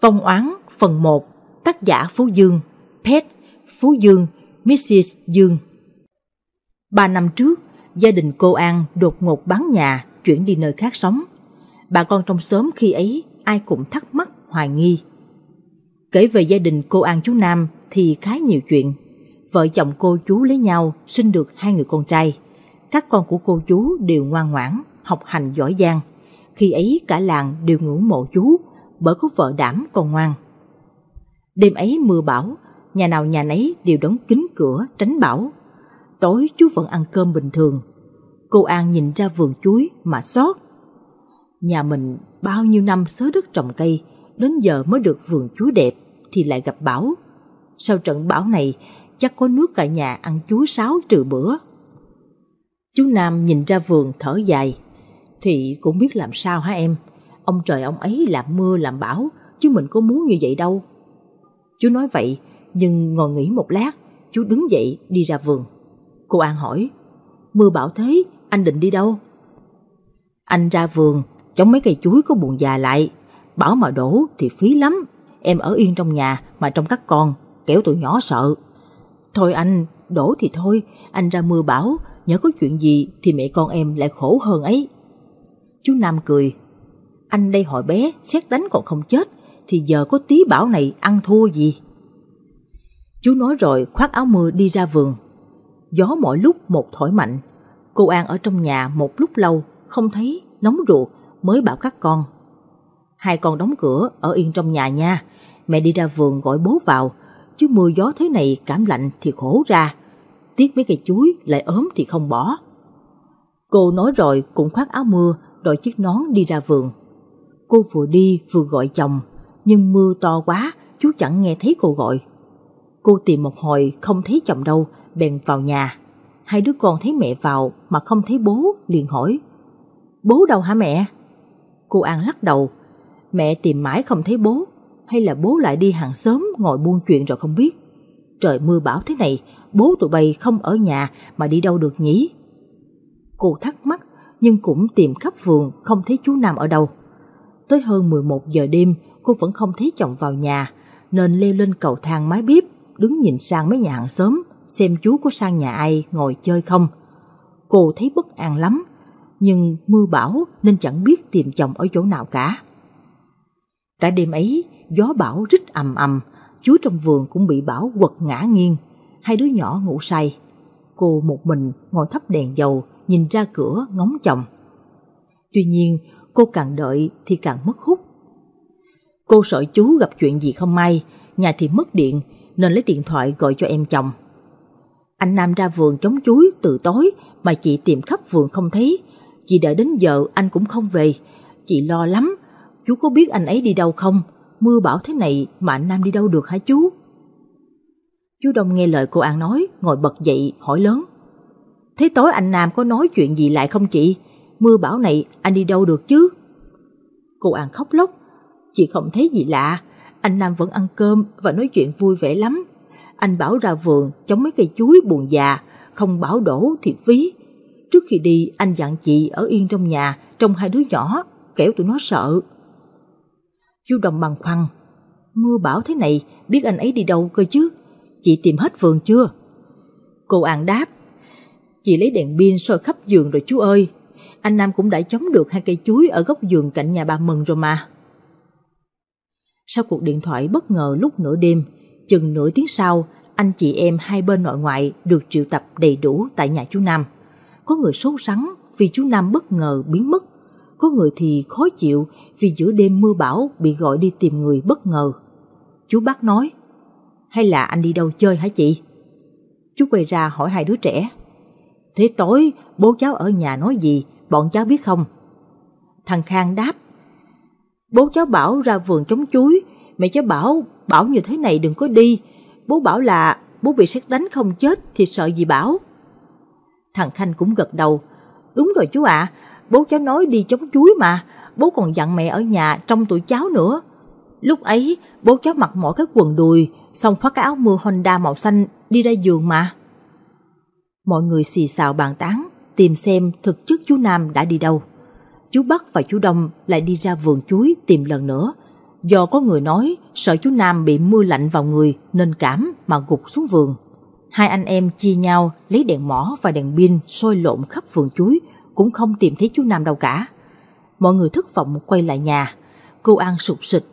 Vong oán phần 1, tác giả Phú Dương, Pet, Phú Dương, Mrs. Dương. 3 năm trước, gia đình cô An đột ngột bán nhà, chuyển đi nơi khác sống. Bà con trong xóm khi ấy ai cũng thắc mắc, hoài nghi. Kể về gia đình cô An chú Nam thì khá nhiều chuyện. Vợ chồng cô chú lấy nhau, sinh được 2 người con trai. Các con của cô chú đều ngoan ngoãn, học hành giỏi giang. Khi ấy cả làng đều ngưỡng mộ chú bởi có vợ đảm con ngoan. Đêm ấy mưa bão, nhà nào nhà nấy đều đóng kín cửa tránh bão. Tối chú vẫn ăn cơm bình thường. Cô An nhìn ra vườn chuối mà xót. Nhà mình bao nhiêu năm xới đất trồng cây, đến giờ mới được vườn chuối đẹp thì lại gặp bão. Sau trận bão này chắc có nước cả nhà ăn chuối sáo trừ bữa. Chú Nam nhìn ra vườn thở dài. Thì cũng biết làm sao hả em? Ông trời ông ấy làm mưa làm bão, chứ mình có muốn như vậy đâu. Chú nói vậy, nhưng ngồi nghỉ một lát, chú đứng dậy đi ra vườn. Cô An hỏi, mưa bão thế, anh định đi đâu? Anh ra vườn, chống mấy cây chuối có buồn già lại. Bão mà đổ thì phí lắm, em ở yên trong nhà mà trông các con, kẻo tụi nhỏ sợ. Thôi anh, đổ thì thôi, anh ra mưa bão, nhớ có chuyện gì thì mẹ con em lại khổ hơn ấy. Chú Nam cười, anh đây hồi bé sét đánh còn không chết, thì giờ có tí bão này ăn thua gì. Chú nói rồi khoác áo mưa đi ra vườn. Gió mỗi lúc một thổi mạnh. Cô An ở trong nhà một lúc lâu, không thấy, nóng ruột, mới bảo các con. 2 con đóng cửa, ở yên trong nhà nha. Mẹ đi ra vườn gọi bố vào, chứ mưa gió thế này cảm lạnh thì khổ ra. Tiếc mấy cây chuối, lại ốm thì không bỏ. Cô nói rồi cũng khoác áo mưa, đội chiếc nón đi ra vườn. Cô vừa đi vừa gọi chồng, nhưng mưa to quá, chú chẳng nghe thấy cô gọi. Cô tìm một hồi không thấy chồng đâu, bèn vào nhà. 2 đứa con thấy mẹ vào mà không thấy bố, liền hỏi, bố đâu hả mẹ? Cô An lắc đầu, mẹ tìm mãi không thấy bố, hay là bố lại đi hàng xóm ngồi buôn chuyện rồi không biết. Trời mưa bão thế này, bố tụi bay không ở nhà mà đi đâu được nhỉ? Cô thắc mắc, nhưng cũng tìm khắp vườn không thấy chú Nam ở đâu. Tới hơn 11 giờ đêm, cô vẫn không thấy chồng vào nhà, nên leo lên cầu thang mái bếp, đứng nhìn sang mấy nhà hàng xóm, xem chú có sang nhà ai ngồi chơi không. Cô thấy bất an lắm, nhưng mưa bão nên chẳng biết tìm chồng ở chỗ nào cả. Cả đêm ấy, gió bão rít ầm ầm, chú trong vườn cũng bị bão quật ngã nghiêng. 2 đứa nhỏ ngủ say. Cô một mình ngồi thắp đèn dầu, nhìn ra cửa ngóng chồng. Tuy nhiên, cô càng đợi thì càng mất hút. Cô sợ chú gặp chuyện gì không may, nhà thì mất điện, nên lấy điện thoại gọi cho em chồng. Anh Nam ra vườn chống chuối từ tối mà chị tìm khắp vườn không thấy. Chị đợi đến giờ anh cũng không về. Chị lo lắm. Chú có biết anh ấy đi đâu không? Mưa bão thế này mà anh Nam đi đâu được hả chú? Chú Đông nghe lời cô An nói, ngồi bật dậy hỏi lớn. Thế tối anh Nam có nói chuyện gì lại không chị? Mưa bão này anh đi đâu được chứ? Cô An khóc lóc. Chị không thấy gì lạ. Anh Nam vẫn ăn cơm và nói chuyện vui vẻ lắm. Anh bảo ra vườn chống mấy cây chuối buồn già, không bão đổ thì phí. Trước khi đi anh dặn chị ở yên trong nhà trông 2 đứa nhỏ, kẻo tụi nó sợ. Chú Đồng băn khoăn. Mưa bão thế này biết anh ấy đi đâu cơ chứ? Chị tìm hết vườn chưa? Cô An đáp. Chị lấy đèn pin soi khắp vườn rồi chú ơi. Anh Nam cũng đã chống được 2 cây chuối ở góc vườn cạnh nhà bà Mừng rồi mà. Sau cuộc điện thoại bất ngờ lúc nửa đêm, chừng nửa tiếng sau, anh chị em 2 bên nội ngoại được triệu tập đầy đủ tại nhà chú Nam. Có người sốt sắng vì chú Nam bất ngờ biến mất. Có người thì khó chịu vì giữa đêm mưa bão bị gọi đi tìm người bất ngờ. Chú bác nói, hay là anh đi đâu chơi hả chị? Chú quay ra hỏi 2 đứa trẻ. Thế tối bố cháu ở nhà nói gì, bọn cháu biết không? Thằng Khang đáp, bố cháu bảo ra vườn chống chuối, mẹ cháu bảo bão như thế này đừng có đi. Bố bảo là bố bị sét đánh không chết thì sợ gì bão. Thằng Khanh cũng gật đầu, đúng rồi chú ạ, bố cháu nói đi chống chuối mà, bố còn dặn mẹ ở nhà trông tụi cháu nữa. Lúc ấy bố cháu mặc mỗi cái quần đùi, xong khoác cái áo mưa Honda màu xanh đi ra vườn mà. Mọi người xì xào bàn tán, tìm xem thực chất chú Nam đã đi đâu. Chú Bắc và chú Đông lại đi ra vườn chuối tìm lần nữa, do có người nói sợ chú Nam bị mưa lạnh vào người nên cảm mà gục xuống vườn. Hai anh em chia nhau lấy đèn mỏ và đèn pin soi lộn khắp vườn chuối, cũng không tìm thấy chú Nam đâu cả. Mọi người thất vọng quay lại nhà. Cô An sụt sịt: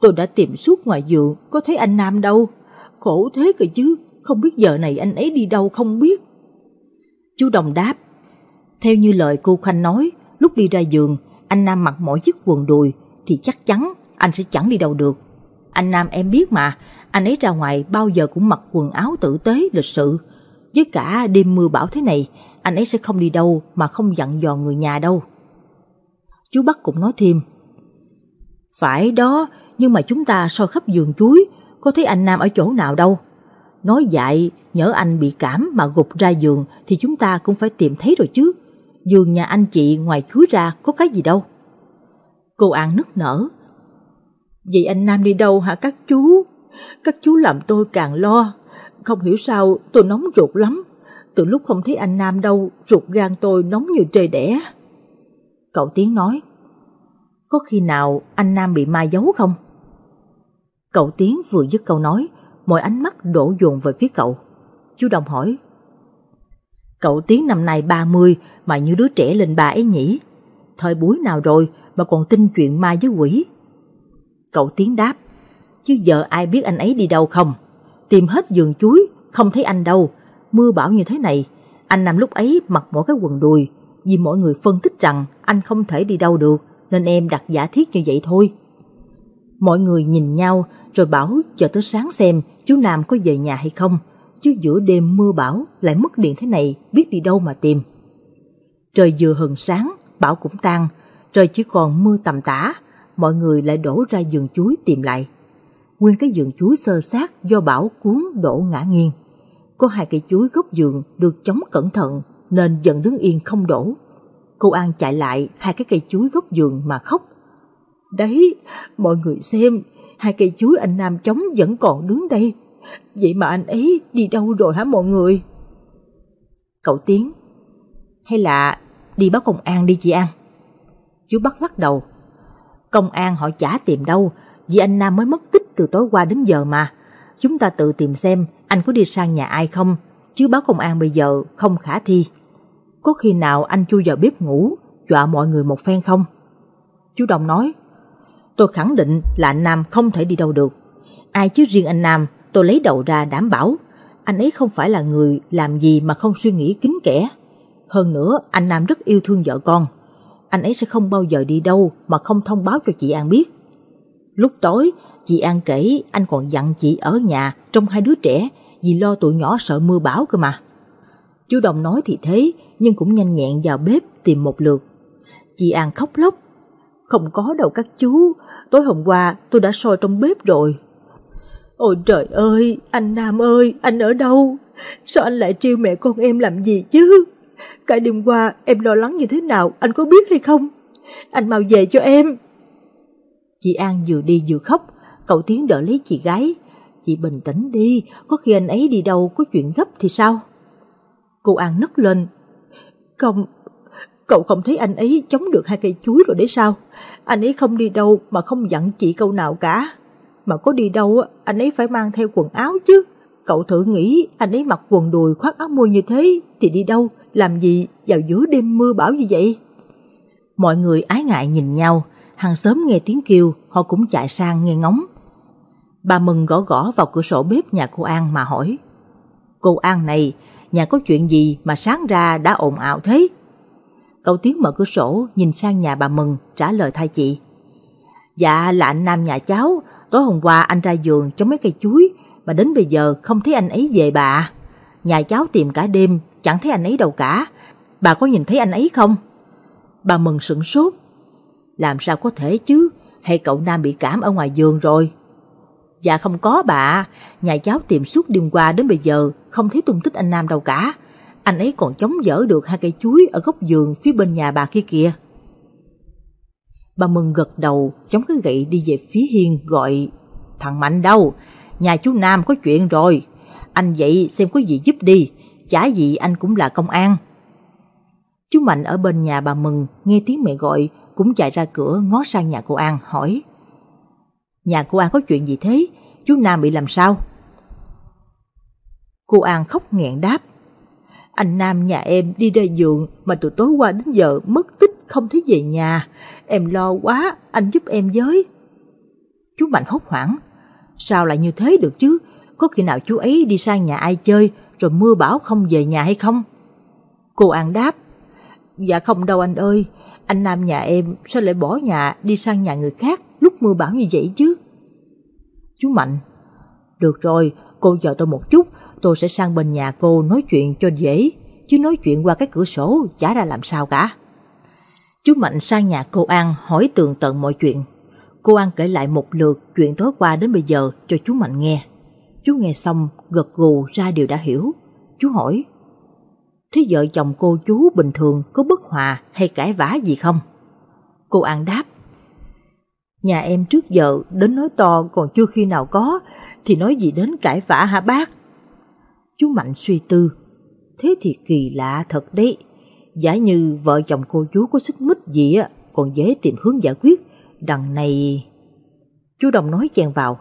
"Tôi đã tìm suốt ngoài vườn, có thấy anh Nam đâu. Khổ thế cơ chứ, không biết giờ này anh ấy đi đâu không biết." Chú Đồng đáp: "Theo như lời cô Khanh nói, lúc đi ra vườn, anh Nam mặc mỗi chiếc quần đùi thì chắc chắn anh sẽ chẳng đi đâu được. Anh Nam em biết mà, anh ấy ra ngoài bao giờ cũng mặc quần áo tử tế, lịch sự. Với cả đêm mưa bão thế này, anh ấy sẽ không đi đâu mà không dặn dò người nhà đâu." Chú Bắc cũng nói thêm: "Phải đó, nhưng mà chúng ta soi khắp vườn chuối, có thấy anh Nam ở chỗ nào đâu. Nói vậy, nhỡ anh bị cảm mà gục ra vườn thì chúng ta cũng phải tìm thấy rồi chứ. Vườn nhà anh chị ngoài chuối ra có cái gì đâu." Cô An nức nở: "Vậy anh Nam đi đâu hả các chú? Các chú làm tôi càng lo. Không hiểu sao tôi nóng ruột lắm. Từ lúc không thấy anh Nam đâu, ruột gan tôi nóng như trời đẻ." Cậu Tiến nói: "Có khi nào anh Nam bị ma giấu không?" Cậu Tiến vừa dứt câu nói, mọi ánh mắt đổ dồn về phía cậu. Chú Đồng hỏi: "Cậu Tiến năm nay 30 mà như đứa trẻ lên bà ấy nhỉ? Thời buổi nào rồi mà còn tin chuyện ma với quỷ?" Cậu Tiến đáp: "Chứ giờ ai biết anh ấy đi đâu không? Tìm hết vườn chuối, không thấy anh đâu. Mưa bão như thế này, anh Nam lúc ấy mặc mỗi cái quần đùi. Vì mọi người phân tích rằng anh không thể đi đâu được, nên em đặt giả thiết như vậy thôi." Mọi người nhìn nhau rồi bảo chờ tới sáng xem chú Nam có về nhà hay không, chứ giữa đêm mưa bão lại mất điện thế này, biết đi đâu mà tìm. Trời vừa hừng sáng, bão cũng tan, trời chỉ còn mưa tầm tã. Mọi người lại đổ ra vườn chuối tìm lại. Nguyên cái vườn chuối xơ xác do bão cuốn đổ ngã nghiêng. Có hai cây chuối gốc vườn được chống cẩn thận nên vẫn đứng yên không đổ. Cô An chạy lại hai cái cây chuối gốc vườn mà khóc: "Đấy, mọi người xem, hai cây chuối anh Nam chống vẫn còn đứng đây. Vậy mà anh ấy đi đâu rồi hả mọi người?" Cậu Tiến: "Hay là đi báo công an đi chị An?" Chú Bắc lắc đầu: "Công an họ chả tìm đâu, vì anh Nam mới mất tích từ tối qua đến giờ mà. Chúng ta tự tìm xem anh có đi sang nhà ai không, chứ báo công an bây giờ không khả thi. Có khi nào anh chui vào bếp ngủ, dọa mọi người một phen không?" Chú Đồng nói: "Tôi khẳng định là anh Nam không thể đi đâu được. Ai chứ riêng anh Nam, tôi lấy đầu ra đảm bảo. Anh ấy không phải là người làm gì mà không suy nghĩ kín kẽ. Hơn nữa, anh Nam rất yêu thương vợ con. Anh ấy sẽ không bao giờ đi đâu mà không thông báo cho chị An biết. Lúc tối, chị An kể anh còn dặn chị ở nhà trông hai đứa trẻ vì lo tụi nhỏ sợ mưa bão cơ mà." Chú Đồng nói thì thế, nhưng cũng nhanh nhẹn vào bếp tìm một lượt. Chị An khóc lóc: "Không có đâu các chú, tối hôm qua tôi đã soi trong bếp rồi. Ôi trời ơi, anh Nam ơi, anh ở đâu? Sao anh lại trêu mẹ con em làm gì chứ? Cả đêm qua em lo lắng như thế nào anh có biết hay không? Anh mau về cho em." Chị An vừa đi vừa khóc. Cậu Tiến đỡ lấy chị gái: "Chị bình tĩnh đi, có khi anh ấy đi đâu có chuyện gấp thì sao?" Cô An nấc lên: "Không, cậu không thấy anh ấy chống được hai cây chuối rồi đấy sao? Anh ấy không đi đâu mà không dặn chị câu nào cả. Mà có đi đâu anh ấy phải mang theo quần áo chứ. Cậu thử nghĩ, anh ấy mặc quần đùi khoác áo mưa như thế thì đi đâu, làm gì vào giữa đêm mưa bão như vậy?" Mọi người ái ngại nhìn nhau. Hàng xóm nghe tiếng kêu, họ cũng chạy sang nghe ngóng. Bà Mừng gõ gõ vào cửa sổ bếp nhà cô An mà hỏi: "Cô An này, nhà có chuyện gì mà sáng ra đã ồn ào thế?" Cậu Tiến mở cửa sổ nhìn sang nhà bà Mừng, trả lời thay chị: "Dạ là anh Nam nhà cháu. Tối hôm qua anh ra vườn chống mấy cây chuối mà đến bây giờ không thấy anh ấy về bà. Nhà cháu tìm cả đêm chẳng thấy anh ấy đâu cả. Bà có nhìn thấy anh ấy không?" Bà Mừng sửng sốt: "Làm sao có thể chứ? Hay cậu Nam bị cảm ở ngoài vườn rồi?" "Dạ không có bà, nhà cháu tìm suốt đêm qua đến bây giờ không thấy tung tích anh Nam đâu cả. Anh ấy còn chống dở được hai cây chuối ở góc vườn phía bên nhà bà kia kìa." Bà Mừng gật đầu, chống cái gậy đi về phía hiên gọi: "Thằng Mạnh đâu? Nhà chú Nam có chuyện rồi. Anh vậy xem có gì giúp đi, chả gì anh cũng là công an." Chú Mạnh ở bên nhà bà Mừng nghe tiếng mẹ gọi cũng chạy ra cửa ngó sang nhà cô An hỏi: Nhà cô An có chuyện gì thế? Chú Nam bị làm sao? Cô An khóc nghẹn đáp. Anh Nam nhà em đi ra giường mà từ tối qua đến giờ mất tích không thấy về nhà. Em lo quá, anh giúp em với. Chú Mạnh hốt hoảng. Sao lại như thế được chứ? Có khi nào chú ấy đi sang nhà ai chơi rồi mưa bão không về nhà hay không? Cô An đáp. Dạ không đâu anh ơi. Anh Nam nhà em sao lại bỏ nhà đi sang nhà người khác lúc mưa bão như vậy chứ? Chú Mạnh. Được rồi, cô chờ tôi một chút. Tôi sẽ sang bên nhà cô nói chuyện cho dễ, chứ nói chuyện qua cái cửa sổ chả ra làm sao cả. Chú Mạnh sang nhà cô An hỏi tường tận mọi chuyện. Cô An kể lại một lượt chuyện tối qua đến bây giờ cho chú Mạnh nghe. Chú nghe xong gật gù ra điều đã hiểu. Chú hỏi, thế vợ chồng cô chú bình thường có bất hòa hay cãi vã gì không? Cô An đáp, nhà em trước giờ đến nói to còn chưa khi nào có, thì nói gì đến cãi vã hả bác? Chú Mạnh suy tư, thế thì kỳ lạ thật đấy. Giả như vợ chồng cô chú có xích mích gì á, còn dễ tìm hướng giải quyết. Đằng này... Chú Đồng nói chèn vào,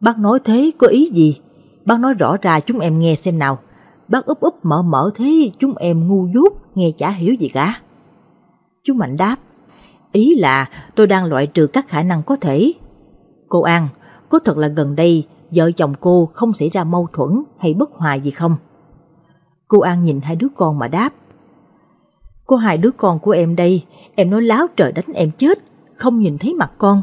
bác nói thế có ý gì? Bác nói rõ ra chúng em nghe xem nào. Bác úp úp mở mở thế chúng em ngu dốt, nghe chả hiểu gì cả. Chú Mạnh đáp, ý là tôi đang loại trừ các khả năng có thể. Cô An, có thật là gần đây vợ chồng cô không xảy ra mâu thuẫn hay bất hòa gì không? Cô An nhìn hai đứa con mà đáp, có hai đứa con của em đây, em nói láo trời đánh em chết, không nhìn thấy mặt con.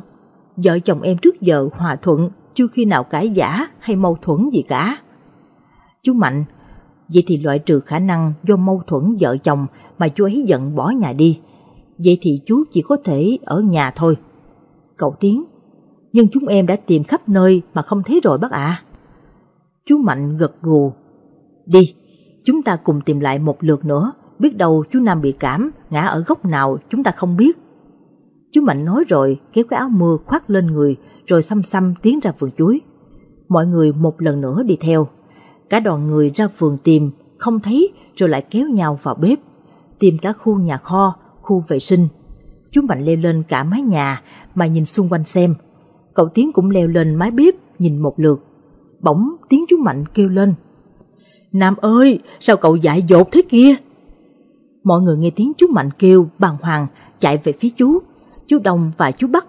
Vợ chồng em trước giờ hòa thuận, chưa khi nào cãi vã hay mâu thuẫn gì cả. Chú Mạnh, vậy thì loại trừ khả năng do mâu thuẫn vợ chồng mà chú ấy giận bỏ nhà đi. Vậy thì chú chỉ có thể ở nhà thôi. Cậu Tiến, nhưng chúng em đã tìm khắp nơi mà không thấy rồi bác ạ. Chú Mạnh gật gù. Đi, chúng ta cùng tìm lại một lượt nữa. Biết đâu chú Nam bị cảm, ngã ở góc nào chúng ta không biết. Chú Mạnh nói rồi kéo cái áo mưa khoác lên người rồi xăm xăm tiến ra vườn chuối. Mọi người một lần nữa đi theo. Cả đoàn người ra vườn tìm, không thấy rồi lại kéo nhau vào bếp. Tìm cả khu nhà kho, khu vệ sinh. Chú Mạnh leo lên cả mái nhà mà nhìn xung quanh xem. Cậu Tiến cũng leo lên mái bếp nhìn một lượt. Bỗng tiếng chú Mạnh kêu lên, Nam ơi, sao cậu dại dột thế kia? Mọi người nghe tiếng chú Mạnh kêu bàng hoàng chạy về phía chú. Chú Đông và chú Bắc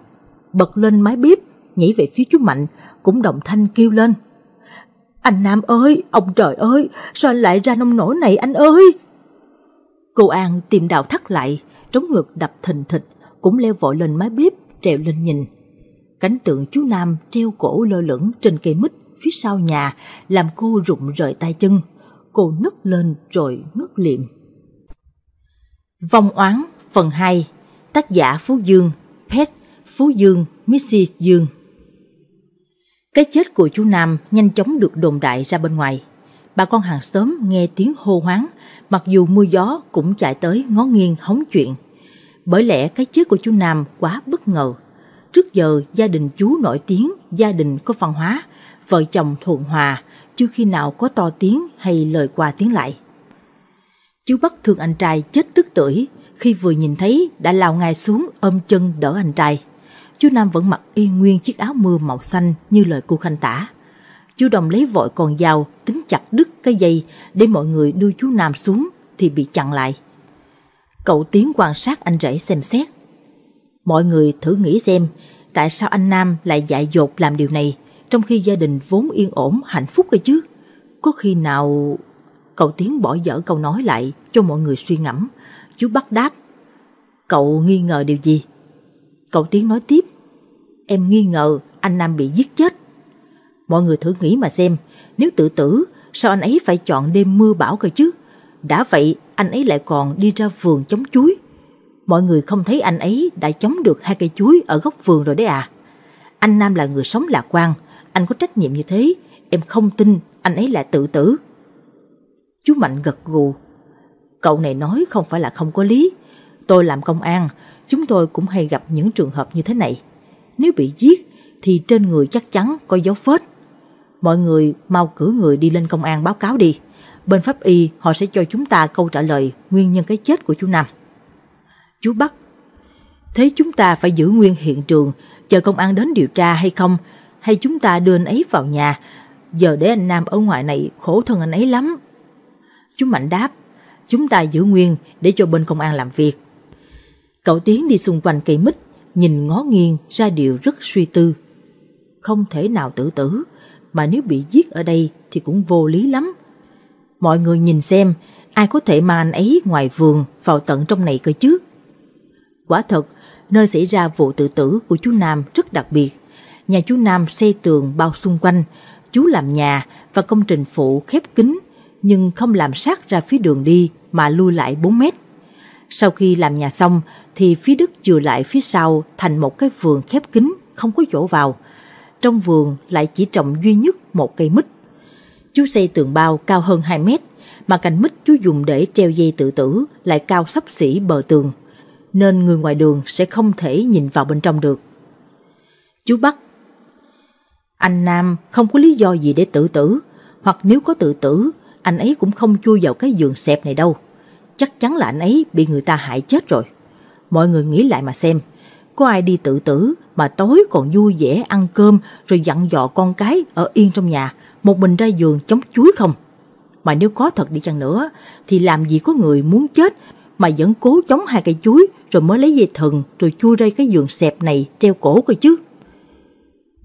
bật lên mái bếp nhảy về phía chú Mạnh, cũng đồng thanh kêu lên, anh Nam ơi, ông trời ơi, sao anh lại ra nông nổi này anh ơi? Cô An tìm đào thắt lại, trống ngực đập thình thịch, cũng leo vội lên mái bếp trèo lên nhìn. Cảnh tượng chú Nam treo cổ lơ lửng trên cây mít phía sau nhà làm cô rụng rời tay chân. Cô nấc lên rồi ngất lịm. Vong oán phần 2. Tác giả Phú Dương, Pet, Phú Dương, Missy Dương. Cái chết của chú Nam nhanh chóng được đồn đại ra bên ngoài. Bà con hàng xóm nghe tiếng hô hoáng, mặc dù mưa gió cũng chạy tới ngó nghiêng hóng chuyện. Bởi lẽ cái chết của chú Nam quá bất ngờ. Trước giờ gia đình chú nổi tiếng, gia đình có văn hóa, vợ chồng thuận hòa, chưa khi nào có to tiếng hay lời qua tiếng lại. Chú Bắc thương anh trai chết tức tưởi, khi vừa nhìn thấy đã lao ngay xuống ôm chân đỡ anh trai. Chú Nam vẫn mặc y nguyên chiếc áo mưa màu xanh như lời cô Khanh tả. Chú Đồng lấy vội con dao tính chặt đứt cái dây để mọi người đưa chú Nam xuống thì bị chặn lại. Cậu Tiến quan sát anh rể xem xét. Mọi người thử nghĩ xem, tại sao anh Nam lại dại dột làm điều này, trong khi gia đình vốn yên ổn, hạnh phúc cơ chứ? Có khi nào... Cậu Tiến bỏ dở câu nói lại cho mọi người suy ngẫm. Chú Bắc đáp, cậu nghi ngờ điều gì? Cậu Tiến nói tiếp, em nghi ngờ anh Nam bị giết chết. Mọi người thử nghĩ mà xem, nếu tự tử, sao anh ấy phải chọn đêm mưa bão cơ chứ? Đã vậy, anh ấy lại còn đi ra vườn chống chuối. Mọi người không thấy anh ấy đã chống được hai cây chuối ở góc vườn rồi đấy à? Anh Nam là người sống lạc quan, anh có trách nhiệm như thế, em không tin anh ấy lại tự tử. Chú Mạnh gật gù. Cậu này nói không phải là không có lý. Tôi làm công an, chúng tôi cũng hay gặp những trường hợp như thế này. Nếu bị giết thì trên người chắc chắn có dấu vết. Mọi người mau cử người đi lên công an báo cáo đi. Bên pháp y họ sẽ cho chúng ta câu trả lời nguyên nhân cái chết của chú Nam. Chú Bắc, Thế chúng ta phải giữ nguyên hiện trường, chờ công an đến điều tra hay không? Hay chúng ta đưa anh ấy vào nhà? Giờ để anh Nam ở ngoài này khổ thân anh ấy lắm. Chú Mạnh đáp, chúng ta giữ nguyên để cho bên công an làm việc. Cậu Tiến đi xung quanh cây mít, nhìn ngó nghiêng ra điều rất suy tư. Không thể nào tự tử, mà nếu bị giết ở đây thì cũng vô lý lắm. Mọi người nhìn xem, ai có thể mang anh ấy ngoài vườn vào tận trong này cơ chứ? Quả thật, nơi xảy ra vụ tự tử của chú Nam rất đặc biệt. Nhà chú Nam xây tường bao xung quanh, chú làm nhà và công trình phụ khép kín, nhưng không làm sát ra phía đường đi mà lui lại 4 mét. Sau khi làm nhà xong thì phía đất chừa lại phía sau thành một cái vườn khép kín, không có chỗ vào. Trong vườn lại chỉ trồng duy nhất một cây mít. Chú xây tường bao cao hơn 2 mét, mà cành mít chú dùng để treo dây tự tử lại cao xấp xỉ bờ tường, nên người ngoài đường sẽ không thể nhìn vào bên trong được. Chú Bắc, anh Nam không có lý do gì để tự tử, hoặc nếu có tự tử, anh ấy cũng không chui vào cái giường xẹp này đâu. Chắc chắn là anh ấy bị người ta hại chết rồi. Mọi người nghĩ lại mà xem, có ai đi tự tử mà tối còn vui vẻ ăn cơm rồi dặn dò con cái ở yên trong nhà, một mình ra giường chống chuối không? Mà nếu có thật đi chăng nữa, thì làm gì có người muốn chết mà vẫn cố chống 2 cây chuối rồi mới lấy dây thừng rồi chui ra cái giường xẹp này treo cổ coi chứ.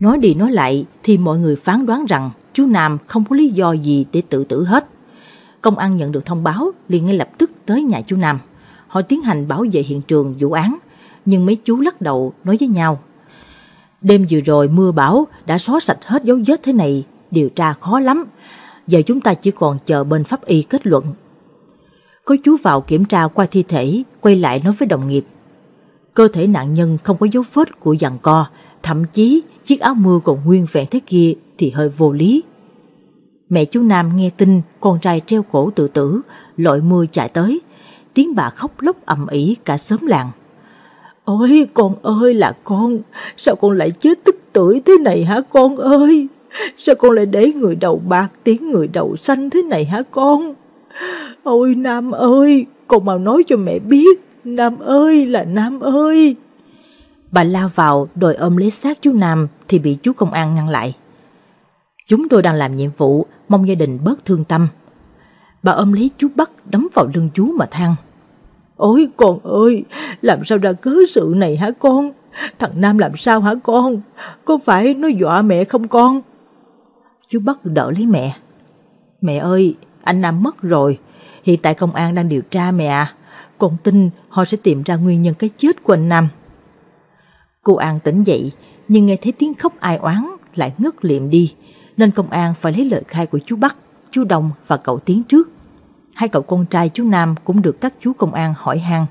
Nói đi nói lại thì mọi người phán đoán rằng chú Nam không có lý do gì để tự tử hết. Công an nhận được thông báo liền ngay lập tức tới nhà chú Nam. Họ tiến hành bảo vệ hiện trường vụ án, nhưng mấy chú lắc đầu nói với nhau. Đêm vừa rồi mưa bão đã xóa sạch hết dấu vết thế này, điều tra khó lắm. Giờ chúng ta chỉ còn chờ bên pháp y kết luận. Có chú vào kiểm tra qua thi thể, quay lại nói với đồng nghiệp. Cơ thể nạn nhân không có dấu vết của giằng co, thậm chí chiếc áo mưa còn nguyên vẹn thế kia thì hơi vô lý. Mẹ chú Nam nghe tin con trai treo cổ tự tử, lội mưa chạy tới. Tiếng bà khóc lóc ầm ĩ cả xóm làng. Ôi con ơi là con, sao con lại chết tức tưởi thế này hả con ơi? Sao con lại để người đầu bạc tiếng người đầu xanh thế này hả con? Ôi Nam ơi, con mau nói cho mẹ biết, Nam ơi là Nam ơi. Bà lao vào đòi ôm lấy xác chú Nam thì bị chú công an ngăn lại. Chúng tôi đang làm nhiệm vụ, mong gia đình bớt thương tâm. Bà ôm lấy chú Bắc đấm vào lưng chú mà than. Ôi con ơi, làm sao ra cớ sự này hả con? Thằng Nam làm sao hả con? Có phải nó dọa mẹ không con? Chú Bắc đỡ lấy mẹ. Mẹ ơi, anh Nam mất rồi. Hiện tại công an đang điều tra mẹ à. Con tin họ sẽ tìm ra nguyên nhân cái chết của anh Nam. Cô An tỉnh dậy, nhưng nghe thấy tiếng khóc ai oán lại ngất liệm đi, nên công an phải lấy lời khai của chú Bắc, chú Đồng và cậu Tiến trước. Hai cậu con trai chú Nam cũng được các chú công an hỏi han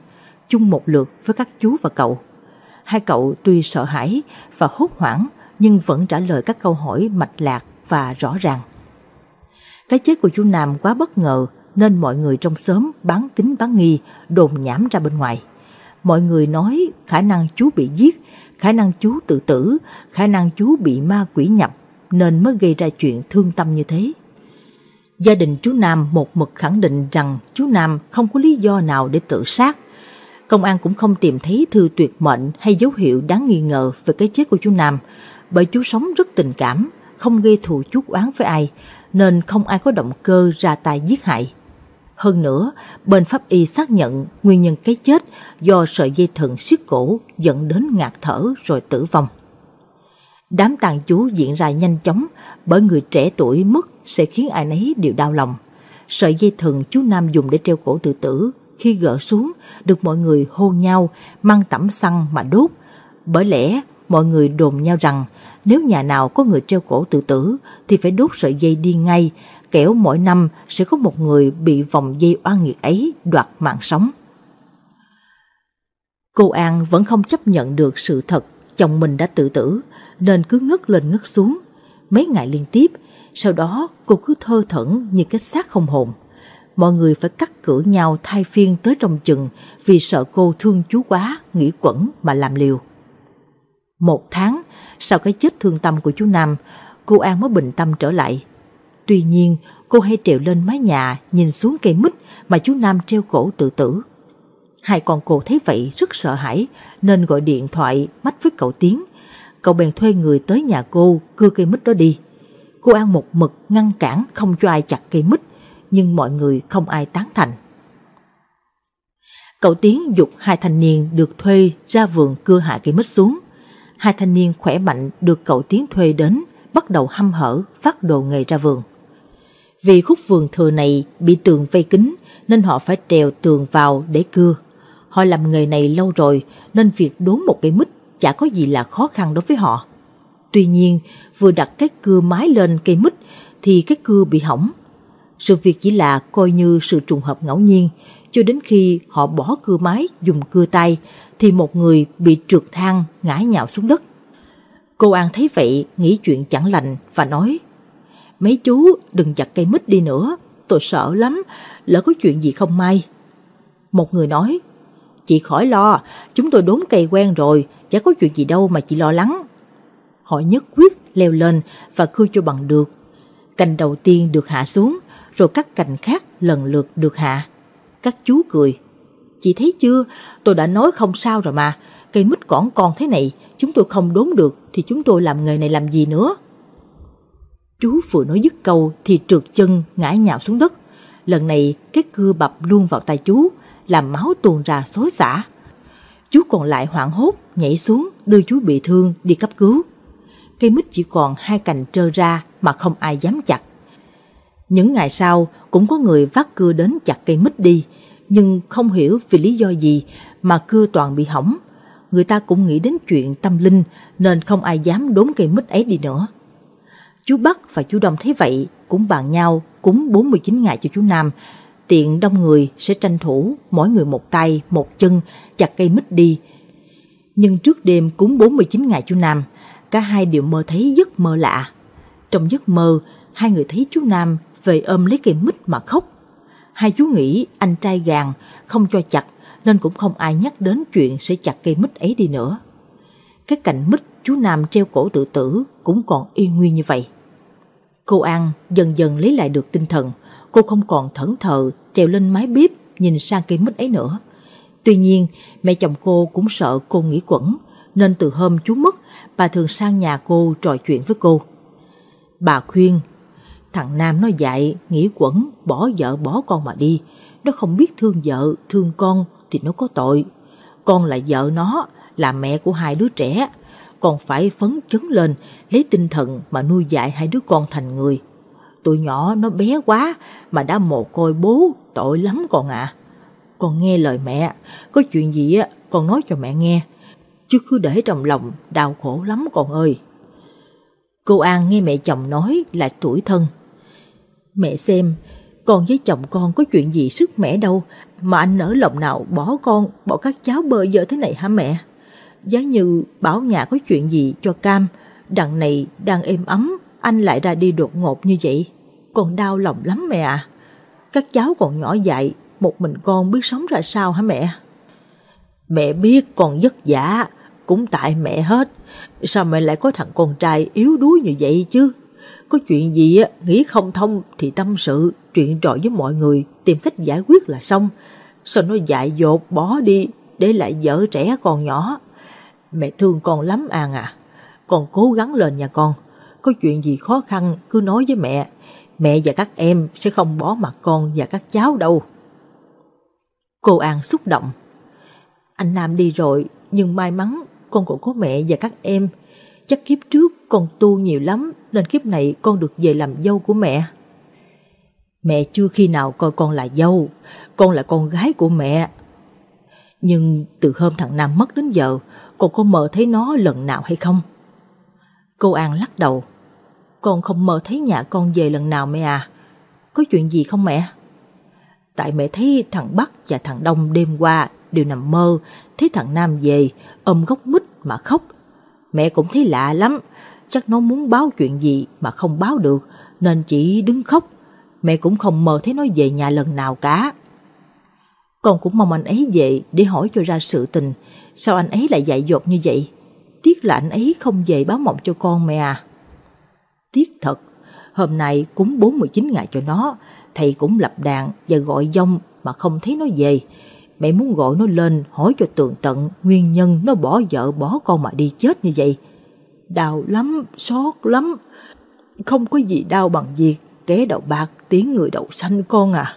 chung một lượt với các chú và cậu. Hai cậu tuy sợ hãi và hốt hoảng nhưng vẫn trả lời các câu hỏi mạch lạc và rõ ràng. Cái chết của chú Nam quá bất ngờ nên mọi người trong xóm bán tín bán nghi, đồn nhảm ra bên ngoài. Mọi người nói khả năng chú bị giết, khả năng chú tự tử, khả năng chú bị ma quỷ nhập nên mới gây ra chuyện thương tâm như thế. Gia đình chú Nam một mực khẳng định rằng chú Nam không có lý do nào để tự sát. Công an cũng không tìm thấy thư tuyệt mệnh hay dấu hiệu đáng nghi ngờ về cái chết của chú Nam, bởi chú sống rất tình cảm, không gây thù chuốc oán với ai, nên không ai có động cơ ra tay giết hại. Hơn nữa, bên pháp y xác nhận nguyên nhân cái chết do sợi dây thừng siết cổ dẫn đến ngạt thở rồi tử vong. Đám tang chú diễn ra nhanh chóng, bởi người trẻ tuổi mất sẽ khiến ai nấy đều đau lòng. Sợi dây thừng chú Nam dùng để treo cổ tự tử khi gỡ xuống được mọi người hô nhau mang tẩm xăng mà đốt. Bởi lẽ mọi người đồn nhau rằng nếu nhà nào có người treo cổ tự tử thì phải đốt sợi dây đi ngay, kẻo mỗi năm sẽ có một người bị vòng dây oan nghiệt ấy đoạt mạng sống. Cô An vẫn không chấp nhận được sự thật chồng mình đã tự tử nên cứ ngất lên ngất xuống mấy ngày liên tiếp. Sau đó cô cứ thơ thẩn như cái xác không hồn. Mọi người phải cắt cử nhau thay phiên tới trông chừng vì sợ cô thương chú quá, nghĩ quẩn mà làm liều. Một tháng sau cái chết thương tâm của chú Nam, cô An mới bình tâm trở lại. Tuy nhiên, cô hay trèo lên mái nhà nhìn xuống cây mít mà chú Nam treo cổ tự tử. Hai con cô thấy vậy rất sợ hãi nên gọi điện thoại mách với cậu Tiến. Cậu bèn thuê người tới nhà cô cưa cây mít đó đi. Cô An một mực ngăn cản không cho ai chặt cây mít, nhưng mọi người không ai tán thành. Cậu Tiến dục hai thanh niên được thuê ra vườn cưa hạ cây mít xuống. Hai thanh niên khỏe mạnh được cậu Tiến thuê đến bắt đầu hăm hở phát đồ nghề ra vườn. Vì khúc vườn thừa này bị tường vây kín nên họ phải trèo tường vào để cưa. Họ làm nghề này lâu rồi nên việc đốn một cây mít chả có gì là khó khăn đối với họ. Tuy nhiên, vừa đặt cái cưa mái lên cây mít thì cái cưa bị hỏng. Sự việc chỉ là coi như sự trùng hợp ngẫu nhiên, cho đến khi họ bỏ cưa mái dùng cưa tay thì một người bị trượt thang ngã nhào xuống đất. Cô An thấy vậy nghĩ chuyện chẳng lành và nói: "Mấy chú đừng chặt cây mít đi nữa, tôi sợ lắm, lỡ có chuyện gì không may." Một người nói: "Chị khỏi lo, chúng tôi đốn cây quen rồi, chả có chuyện gì đâu mà chị lo lắng." Họ nhất quyết leo lên và cưa cho bằng được. Cành đầu tiên được hạ xuống, rồi các cành khác lần lượt được hạ. Các chú cười: "Chị thấy chưa, tôi đã nói không sao rồi mà, cây mít cỏn con thế này, chúng tôi không đốn được thì chúng tôi làm nghề này làm gì nữa." Chú vừa nói dứt câu thì trượt chân ngã nhào xuống đất. Lần này cái cưa bập luôn vào tay chú, làm máu tuôn ra xối xả. Chú còn lại hoảng hốt nhảy xuống đưa chú bị thương đi cấp cứu. Cây mít chỉ còn hai cành trơ ra mà không ai dám chặt. Những ngày sau cũng có người vác cưa đến chặt cây mít đi, nhưng không hiểu vì lý do gì mà cưa toàn bị hỏng. Người ta cũng nghĩ đến chuyện tâm linh nên không ai dám đốn cây mít ấy đi nữa. Chú Bắc và chú Đông thấy vậy cũng bàn nhau cúng 49 ngày cho chú Nam. Tiện đông người sẽ tranh thủ mỗi người một tay một chân chặt cây mít đi. Nhưng trước đêm cúng 49 ngày chú Nam, cả hai đều mơ thấy giấc mơ lạ. Trong giấc mơ, hai người thấy chú Nam về ôm lấy cây mít mà khóc. Hai chú nghĩ anh trai gàn không cho chặt nên cũng không ai nhắc đến chuyện sẽ chặt cây mít ấy đi nữa. Cái cành mít chú Nam treo cổ tự tử cũng còn y nguyên như vậy. Cô An dần dần lấy lại được tinh thần. Cô không còn thẫn thờ trèo lên mái bếp nhìn sang cây mít ấy nữa. Tuy nhiên, mẹ chồng cô cũng sợ cô nghĩ quẩn, nên từ hôm chú mất, bà thường sang nhà cô trò chuyện với cô. Bà khuyên: "Thằng Nam nó dại, nghĩ quẩn, bỏ vợ bỏ con mà đi. Nó không biết thương vợ, thương con thì nó có tội. Con là vợ nó, là mẹ của hai đứa trẻ. Con phải phấn chấn lên, lấy tinh thần mà nuôi dạy hai đứa con thành người. Tụi nhỏ nó bé quá mà đã mồ côi bố, tội lắm con ạ. Con nghe lời mẹ, có chuyện gì con nói cho mẹ nghe, chứ cứ để trong lòng đau khổ lắm con ơi." Cô An nghe mẹ chồng nói là tủi thân: "Mẹ xem, con với chồng con có chuyện gì sức mẻ đâu mà anh nỡ lòng nào bỏ con, bỏ các cháu bơ vơ thế này hả mẹ? Giá như bảo nhà có chuyện gì cho cam, đằng này đang êm ấm, anh lại ra đi đột ngột như vậy. Con đau lòng lắm mẹ à. Các cháu còn nhỏ dại, một mình con biết sống ra sao hả mẹ?" "Mẹ biết con vất vả, cũng tại mẹ hết. Sao mẹ lại có thằng con trai yếu đuối như vậy chứ? Có chuyện gì nghĩ không thông thì tâm sự, chuyện trò với mọi người, tìm cách giải quyết là xong. Sao nó dại dột bỏ đi, để lại vợ trẻ con nhỏ. Mẹ thương con lắm An à. Con cố gắng lên nha con. Có chuyện gì khó khăn cứ nói với mẹ. Mẹ và các em sẽ không bỏ mặc con và các cháu đâu." Cô An xúc động: "Anh Nam đi rồi, nhưng may mắn con còn có mẹ và các em. Chắc kiếp trước con tu nhiều lắm nên kiếp này con được về làm dâu của mẹ." "Mẹ chưa khi nào coi con là dâu, con là con gái của mẹ. Nhưng từ hôm thằng Nam mất đến giờ, con có mơ thấy nó lần nào hay không?" Cô An lắc đầu: "Con không mơ thấy nhà con về lần nào mẹ à. Có chuyện gì không mẹ?" "Tại mẹ thấy thằng Bắc và thằng Đông đêm qua đều nằm mơ thấy thằng Nam về ôm gốc mít mà khóc. Mẹ cũng thấy lạ lắm, chắc nó muốn báo chuyện gì mà không báo được nên chỉ đứng khóc. Mẹ cũng không mơ thấy nó về nhà lần nào cả. Con cũng mong anh ấy về để hỏi cho ra sự tình. Sao anh ấy lại dại dột như vậy? Tiếc là anh ấy không về báo mộng cho con mẹ à." "Tiếc thật. Hôm nay cúng 49 ngày cho nó, thầy cũng lập đàn và gọi dông mà không thấy nó về. mẹ muốn gọi nó lên hỏi cho tường tận nguyên nhân nó bỏ vợ bỏ con mà đi chết như vậy. Đau lắm, xót lắm. Không có gì đau bằng việc té đầu bạc tiếng người đậu xanh con à.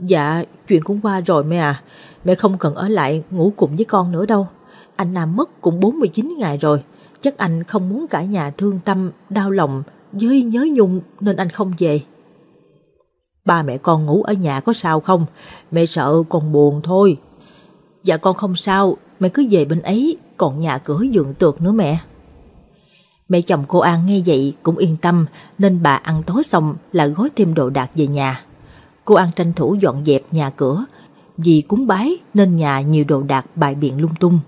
Dạ, chuyện cũng qua rồi mẹ à. Mẹ không cần ở lại ngủ cùng với con nữa đâu. Anh Nam mất cũng 49 ngày rồi. Chắc anh không muốn cả nhà thương tâm, đau lòng với nhớ nhung nên anh không về. Ba mẹ con ngủ ở nhà có sao không? Mẹ sợ con buồn thôi. Dạ con không sao, mẹ cứ về bên ấy, còn nhà cửa giường tược nữa mẹ. Mẹ chồng cô An nghe vậy cũng yên tâm nên bà ăn tối xong là gói thêm đồ đạc về nhà. Cô An tranh thủ dọn dẹp nhà cửa, vì cúng bái nên nhà nhiều đồ đạc bày biện lung tung.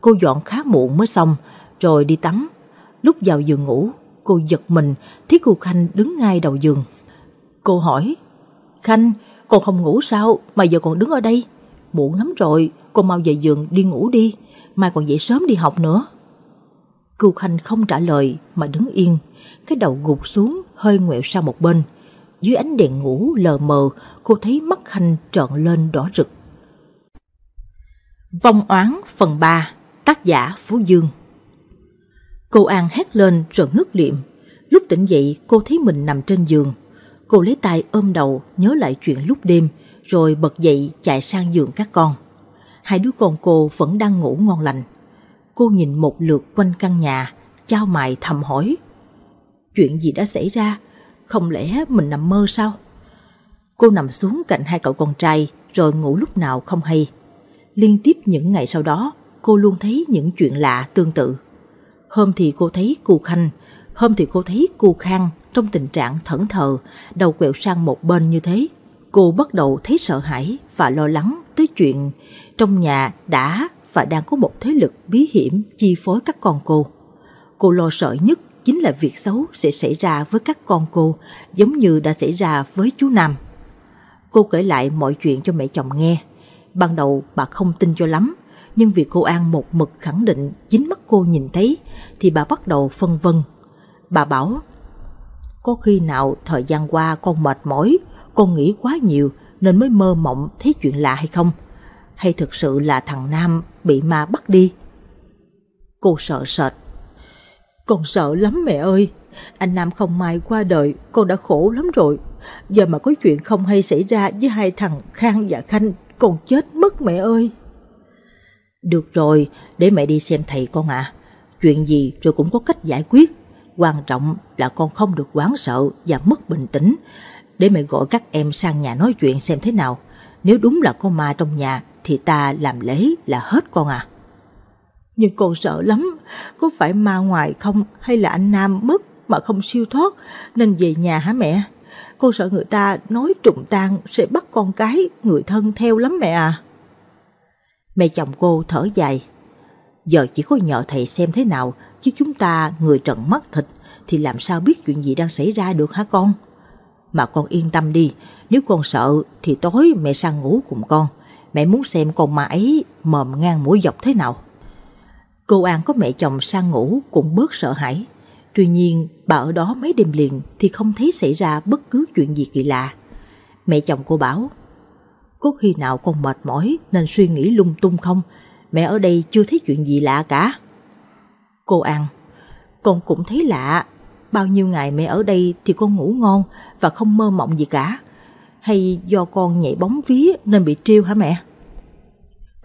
Cô dọn khá muộn mới xong rồi đi tắm. Lúc vào giường ngủ, cô giật mình thấy cô Khanh đứng ngay đầu giường. Cô hỏi, Khanh, con không ngủ sao mà giờ còn đứng ở đây? Muộn lắm rồi, con mau về giường đi ngủ đi, mai còn dậy sớm đi học nữa. Cô Khanh không trả lời mà đứng yên, cái đầu gục xuống hơi ngoẹo sang một bên. Dưới ánh đèn ngủ lờ mờ, cô thấy mắt Khanh trợn lên đỏ rực. Vong oán phần 3, tác giả Phú Dương. Cô An hét lên rồi ngước liệm. Lúc tỉnh dậy cô thấy mình nằm trên giường. Cô lấy tay ôm đầu nhớ lại chuyện lúc đêm, rồi bật dậy chạy sang giường các con. Hai đứa con cô vẫn đang ngủ ngon lành. Cô nhìn một lượt quanh căn nhà, chau mày thầm hỏi, chuyện gì đã xảy ra? Không lẽ mình nằm mơ sao? Cô nằm xuống cạnh hai cậu con trai rồi ngủ lúc nào không hay. Liên tiếp những ngày sau đó, cô luôn thấy những chuyện lạ tương tự. Hôm thì cô thấy cô Khanh, hôm thì cô thấy cô Khang trong tình trạng thẫn thờ, đầu quẹo sang một bên như thế. Cô bắt đầu thấy sợ hãi và lo lắng tới chuyện trong nhà đã và đang có một thế lực bí hiểm chi phối các con cô. Cô lo sợ nhất chính là việc xấu sẽ xảy ra với các con cô, giống như đã xảy ra với chú Nam. Cô kể lại mọi chuyện cho mẹ chồng nghe. Ban đầu bà không tin cho lắm, nhưng vì cô An một mực khẳng định chính mắt cô nhìn thấy thì bà bắt đầu phân vân. Bà bảo, có khi nào thời gian qua con mệt mỏi, con nghĩ quá nhiều nên mới mơ mộng thấy chuyện lạ hay không? Hay thực sự là thằng Nam bị ma bắt đi? Cô sợ sệt. Con sợ lắm mẹ ơi, anh Nam không may qua đời, con đã khổ lắm rồi. Giờ mà có chuyện không hay xảy ra với hai thằng Khang và Khanh, con chết mất mẹ ơi. Được rồi, để mẹ đi xem thầy con ạ. Chuyện gì rồi cũng có cách giải quyết. Quan trọng là con không được hoảng sợ và mất bình tĩnh. Để mẹ gọi các em sang nhà nói chuyện xem thế nào. Nếu đúng là có ma trong nhà thì ta làm lễ là hết con à. Nhưng con sợ lắm. Có phải ma ngoài không hay là anh Nam mất mà không siêu thoát nên về nhà hả mẹ? Con sợ người ta nói trùng tang sẽ bắt con cái người thân theo lắm mẹ à. Mẹ chồng cô thở dài. Giờ chỉ có nhờ thầy xem thế nào, chứ chúng ta người trần mắt thịt thì làm sao biết chuyện gì đang xảy ra được hả con? Mà con yên tâm đi, nếu con sợ thì tối mẹ sang ngủ cùng con. Mẹ muốn xem con ma ấy mồm ngang mũi dọc thế nào. Cô An có mẹ chồng sang ngủ cũng bớt sợ hãi. Tuy nhiên bà ở đó mấy đêm liền thì không thấy xảy ra bất cứ chuyện gì kỳ lạ. Mẹ chồng cô bảo, có khi nào con mệt mỏi nên suy nghĩ lung tung không? Mẹ ở đây chưa thấy chuyện gì lạ cả. Cô An, con cũng thấy lạ. Bao nhiêu ngày mẹ ở đây thì con ngủ ngon và không mơ mộng gì cả. Hay do con nhảy bóng vía nên bị trêu hả mẹ?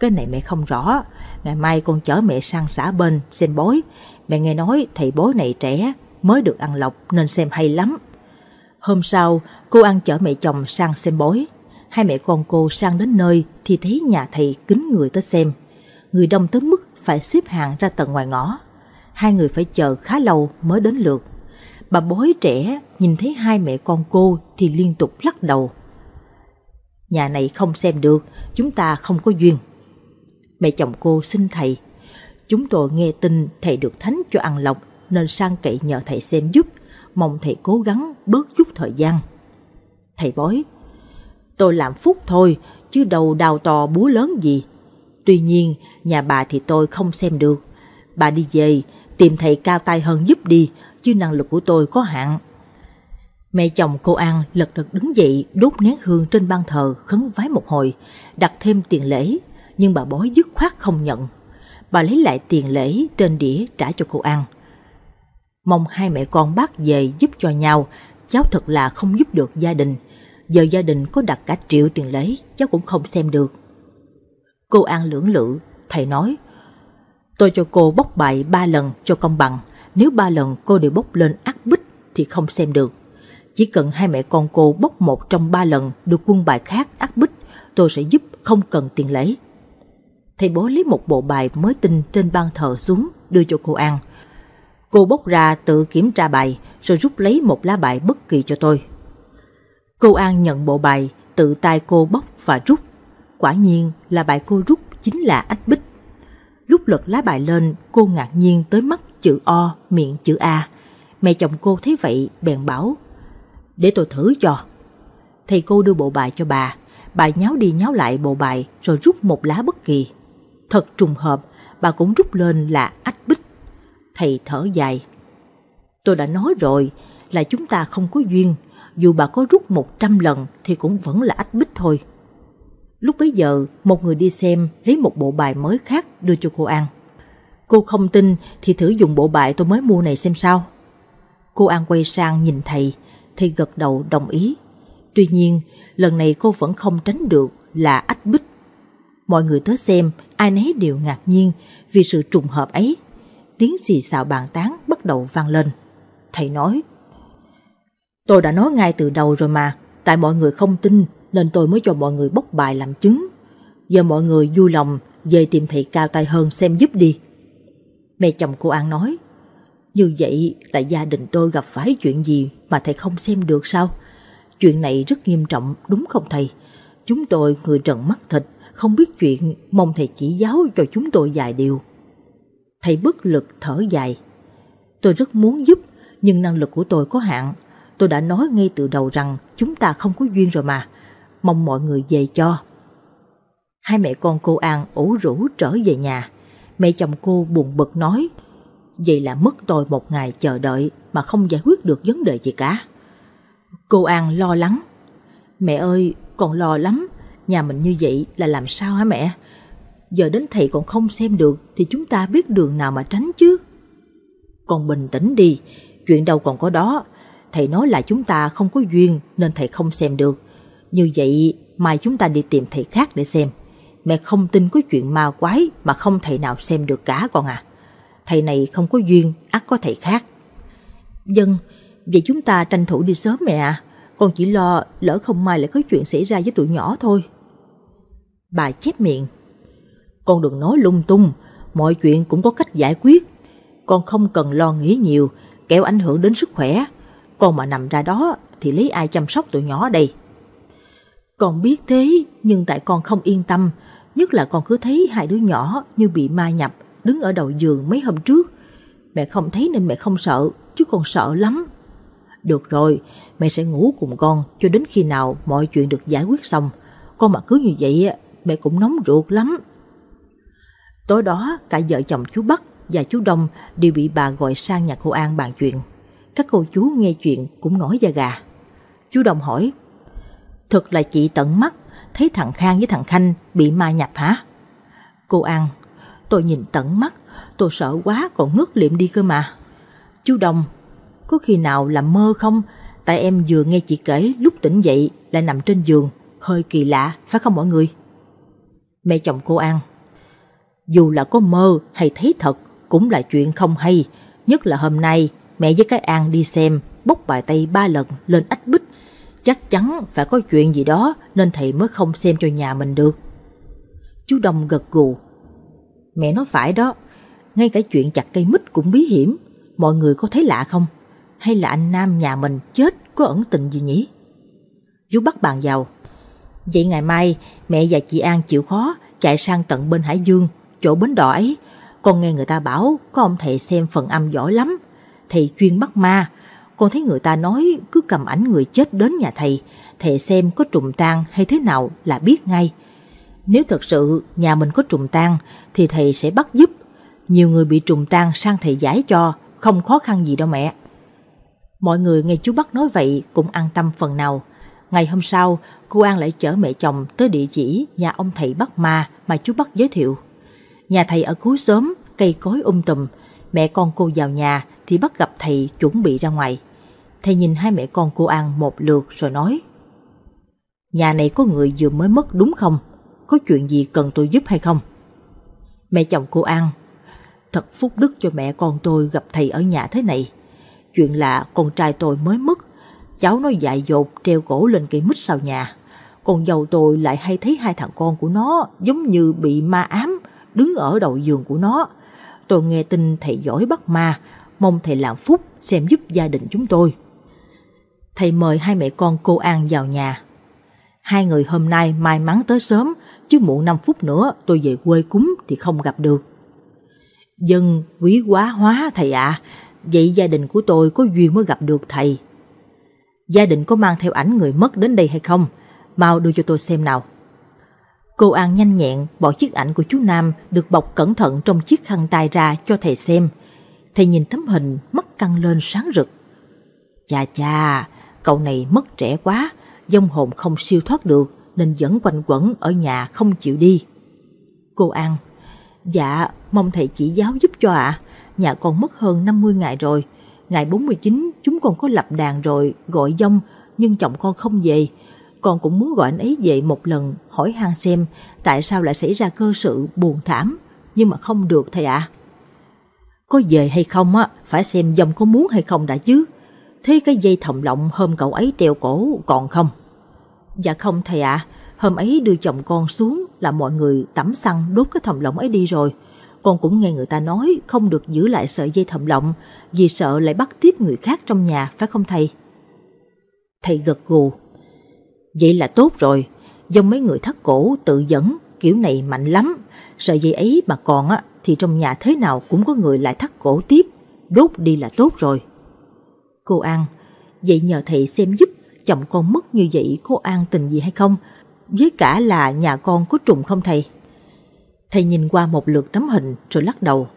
Cái này mẹ không rõ. Ngày mai con chở mẹ sang xã bên xem bói. Mẹ nghe nói thầy bói này trẻ, mới được ăn lộc nên xem hay lắm. Hôm sau cô An chở mẹ chồng sang xem bói. Hai mẹ con cô sang đến nơi thì thấy nhà thầy kín người tới xem. Người đông tới mức phải xếp hàng ra tận ngoài ngõ. Hai người phải chờ khá lâu mới đến lượt. Bà bói trẻ nhìn thấy hai mẹ con cô thì liên tục lắc đầu. Nhà này không xem được, chúng ta không có duyên. Mẹ chồng cô xin thầy, chúng tôi nghe tin thầy được thánh cho ăn lộc nên sang cậy nhờ thầy xem giúp, mong thầy cố gắng bớt chút thời gian. Thầy bói, tôi làm phúc thôi chứ đâu đào to búa lớn gì. Tuy nhiên nhà bà thì tôi không xem được. Bà đi về tìm thầy cao tay hơn giúp đi, chứ năng lực của tôi có hạn. Mẹ chồng cô An lật đật đứng dậy, đốt nén hương trên ban thờ, khấn vái một hồi, đặt thêm tiền lễ, nhưng bà bói dứt khoát không nhận. Bà lấy lại tiền lễ trên đĩa trả cho cô An. Mong hai mẹ con bác về giúp cho nhau, cháu thật là không giúp được gia đình. Giờ gia đình có đặt cả triệu tiền lễ, cháu cũng không xem được. Cô An lưỡng lự, thầy nói, tôi cho cô bóc bài 3 lần cho công bằng, nếu 3 lần cô đều bóc lên ắt bích thì không xem được. Chỉ cần hai mẹ con cô bóc một trong 3 lần được quân bài khác ắt bích, tôi sẽ giúp không cần tiền lễ. Thầy bói lấy một bộ bài mới tinh trên ban thờ xuống đưa cho cô An. Cô bóc ra tự kiểm tra bài rồi rút lấy một lá bài bất kỳ cho tôi. Cô An nhận bộ bài, tự tay cô bóc và rút. Quả nhiên là bài cô rút chính là ách bích. Lúc lật lá bài lên, cô ngạc nhiên tới mắt chữ O, miệng chữ A. Mẹ chồng cô thấy vậy bèn bảo, để tôi thử cho. Thầy cô đưa bộ bài cho bà. Bà nháo đi nháo lại bộ bài rồi rút một lá bất kỳ. Thật trùng hợp, bà cũng rút lên là ách bích. Thầy thở dài, tôi đã nói rồi là chúng ta không có duyên. Dù bà có rút 100 lần thì cũng vẫn là ách bích thôi. Lúc bấy giờ, một người đi xem lấy một bộ bài mới khác đưa cho cô An. Cô không tin thì thử dùng bộ bài tôi mới mua này xem sao. Cô An quay sang nhìn thầy, thầy gật đầu đồng ý. Tuy nhiên, lần này cô vẫn không tránh được là ách bích. Mọi người tới xem, ai nấy đều ngạc nhiên vì sự trùng hợp ấy. Tiếng xì xào bàn tán bắt đầu vang lên. Thầy nói, tôi đã nói ngay từ đầu rồi mà, tại mọi người không tin nên tôi mới cho mọi người bóc bài làm chứng. Giờ mọi người vui lòng về tìm thầy cao tay hơn xem giúp đi. Mẹ chồng cô An nói, như vậy là gia đình tôi gặp phải chuyện gì mà thầy không xem được sao? Chuyện này rất nghiêm trọng đúng không thầy? Chúng tôi người trần mắt thịt không biết chuyện, mong thầy chỉ giáo cho chúng tôi vài điều. Thầy bất lực thở dài, tôi rất muốn giúp nhưng năng lực của tôi có hạn. Tôi đã nói ngay từ đầu rằng chúng ta không có duyên rồi mà, mong mọi người về cho. Hai mẹ con cô An ủ rũ trở về nhà. Mẹ chồng cô buồn bực nói, vậy là mất tôi 1 ngày chờ đợi mà không giải quyết được vấn đề gì cả. Cô An lo lắng, mẹ ơi con lo lắm, nhà mình như vậy là làm sao hả mẹ? Giờ đến thầy còn không xem được thì chúng ta biết đường nào mà tránh chứ. Con bình tĩnh đi, chuyện đâu còn có đó. Thầy nói là chúng ta không có duyên nên thầy không xem được. Như vậy mai chúng ta đi tìm thầy khác để xem. Mẹ không tin có chuyện ma quái mà không thầy nào xem được cả con à. Thầy này không có duyên, ắt có thầy khác. Vâng, vậy chúng ta tranh thủ đi sớm mẹ à. Con chỉ lo lỡ không may lại có chuyện xảy ra với tụi nhỏ thôi. Bà chép miệng, con đừng nói lung tung, mọi chuyện cũng có cách giải quyết. Con không cần lo nghĩ nhiều, kẻo ảnh hưởng đến sức khỏe. Con mà nằm ra đó thì lấy ai chăm sóc tụi nhỏ đây? Con biết thế, nhưng tại con không yên tâm. Nhất là con cứ thấy 2 đứa nhỏ như bị ma nhập, đứng ở đầu giường mấy hôm trước. Mẹ không thấy nên mẹ không sợ, chứ con sợ lắm. Được rồi, mẹ sẽ ngủ cùng con cho đến khi nào mọi chuyện được giải quyết xong. Con mà cứ như vậy, mẹ cũng nóng ruột lắm. Tối đó, cả vợ chồng chú Bắc và chú Đông đều bị bà gọi sang nhà cô An bàn chuyện. Các cô chú nghe chuyện cũng nổi da gà. Chú Đồng hỏi, thật là chị tận mắt thấy thằng Khang với thằng Khanh bị ma nhập hả? Cô An, tôi nhìn tận mắt, tôi sợ quá còn ngất liệm đi cơ mà. Chú Đồng, có khi nào là mơ không? Tại em vừa nghe chị kể lúc tỉnh dậy lại nằm trên giường, hơi kỳ lạ phải không mọi người? Mẹ chồng cô An, dù là có mơ hay thấy thật cũng là chuyện không hay. Nhất là hôm nay mẹ với cái An đi xem bốc bài tay 3 lần lên ách bích, chắc chắn phải có chuyện gì đó nên thầy mới không xem cho nhà mình được. Chú Đông gật gù, mẹ nói phải đó, ngay cả chuyện chặt cây mít cũng bí hiểm. Mọi người có thấy lạ không? Hay là anh Nam nhà mình chết có ẩn tình gì nhỉ? Chú Bắc bàn vào, vậy ngày mai mẹ và chị An chịu khó chạy sang tận bên Hải Dương, chỗ bến đò ấy. Con nghe người ta bảo có ông thầy xem phần âm giỏi lắm, thầy chuyên bắt ma. Con thấy người ta nói cứ cầm ảnh người chết đến nhà thầy xem có trùng tang hay thế nào là biết ngay. Nếu thật sự nhà mình có trùng tang thì thầy sẽ bắt giúp. Nhiều người bị trùng tang sang thầy giải cho, không khó khăn gì đâu mẹ. Mọi người nghe chú Bắc nói vậy cũng an tâm phần nào. Ngày hôm sau, cô An lại chở mẹ chồng tới địa chỉ nhà ông thầy Bắc mà chú Bắc giới thiệu. Nhà thầy ở cuối xóm, cây cối tùm. Mẹ con cô vào nhà thì bắt gặp thầy chuẩn bị ra ngoài. Thầy nhìn hai mẹ con cô An một lượt rồi nói: Nhà này có người vừa mới mất đúng không? Có chuyện gì cần tôi giúp hay không? Mẹ chồng cô An: Thật phúc đức cho mẹ con tôi gặp thầy ở nhà thế này. Chuyện là con trai tôi mới mất, cháu nó dại dột treo cổ lên cây mít sau nhà. Con dâu tôi lại hay thấy hai thằng con của nó giống như bị ma ám, đứng ở đầu giường của nó. Tôi nghe tin thầy giỏi bắt ma, mong thầy làm phúc xem giúp gia đình chúng tôi. Thầy mời hai mẹ con cô An vào nhà. Hai người hôm nay may mắn tới sớm, chứ muộn 5 phút nữa tôi về quê cúng thì không gặp được. Dân quý quá hóa thầy ạ, vậy gia đình của tôi có duyên mới gặp được thầy. Gia đình có mang theo ảnh người mất đến đây hay không? Mau đưa cho tôi xem nào. Cô An nhanh nhẹn bỏ chiếc ảnh của chú Nam được bọc cẩn thận trong chiếc khăn tay ra cho thầy xem. Thầy nhìn tấm hình, mắt căng lên sáng rực. Chà chà, cậu này mất trẻ quá, vong hồn không siêu thoát được nên vẫn quanh quẩn ở nhà không chịu đi. Cô An: Dạ, mong thầy chỉ giáo giúp cho ạ. Nhà con mất hơn 50 ngày rồi. Ngày 49 chúng con có lập đàn rồi, gọi dông, nhưng chồng con không về. Con cũng muốn gọi anh ấy về một lần, hỏi han xem tại sao lại xảy ra cơ sự buồn thảm, nhưng mà không được thầy ạ. Có về hay không á, phải xem dông có muốn hay không đã chứ. Thế cái dây thòng lọng hôm cậu ấy treo cổ còn không? Dạ không thầy ạ, hôm ấy đưa chồng con xuống là mọi người tẩm xăng đốt cái thòng lọng ấy đi rồi. Con cũng nghe người ta nói không được giữ lại sợi dây thòng lọng vì sợ lại bắt tiếp người khác trong nhà, phải không thầy? Thầy gật gù. Vậy là tốt rồi, dông mấy người thắt cổ tự dẫn kiểu này mạnh lắm. Sợi dây ấy mà còn á thì trong nhà thế nào cũng có người lại thắt cổ tiếp, đốt đi là tốt rồi. Cô An: Vậy nhờ thầy xem giúp, chồng con mất như vậy có an tình gì hay không? Với cả là nhà con có trùng không thầy? Thầy nhìn qua một lượt tấm hình rồi lắc đầu.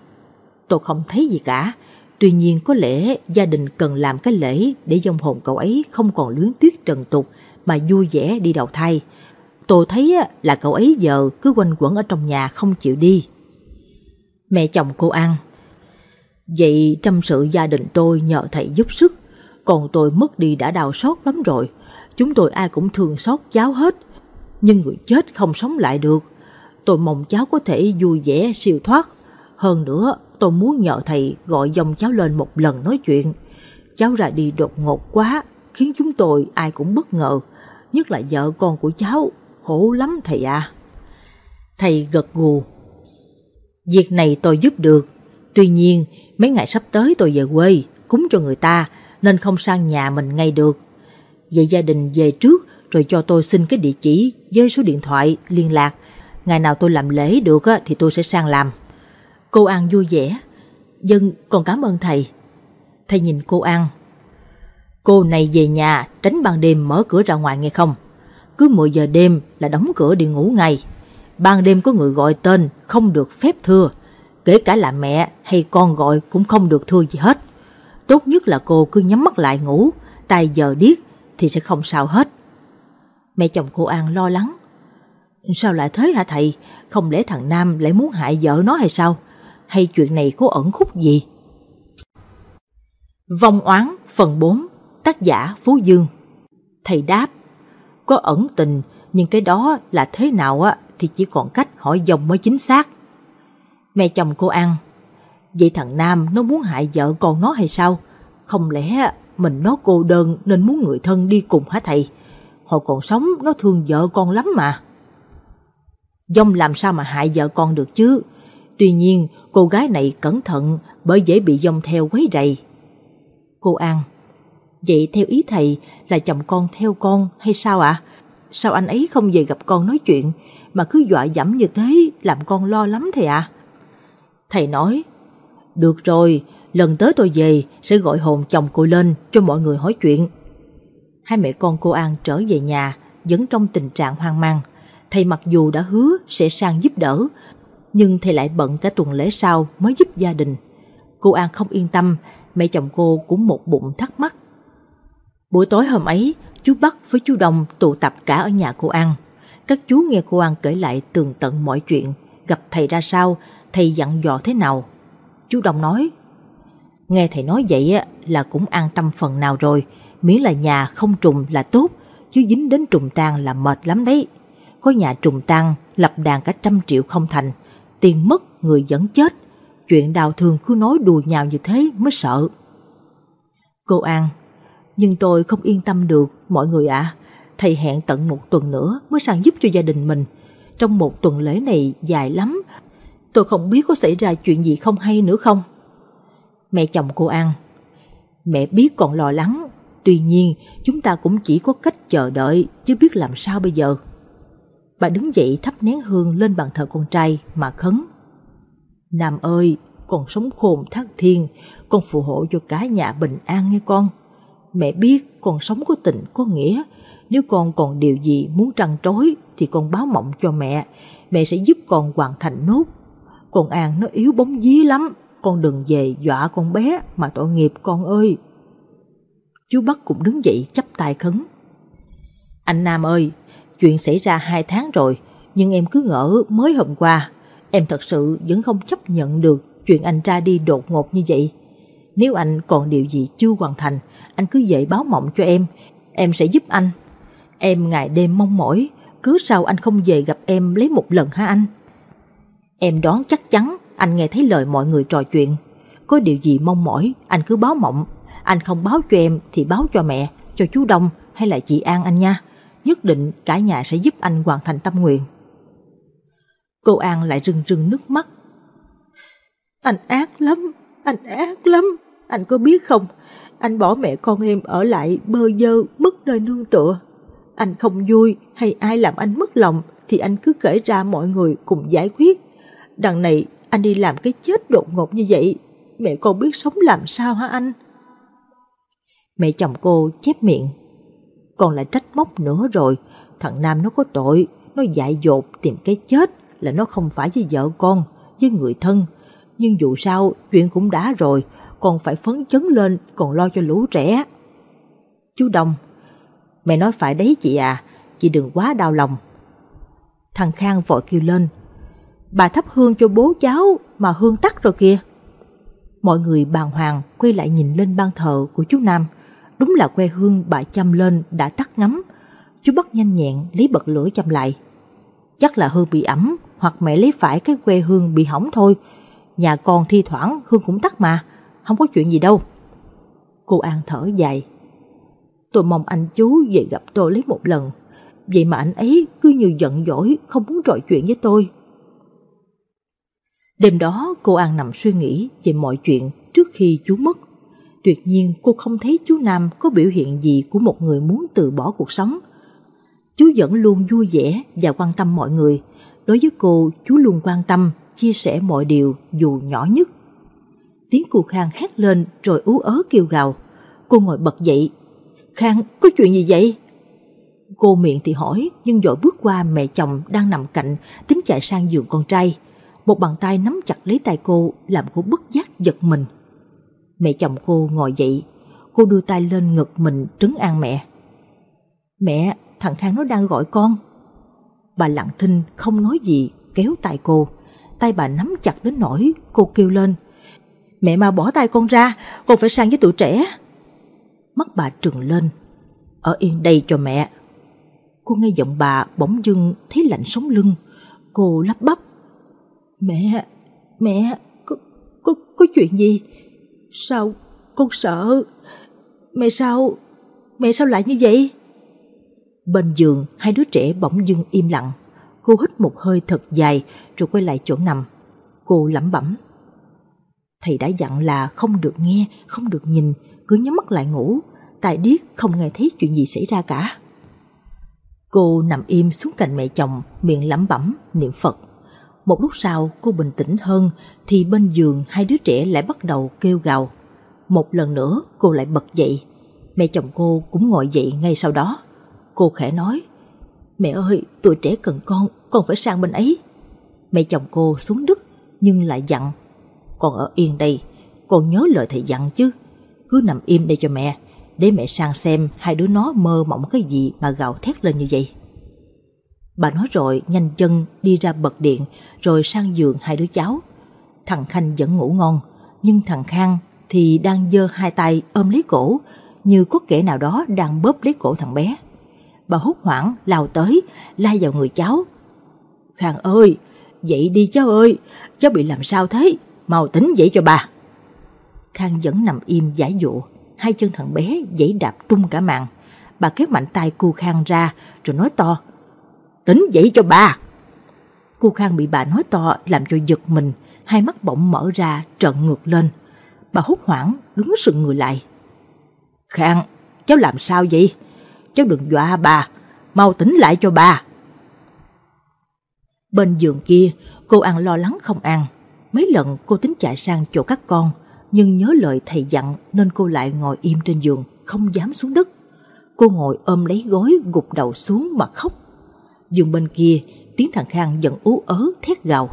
Tôi không thấy gì cả. Tuy nhiên có lẽ gia đình cần làm cái lễ để vong hồn cậu ấy không còn luyến tiếc trần tục mà vui vẻ đi đầu thai. Tôi thấy là cậu ấy giờ cứ quanh quẩn ở trong nhà không chịu đi. Mẹ chồng cô An: Vậy trong sự gia đình tôi nhờ thầy giúp sức. Còn tôi mất đi đã đau xót lắm rồi. Chúng tôi ai cũng thương xót cháu hết. Nhưng người chết không sống lại được. Tôi mong cháu có thể vui vẻ siêu thoát. Hơn nữa tôi muốn nhờ thầy gọi dòng cháu lên một lần nói chuyện. Cháu ra đi đột ngột quá, khiến chúng tôi ai cũng bất ngờ. Nhất là vợ con của cháu, khổ lắm thầy ạ. Thầy gật gù. Việc này tôi giúp được. Tuy nhiên mấy ngày sắp tới tôi về quê cúng cho người ta nên không sang nhà mình ngay được. Vậy gia đình về trước rồi cho tôi xin cái địa chỉ với số điện thoại liên lạc. Ngày nào tôi làm lễ được thì tôi sẽ sang làm. Cô An vui vẻ. Dân, con cảm ơn thầy. Thầy nhìn cô An. Cô này về nhà tránh ban đêm mở cửa ra ngoài nghe không? Cứ 10 giờ đêm là đóng cửa đi ngủ ngay. Ban đêm có người gọi tên không được phép thưa. Kể cả là mẹ hay con gọi cũng không được thưa gì hết. Tốt nhất là cô cứ nhắm mắt lại ngủ. Tai giờ điếc thì sẽ không sao hết. Mẹ chồng cô An lo lắng. Sao lại thế hả thầy? Không lẽ thằng Nam lại muốn hại vợ nó hay sao? Hay chuyện này có ẩn khúc gì? Vong oán phần 4. Tác giả Phú Dương. Thầy đáp. Có ẩn tình, nhưng cái đó là thế nào á thì chỉ còn cách hỏi dòng mới chính xác. Mẹ chồng cô An. Vậy thằng Nam nó muốn hại vợ con nó hay sao? Không lẽ mình nó cô đơn nên muốn người thân đi cùng hả thầy? Hồi còn sống nó thương vợ con lắm mà. Dông làm sao mà hại vợ con được chứ. Tuy nhiên cô gái này cẩn thận, bởi dễ bị dông theo quấy rầy. Cô An. Vậy theo ý thầy là chồng con theo con hay sao ạ? Sao anh ấy không về gặp con nói chuyện mà cứ dọa dẫm như thế, làm con lo lắm thầy ạ. Thầy nói. Được rồi, lần tới tôi về sẽ gọi hồn chồng cô lên cho mọi người hỏi chuyện. Hai mẹ con cô An trở về nhà vẫn trong tình trạng hoang mang. Thầy mặc dù đã hứa sẽ sang giúp đỡ, nhưng thầy lại bận cả tuần lễ sau mới giúp gia đình. Cô An không yên tâm, mẹ chồng cô cũng một bụng thắc mắc. Buổi tối hôm ấy, chú Bắc với chú Đồng tụ tập cả ở nhà cô An. Các chú nghe cô An kể lại tường tận mọi chuyện, gặp thầy ra sao, thầy dặn dò thế nào. Chú Đồng nói, nghe thầy nói vậy là cũng an tâm phần nào rồi, miễn là nhà không trùng là tốt, chứ dính đến trùng tang là mệt lắm đấy. Có nhà trùng tang lập đàn cả 100 triệu không thành, tiền mất người vẫn chết. Chuyện đào thường cứ nói đùa nhào như thế mới sợ. Cô An, nhưng tôi không yên tâm được mọi người ạ. Thầy hẹn tận 1 tuần nữa mới sang giúp cho gia đình mình. Trong 1 tuần lễ này dài lắm, tôi không biết có xảy ra chuyện gì không hay nữa không. Mẹ chồng cô An, mẹ biết còn lo lắng, tuy nhiên chúng ta cũng chỉ có cách chờ đợi chứ biết làm sao bây giờ. Bà đứng dậy thắp nén hương lên bàn thờ con trai mà khấn. Nam ơi, con sống khôn thác thiên, con phù hộ cho cả nhà bình an nghe con. Mẹ biết con sống có tình có nghĩa, nếu con còn điều gì muốn trăn trối thì con báo mộng cho mẹ sẽ giúp con hoàn thành nốt. Con An nó yếu bóng dí lắm, con đừng về dọa con bé mà tội nghiệp con ơi. Chú Bắc cũng đứng dậy chắp tay khấn. Anh Nam ơi, chuyện xảy ra 2 tháng rồi, nhưng em cứ ngỡ mới hôm qua. Em thật sự vẫn không chấp nhận được chuyện anh ra đi đột ngột như vậy. Nếu anh còn điều gì chưa hoàn thành, anh cứ về báo mộng cho em sẽ giúp anh. Em ngày đêm mong mỏi, cứ sao anh không về gặp em lấy 1 lần hả anh? Em đoán chắc chắn anh nghe thấy lời mọi người trò chuyện. Có điều gì mong mỏi, anh cứ báo mộng. Anh không báo cho em thì báo cho mẹ, cho chú Đông hay là chị An anh nha. Nhất định cả nhà sẽ giúp anh hoàn thành tâm nguyện. Cô An lại rưng rưng nước mắt. Anh ác lắm, anh ác lắm. Anh có biết không, anh bỏ mẹ con em ở lại bơ vơ mất nơi nương tựa. Anh không vui hay ai làm anh mất lòng thì anh cứ kể ra mọi người cùng giải quyết. Đằng này anh đi làm cái chết đột ngột như vậy, mẹ con biết sống làm sao hả anh? Mẹ chồng cô chép miệng. Còn lại trách móc nữa rồi. Thằng Nam nó có tội, nó dại dột tìm cái chết là nó không phải với vợ con, với người thân. Nhưng dù sao chuyện cũng đã rồi, còn phải phấn chấn lên, còn lo cho lũ trẻ. Chú Đông, mẹ nói phải đấy chị à, chị đừng quá đau lòng. Thằng Khang vội kêu lên, bà thắp hương cho bố cháu mà hương tắt rồi kìa. Mọi người bàng hoàng quay lại nhìn lên ban thờ của chú Nam. Đúng là que hương bà châm lên đã tắt ngấm. Chú Bắc nhanh nhẹn lấy bật lửa châm lại. Chắc là hương bị ẩm, hoặc mẹ lấy phải cái que hương bị hỏng thôi. Nhà con thi thoảng hương cũng tắt mà, không có chuyện gì đâu. Cô An thở dài. Tôi mong anh chú về gặp tôi lấy 1 lần. Vậy mà anh ấy cứ như giận dỗi, không muốn trò chuyện với tôi. Đêm đó cô An nằm suy nghĩ về mọi chuyện trước khi chú mất. Tuyệt nhiên cô không thấy chú Nam có biểu hiện gì của một người muốn từ bỏ cuộc sống. Chú vẫn luôn vui vẻ và quan tâm mọi người. Đối với cô, chú luôn quan tâm, chia sẻ mọi điều dù nhỏ nhất. Tiếng cô Khang hét lên rồi ú ớ kêu gào. Cô ngồi bật dậy. Khang, có chuyện gì vậy? Cô miệng thì hỏi nhưng vội bước qua mẹ chồng đang nằm cạnh, tính chạy sang giường con trai. Một bàn tay nắm chặt lấy tay cô làm cô bất giác giật mình. Mẹ chồng cô ngồi dậy. Cô đưa tay lên ngực mình trấn an mẹ. Mẹ, thằng Khang nó đang gọi con. Bà lặng thinh không nói gì, kéo tay cô. Tay bà nắm chặt đến nỗi cô kêu lên. Mẹ mau bỏ tay con ra, con phải sang với tụi trẻ. Mắt bà trừng lên. Ở yên đây cho mẹ. Cô nghe giọng bà bỗng dưng thấy lạnh sống lưng. Cô lắp bắp. Mẹ, có chuyện gì? Sao con sợ? Mẹ sao lại như vậy? Bên giường, hai đứa trẻ bỗng dưng im lặng. Cô hít một hơi thật dài rồi quay lại chỗ nằm. Cô lẩm bẩm. Thầy đã dặn là không được nghe, không được nhìn, cứ nhắm mắt lại ngủ. Tài điếc không nghe thấy chuyện gì xảy ra cả. Cô nằm im xuống cạnh mẹ chồng, miệng lẩm bẩm niệm Phật. Một lúc sau cô bình tĩnh hơn thì bên giường hai đứa trẻ lại bắt đầu kêu gào. Một lần nữa cô lại bật dậy. Mẹ chồng cô cũng ngồi dậy ngay sau đó. Cô khẽ nói. Mẹ ơi, tụi trẻ cần con phải sang bên ấy. Mẹ chồng cô xuống đất nhưng lại dặn. Con ở yên đây, con nhớ lời thầy dặn chứ. Cứ nằm im đây cho mẹ. để mẹ sang xem hai đứa nó mơ mộng cái gì mà gào thét lên như vậy. Bà nói rồi nhanh chân đi ra bật điện rồi sang giường hai đứa cháu. Thằng Khanh vẫn ngủ ngon, nhưng thằng Khang thì đang giơ hai tay ôm lấy cổ, như có kẻ nào đó đang bóp lấy cổ thằng bé. Bà hốt hoảng lao tới, la vào người cháu. Khang ơi, dậy đi cháu ơi, cháu bị làm sao thế, mau tỉnh dậy cho bà. Khang vẫn nằm im giải dụ, hai chân thằng bé dãy đạp tung cả mạng. Bà kéo mạnh tay cu Khang ra rồi nói to, tỉnh dậy cho bà. Cu Khang bị bà nói to làm cho giật mình, hai mắt bỗng mở ra trợn ngược lên. Bà hốt hoảng đứng sững người lại. Khang, cháu làm sao vậy? Cháu đừng dọa bà, mau tỉnh lại cho bà. Bên giường kia, cô An lo lắng không ăn. Mấy lần cô tính chạy sang chỗ các con, nhưng nhớ lời thầy dặn nên cô lại ngồi im trên giường, không dám xuống đất. Cô ngồi ôm lấy gối, gục đầu xuống mà khóc. Giường bên kia, tiếng thằng Khang vẫn ú ớ thét gào.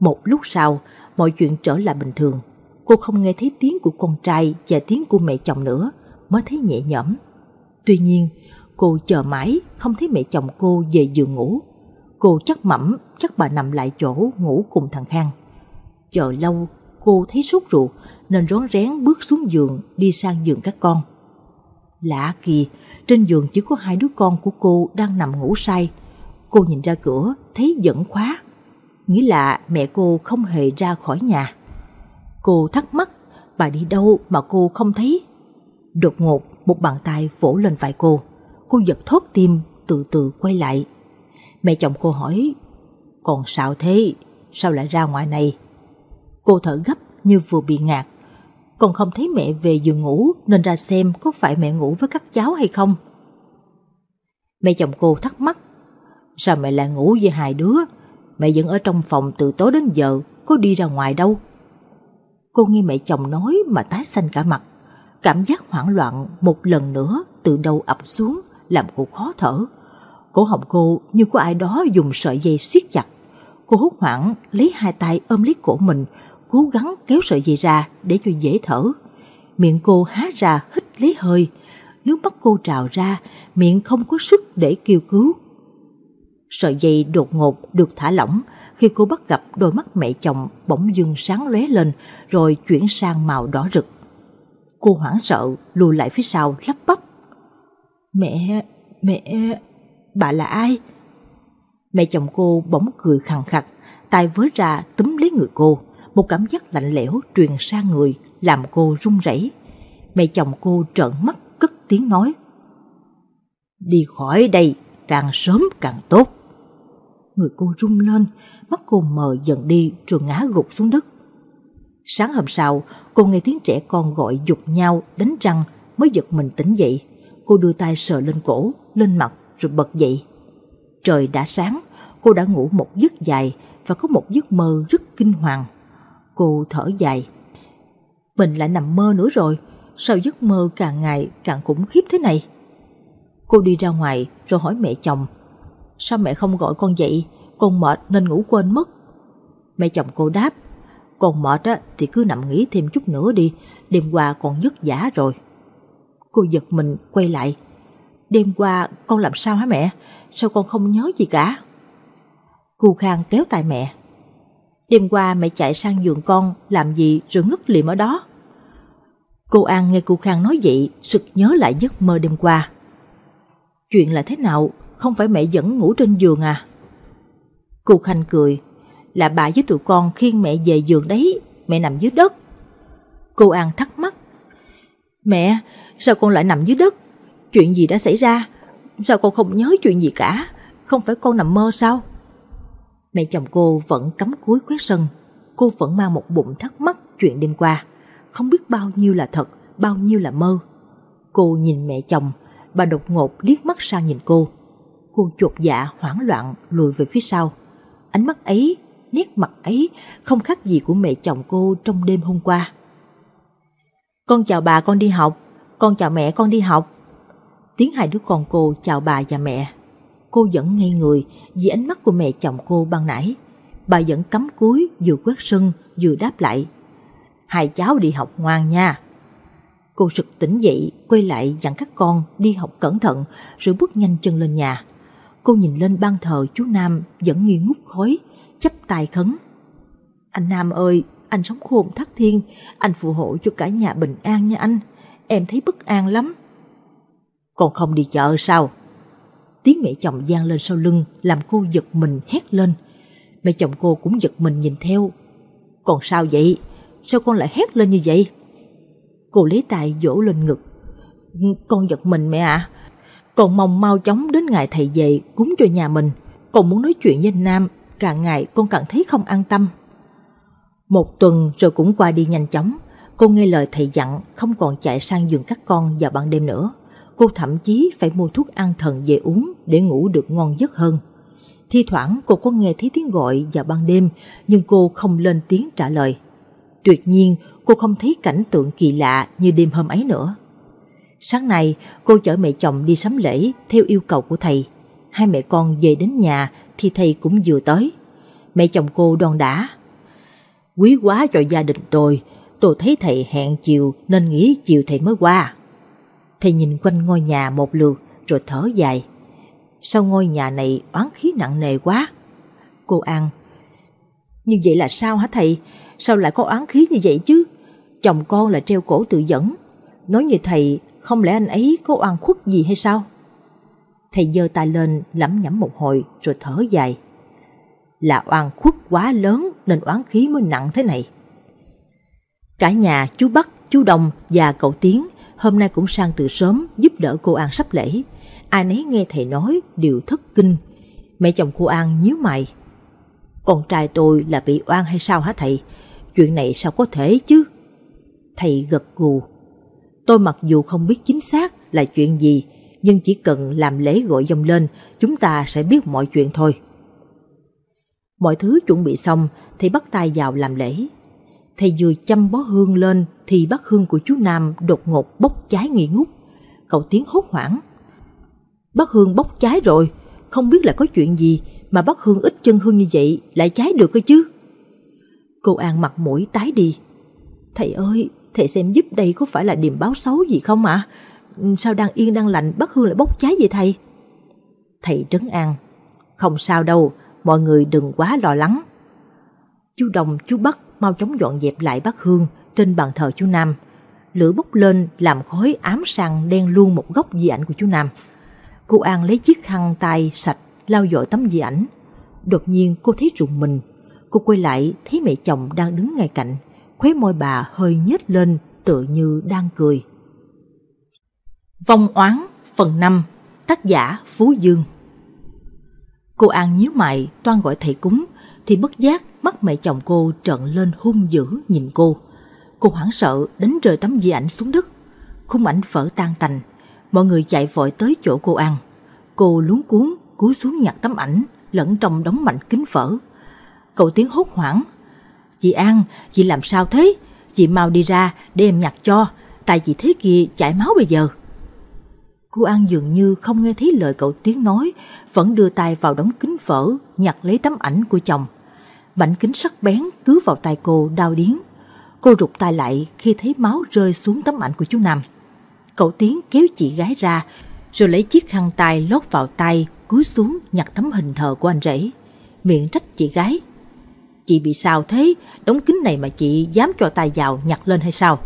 Một lúc sau, mọi chuyện trở lại bình thường. Cô không nghe thấy tiếng của con trai và tiếng của mẹ chồng nữa, mới thấy nhẹ nhõm. Tuy nhiên, cô chờ mãi không thấy mẹ chồng cô về giường ngủ. Cô chắc mẩm, chắc bà nằm lại chỗ ngủ cùng thằng Khang. Chờ lâu, cô thấy sốt ruột nên rón rén bước xuống giường đi sang giường các con. Lạ kỳ, trên giường chỉ có hai đứa con của cô đang nằm ngủ say. Cô nhìn ra cửa, thấy vẫn khóa. Nghĩa là mẹ cô không hề ra khỏi nhà. Cô thắc mắc, bà đi đâu mà cô không thấy? Đột ngột, một bàn tay vỗ lên vai cô. Cô giật thót tim, từ từ quay lại. Mẹ chồng cô hỏi, còn sao thế? Sao lại ra ngoài này? Cô thở gấp như vừa bị ngạt. Còn không thấy mẹ về giường ngủ nên ra xem có phải mẹ ngủ với các cháu hay không. Mẹ chồng cô thắc mắc, sao mẹ lại ngủ với hai đứa? Mẹ vẫn ở trong phòng từ tối đến giờ, có đi ra ngoài đâu. Cô nghe mẹ chồng nói mà tái xanh cả mặt. Cảm giác hoảng loạn một lần nữa từ đầu ập xuống làm cô khó thở. Cổ họng cô như có ai đó dùng sợi dây siết chặt. Cô hốt hoảng lấy hai tay ôm lấy cổ mình, cố gắng kéo sợi dây ra để cho dễ thở. Miệng cô há ra hít lấy hơi, nước mắt cô trào ra, miệng không có sức để kêu cứu. Sợi dây đột ngột được thả lỏng khi cô bắt gặp đôi mắt mẹ chồng bỗng dưng sáng lóe lên rồi chuyển sang màu đỏ rực. Cô hoảng sợ lùi lại phía sau lắp bắp, Mẹ, bà là ai? Mẹ chồng cô bỗng cười khằng khặc, tay với ra túm lấy người cô. Một cảm giác lạnh lẽo truyền sang người làm cô run rẩy. Mẹ chồng cô trợn mắt cất tiếng nói, đi khỏi đây, càng sớm càng tốt. Người cô rung lên, mắt cô mờ dần đi rồi ngã gục xuống đất. Sáng hôm sau, cô nghe tiếng trẻ con gọi giục nhau, đánh răng mới giật mình tỉnh dậy. Cô đưa tay sờ lên cổ, lên mặt rồi bật dậy. Trời đã sáng, cô đã ngủ một giấc dài và có một giấc mơ rất kinh hoàng. Cô thở dài, mình lại nằm mơ nữa rồi, sao giấc mơ càng ngày càng khủng khiếp thế này. Cô đi ra ngoài rồi hỏi mẹ chồng, sao mẹ không gọi con dậy, con mệt nên ngủ quên mất. Mẹ chồng cô đáp, con mệt á thì cứ nằm nghỉ thêm chút nữa đi, đêm qua con vất vả rồi. Cô giật mình quay lại, đêm qua con làm sao hả mẹ, sao con không nhớ gì cả. Cô Khang kéo tay mẹ, đêm qua mẹ chạy sang giường con làm gì rồi ngất lịm ở đó. Cô An nghe cô Khang nói vậy sực nhớ lại giấc mơ đêm qua. Chuyện là thế nào, không phải mẹ vẫn ngủ trên giường à? Cô Khanh cười, là bà với tụi con khiêng mẹ về giường đấy, mẹ nằm dưới đất. Cô An thắc mắc, mẹ, sao con lại nằm dưới đất? Chuyện gì đã xảy ra? Sao con không nhớ chuyện gì cả? Không phải con nằm mơ sao? Mẹ chồng cô vẫn cắm cúi quét sân. Cô vẫn mang một bụng thắc mắc chuyện đêm qua, không biết bao nhiêu là thật, bao nhiêu là mơ. Cô nhìn mẹ chồng, bà đột ngột liếc mắt sang nhìn cô. Cô chột dạ hoảng loạn lùi về phía sau. Ánh mắt ấy, nét mặt ấy không khác gì của mẹ chồng cô trong đêm hôm qua. Con chào bà con đi học, con chào mẹ con đi học. Tiếng hai đứa con cô chào bà và mẹ. Cô vẫn ngây người vì ánh mắt của mẹ chồng cô ban nãy. Bà vẫn cắm cúi vừa quét sân vừa đáp lại, hai cháu đi học ngoan nha. Cô sực tỉnh dậy, quay lại dặn các con đi học cẩn thận rồi bước nhanh chân lên nhà. Cô nhìn lên ban thờ chú Nam vẫn nghi ngút khói, chắp tay khấn: Anh Nam ơi, anh sống khôn thác thiên, anh phù hộ cho cả nhà bình an nha anh, em thấy bất an lắm. Còn không đi chợ sao? Tiếng mẹ chồng vang lên sau lưng làm cô giật mình hét lên. Mẹ chồng cô cũng giật mình nhìn theo. Còn sao vậy? Sao con lại hét lên như vậy? Cô lấy tay vỗ lên ngực. Con giật mình mẹ ạ. Con mong mau chóng đến ngày thầy về cúng cho nhà mình. Con muốn nói chuyện với anh Nam, càng ngày con càng thấy không an tâm. Một tuần rồi cũng qua đi nhanh chóng. Cô nghe lời thầy dặn, không còn chạy sang giường các con vào ban đêm nữa. Cô thậm chí phải mua thuốc an thần về uống để ngủ được ngon giấc hơn. Thi thoảng cô có nghe thấy tiếng gọi vào ban đêm, nhưng cô không lên tiếng trả lời. Tuyệt nhiên cô không thấy cảnh tượng kỳ lạ như đêm hôm ấy nữa. Sáng nay cô chở mẹ chồng đi sắm lễ theo yêu cầu của thầy. Hai mẹ con về đến nhà thì thầy cũng vừa tới. Mẹ chồng cô đon đả: Quý quá cho gia đình tôi thấy thầy hẹn chiều nên nghĩ chiều thầy mới qua. Thầy nhìn quanh ngôi nhà một lượt rồi thở dài: Sao ngôi nhà này oán khí nặng nề quá. Cô An: Như vậy là sao hả thầy? Sao lại có oán khí như vậy chứ? Chồng con là treo cổ tự vẫn. Nói như thầy, không lẽ anh ấy có oan khuất gì hay sao? Thầy giơ tay lên lẩm nhẩm một hồi rồi thở dài: Là oan khuất quá lớn nên oán khí mới nặng thế này. Cả nhà chú Bắc, chú Đồng và cậu Tiến hôm nay cũng sang từ sớm giúp đỡ cô An sắp lễ. Ai nấy nghe thầy nói đều thất kinh. Mẹ chồng cô An nhíu mày: Con trai tôi là bị oan hay sao hả thầy? Chuyện này sao có thể chứ? Thầy gật gù: Tôi mặc dù không biết chính xác là chuyện gì, nhưng chỉ cần làm lễ gọi dòng lên, chúng ta sẽ biết mọi chuyện thôi. Mọi thứ chuẩn bị xong, thầy bắt tay vào làm lễ. Thầy vừa châm bó hương lên thì bát hương của chú Nam đột ngột bốc cháy nghi ngút. Cậu Tiến hốt hoảng: Bát hương bốc cháy rồi, không biết là có chuyện gì mà bát hương ít chân hương như vậy lại cháy được cơ chứ? Cô An mặt mũi tái đi: Thầy ơi, thầy xem giúp đây có phải là điềm báo xấu gì không ạ? Sao đang yên đang lành bát hương lại bốc cháy vậy thầy? Thầy trấn an: Không sao đâu, mọi người đừng quá lo lắng. Chú Đồng, chú Bắc mau chóng dọn dẹp lại bát hương trên bàn thờ chú Nam. Lửa bốc lên làm khói ám sang đen luôn một góc di ảnh của chú Nam. Cô An lấy chiếc khăn tay sạch lau dội tấm di ảnh. Đột nhiên cô thấy rùng mình. Cô quay lại thấy mẹ chồng đang đứng ngay cạnh, khóe môi bà hơi nhếch lên tựa như đang cười. Vong oán phần 5, tác giả Phú Dương. Cô An nhíu mày toan gọi thầy cúng thì bất giác mắt mẹ chồng cô trợn lên hung dữ nhìn cô. Cô hoảng sợ đánh rơi tấm di ảnh xuống đất. Khung ảnh phở tan tành. Mọi người chạy vội tới chỗ cô An. Cô luống cuống cúi xuống nhặt tấm ảnh lẫn trong đống mảnh kính phở. Cậu Tiến hốt hoảng: Chị An, chị làm sao thế? Chị mau đi ra để em nhặt cho, tại chị thế kia chảy máu bây giờ. Cô An dường như không nghe thấy lời cậu Tiến nói, vẫn đưa tay vào đống kính phở nhặt lấy tấm ảnh của chồng. Mảnh kính sắc bén cứ vào tay cô đau điếng. Cô rụt tay lại khi thấy máu rơi xuống tấm ảnh của chú Nam. Cậu Tiến kéo chị gái ra rồi lấy chiếc khăn tay lót vào tay, cúi xuống nhặt tấm hình thờ của anh rể, miệng trách chị gái: Chị bị sao thế? Đống kính này mà chị dám cho tay vào nhặt lên hay sao?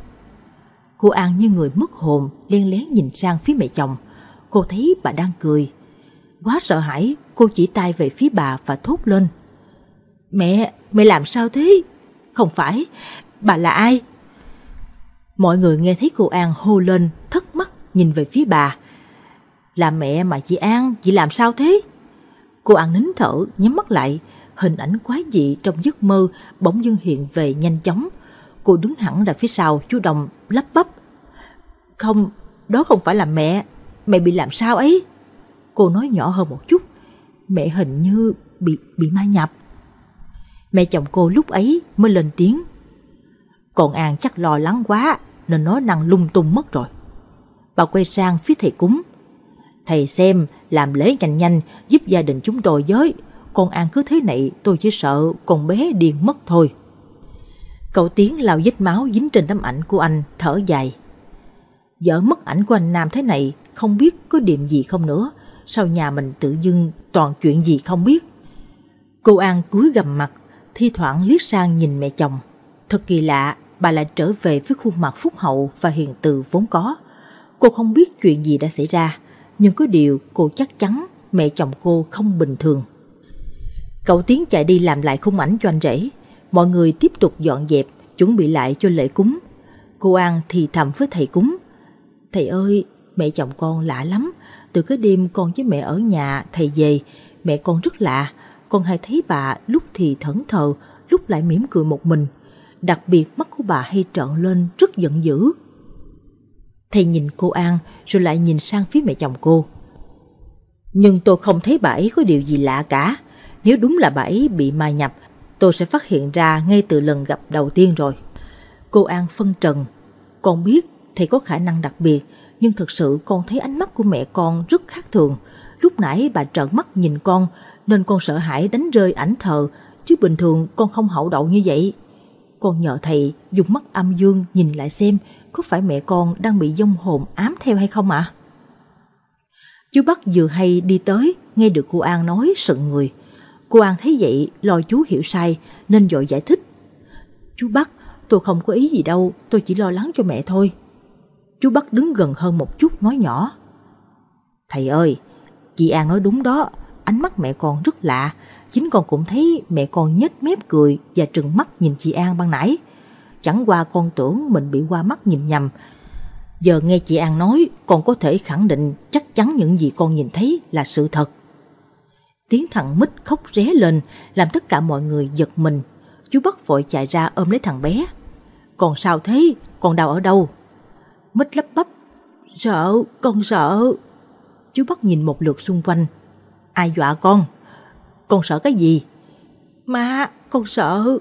Cô An như người mất hồn, len lén nhìn sang phía mẹ chồng. Cô thấy bà đang cười. Quá sợ hãi, cô chỉ tay về phía bà và thốt lên: Mẹ, mẹ làm sao thế? Không phải, bà là ai? Mọi người nghe thấy cô An hô lên, thắc mắc nhìn về phía bà: Là mẹ mà chị An, chị làm sao thế? Cô An nín thở, nhắm mắt lại. Hình ảnh quái dị trong giấc mơ bỗng dưng hiện về nhanh chóng. Cô đứng hẳn ra phía sau chú Đồng lắp bắp: Không, đó không phải là mẹ. Mẹ bị làm sao ấy? Cô nói nhỏ hơn một chút: Mẹ hình như bị ma nhập. Mẹ chồng cô lúc ấy mới lên tiếng: Còn An chắc lo lắng quá nên nó năng lung tung mất rồi. Bà quay sang phía thầy cúng: Thầy xem làm lễ nhanh nhanh giúp gia đình chúng tôi với. Con An cứ thế này tôi chỉ sợ con bé điên mất thôi. Cậu Tiến lau vết máu dính trên tấm ảnh của anh, thở dài: Vợ mất ảnh của anh Nam thế này, không biết có điểm gì không nữa. Sao nhà mình tự dưng toàn chuyện gì không biết. Cô An cúi gằm mặt, thi thoảng liếc sang nhìn mẹ chồng. Thật kỳ lạ, bà lại trở về với khuôn mặt phúc hậu và hiền từ vốn có. Cô không biết chuyện gì đã xảy ra, nhưng có điều cô chắc chắn mẹ chồng cô không bình thường. Cậu Tiến chạy đi làm lại khung ảnh cho anh rể. Mọi người tiếp tục dọn dẹp, chuẩn bị lại cho lễ cúng. Cô An thì thầm với thầy cúng. Thầy ơi, mẹ chồng con lạ lắm. Từ cái đêm con với mẹ ở nhà thầy về, mẹ con rất lạ. Con hay thấy bà lúc thì thẫn thờ, lúc lại mỉm cười một mình. Đặc biệt mắt của bà hay trợn lên rất giận dữ. Thầy nhìn cô An rồi lại nhìn sang phía mẹ chồng cô. Nhưng tôi không thấy bà ấy có điều gì lạ cả. Nếu đúng là bà ấy bị ma nhập, tôi sẽ phát hiện ra ngay từ lần gặp đầu tiên rồi. Cô An phân trần. Con biết thầy có khả năng đặc biệt, nhưng thật sự con thấy ánh mắt của mẹ con rất khác thường. Lúc nãy bà trợn mắt nhìn con nên con sợ hãi đánh rơi ảnh thờ, chứ bình thường con không hậu đậu như vậy. Con nhờ thầy dùng mắt âm dương nhìn lại xem có phải mẹ con đang bị vong hồn ám theo hay không ạ? Chú Bắc vừa hay đi tới, nghe được cô An nói sững người. Cô An thấy vậy lo chú hiểu sai nên vội giải thích. Chú Bắc, tôi không có ý gì đâu, tôi chỉ lo lắng cho mẹ thôi. Chú Bắc đứng gần hơn một chút nói nhỏ. Thầy ơi, chị An nói đúng đó, ánh mắt mẹ con rất lạ. Chính con cũng thấy mẹ con nhếch mép cười và trừng mắt nhìn chị An ban nãy. Chẳng qua con tưởng mình bị qua mắt nhìn nhầm. Giờ nghe chị An nói, con có thể khẳng định chắc chắn những gì con nhìn thấy là sự thật. Tiếng thằng Mít khóc ré lên, làm tất cả mọi người giật mình. Chú Bắc vội chạy ra ôm lấy thằng bé. Còn sao thế? Còn đau ở đâu? Mít lắp bắp. Sợ, con sợ. Chú Bắc nhìn một lượt xung quanh. Ai dọa con? Con sợ cái gì? Má, con sợ.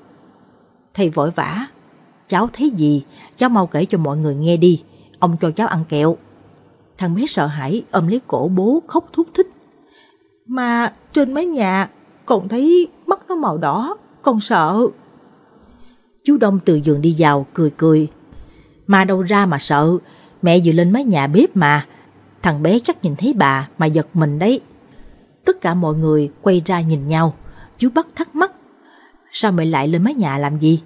Thầy vội vã. Cháu thấy gì? Cháu mau kể cho mọi người nghe đi. Ông cho cháu ăn kẹo. Thằng bé sợ hãi ôm lấy cổ bố khóc thút thít. Mà trên mái nhà con thấy mắt nó màu đỏ, con sợ. Chú Đông từ giường đi vào cười cười. Mà đâu ra mà sợ, mẹ vừa lên mái nhà bếp mà. Thằng bé chắc nhìn thấy bà mà giật mình đấy. Tất cả mọi người quay ra nhìn nhau. Chú Bắc thắc mắc. Sao mẹ lại lên mái nhà làm gì?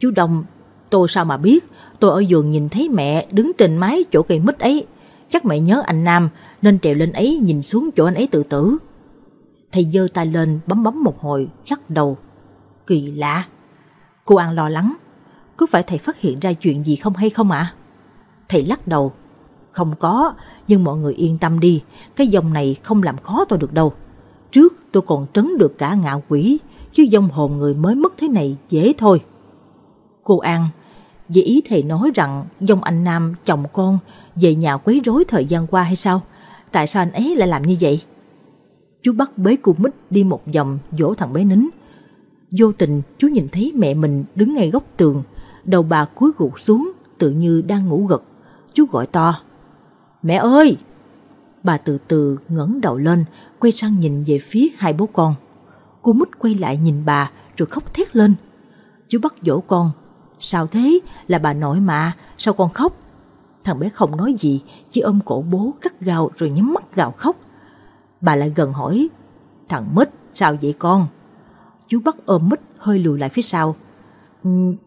Chú Đông, tôi sao mà biết. Tôi ở giường nhìn thấy mẹ đứng trên mái chỗ cây mít ấy. Chắc mẹ nhớ anh Nam nên trèo lên ấy nhìn xuống chỗ anh ấy tự tử. Thầy giơ tay lên bấm bấm một hồi, lắc đầu. Kỳ lạ. Cô An lo lắng. Có phải thầy phát hiện ra chuyện gì không hay không ạ? Thầy lắc đầu. Không có, nhưng mọi người yên tâm đi. Cái dòng này không làm khó tôi được đâu. Trước tôi còn trấn được cả ngạo quỷ, chứ dòng hồn người mới mất thế này dễ thôi. Cô An, vậy ý thầy nói rằng dòng anh Nam chồng con về nhà quấy rối thời gian qua hay sao? Tại sao anh ấy lại làm như vậy? Chú Bắc bế cô Mít đi một vòng dỗ thằng bé nín. Vô tình chú nhìn thấy mẹ mình đứng ngay góc tường, đầu bà cúi gục xuống tự như đang ngủ gật. Chú gọi to. Mẹ ơi! Bà từ từ ngẩng đầu lên, quay sang nhìn về phía hai bố con. Cô Mít quay lại nhìn bà rồi khóc thét lên. Chú Bắc dỗ con. Sao thế? Là bà nội mà, sao con khóc? Thằng bé không nói gì, chỉ ôm cổ bố gắt gao rồi nhắm mắt gào khóc. Bà lại gần hỏi. Thằng Mít, sao vậy con? Chú Bắc ôm Mít hơi lùi lại phía sau.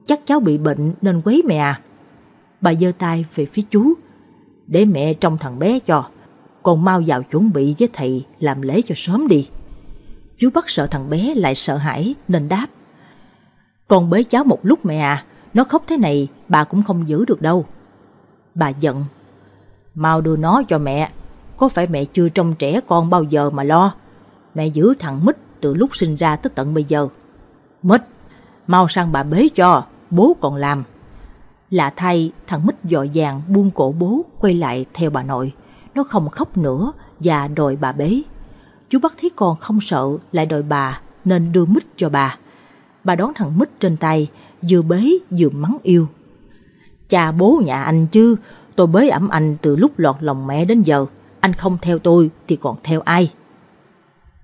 Chắc cháu bị bệnh nên quấy mẹ à? Bà giơ tay về phía chú. Để mẹ trông thằng bé cho. Con mau vào chuẩn bị với thầy làm lễ cho sớm đi. Chú Bắc sợ thằng bé lại sợ hãi nên đáp. Con bế cháu một lúc mẹ à. Nó khóc thế này bà cũng không giữ được đâu. Bà giận. Mau đưa nó cho mẹ. Có phải mẹ chưa trông trẻ con bao giờ mà lo. Mẹ giữ thằng Mít từ lúc sinh ra tới tận bây giờ. Mít, mau sang bà bế cho, bố còn làm. Lạ thay, thằng Mít vội vàng buông cổ bố quay lại theo bà nội. Nó không khóc nữa và đòi bà bế. Chú Bắc thấy con không sợ lại đòi bà nên đưa Mít cho bà. Bà đón thằng Mít trên tay, vừa bế vừa mắng yêu. Cha bố nhà anh chứ, tôi bế ẵm anh từ lúc lọt lòng mẹ đến giờ. Anh không theo tôi thì còn theo ai?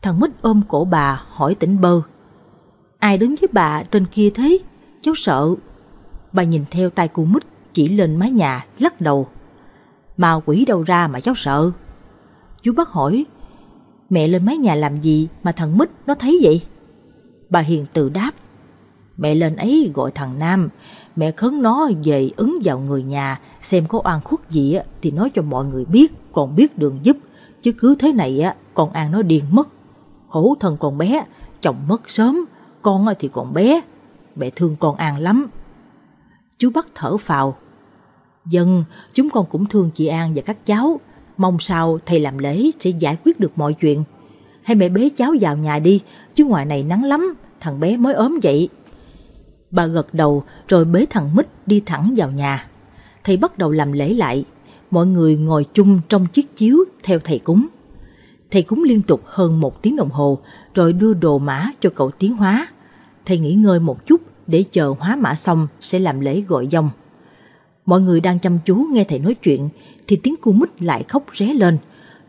Thằng Mít ôm cổ bà hỏi tỉnh bơ. Ai đứng với bà trên kia thế? Cháu sợ. Bà nhìn theo tay cô Mít chỉ lên mái nhà lắc đầu. ma quỷ đâu ra mà cháu sợ. Chú bác hỏi, mẹ lên mái nhà làm gì mà thằng Mít nó thấy vậy? Bà Hiền tự đáp, mẹ lên ấy gọi thằng Nam, mẹ khấn nó về ứng vào người nhà, xem có oan khuất gì thì nói cho mọi người biết, còn biết đường giúp, chứ cứ thế này con An nó điên mất. Khổ thân con bé, chồng mất sớm, con thì còn bé, mẹ thương con An lắm. Chú Bắc thở phào, dân chúng con cũng thương chị An và các cháu, mong sao thầy làm lễ sẽ giải quyết được mọi chuyện. Hay mẹ bế cháu vào nhà đi, chứ ngoài này nắng lắm, thằng bé mới ốm vậy. Bà gật đầu rồi bế thằng Mít đi thẳng vào nhà. Thầy bắt đầu làm lễ lại, mọi người ngồi chung trong chiếc chiếu theo thầy cúng. Thầy cúng liên tục hơn 1 tiếng đồng hồ rồi đưa đồ mã cho cậu Tiến hóa. Thầy nghỉ ngơi một chút để chờ hóa mã xong sẽ làm lễ gọi dòng. Mọi người đang chăm chú nghe thầy nói chuyện thì tiếng cu Mít lại khóc ré lên.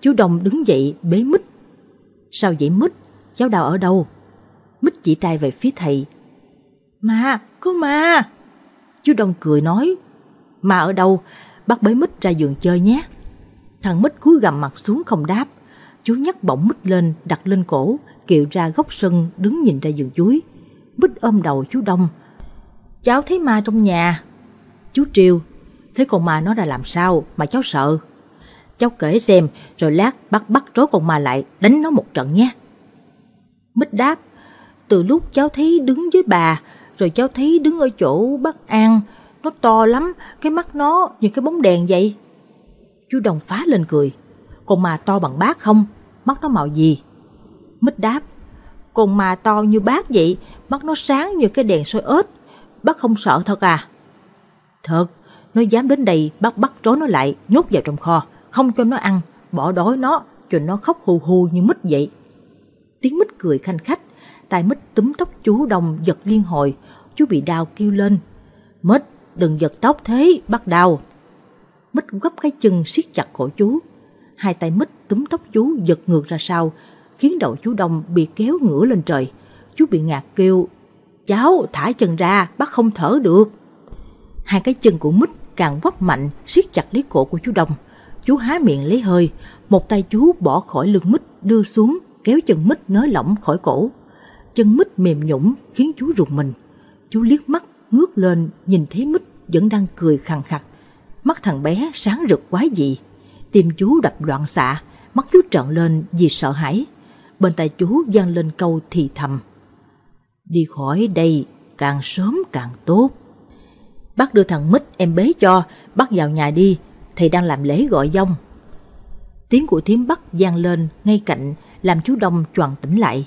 Chú Đồng đứng dậy bế Mít. Sao vậy Mít? Cháu đau ở đâu? Mít chỉ tay về phía thầy. Ma, có ma. Chú Đồng cười nói, ma ở đâu? Bác bế Mít ra giường chơi nhé. Thằng Mít cúi gằm mặt xuống không đáp. Chú nhấc bổng Mít lên, đặt lên cổ, kiệu ra góc sân đứng nhìn ra giường chuối. Mít ôm đầu chú Đông. Cháu thấy ma trong nhà. Chú Triều, thế con ma nó ra làm sao mà cháu sợ? Cháu kể xem, rồi lát bác bắt rối con ma lại, đánh nó một trận nhé. Mít đáp, từ lúc cháu thấy đứng với bà, rồi cháu thấy đứng ở chỗ bác An, nó to lắm, cái mắt nó như cái bóng đèn vậy. Chú Đồng phá lên cười, con ma to bằng bác không? Mắt nó màu gì? Mít đáp, con ma to như bác vậy, mắt nó sáng như cái đèn soi ếch. Bác không sợ thật à? Thật, nó dám đến đây bác bắt trói nó lại, nhốt vào trong kho, không cho nó ăn, bỏ đói nó, cho nó khóc hù hù như Mít vậy. Tiếng Mít cười khanh khách, tay Mít túm tóc chú Đồng giật liên hồi, chú bị đau kêu lên. Mít, đừng giật tóc thế, bác đau. Mít gấp cái chân siết chặt cổ chú, hai tay Mít túm tóc chú giật ngược ra sau, khiến đầu chú Đồng bị kéo ngửa lên trời. Chú bị ngạc kêu, cháu thả chân ra, bác không thở được. Hai cái chân của Mít càng quắp mạnh, siết chặt lấy cổ của chú Đồng. Chú há miệng lấy hơi, một tay chú bỏ khỏi lưng Mít đưa xuống, kéo chân Mít nới lỏng khỏi cổ. Chân Mít mềm nhũn khiến chú rùng mình. Chú liếc mắt, ngước lên, nhìn thấy Mít vẫn đang cười khằng khặc. Mắt thằng bé sáng rực quái dị. Tim chú đập loạn xạ, mắt chú trợn lên vì sợ hãi. Bên tai chú vang lên câu thì thầm. Đi khỏi đây, càng sớm càng tốt. Bác đưa thằng Mít em bế cho, bác vào nhà đi, thầy đang làm lễ gọi dông. Tiếng của thím Bắc vang lên ngay cạnh, làm chú Đông choàng tỉnh lại.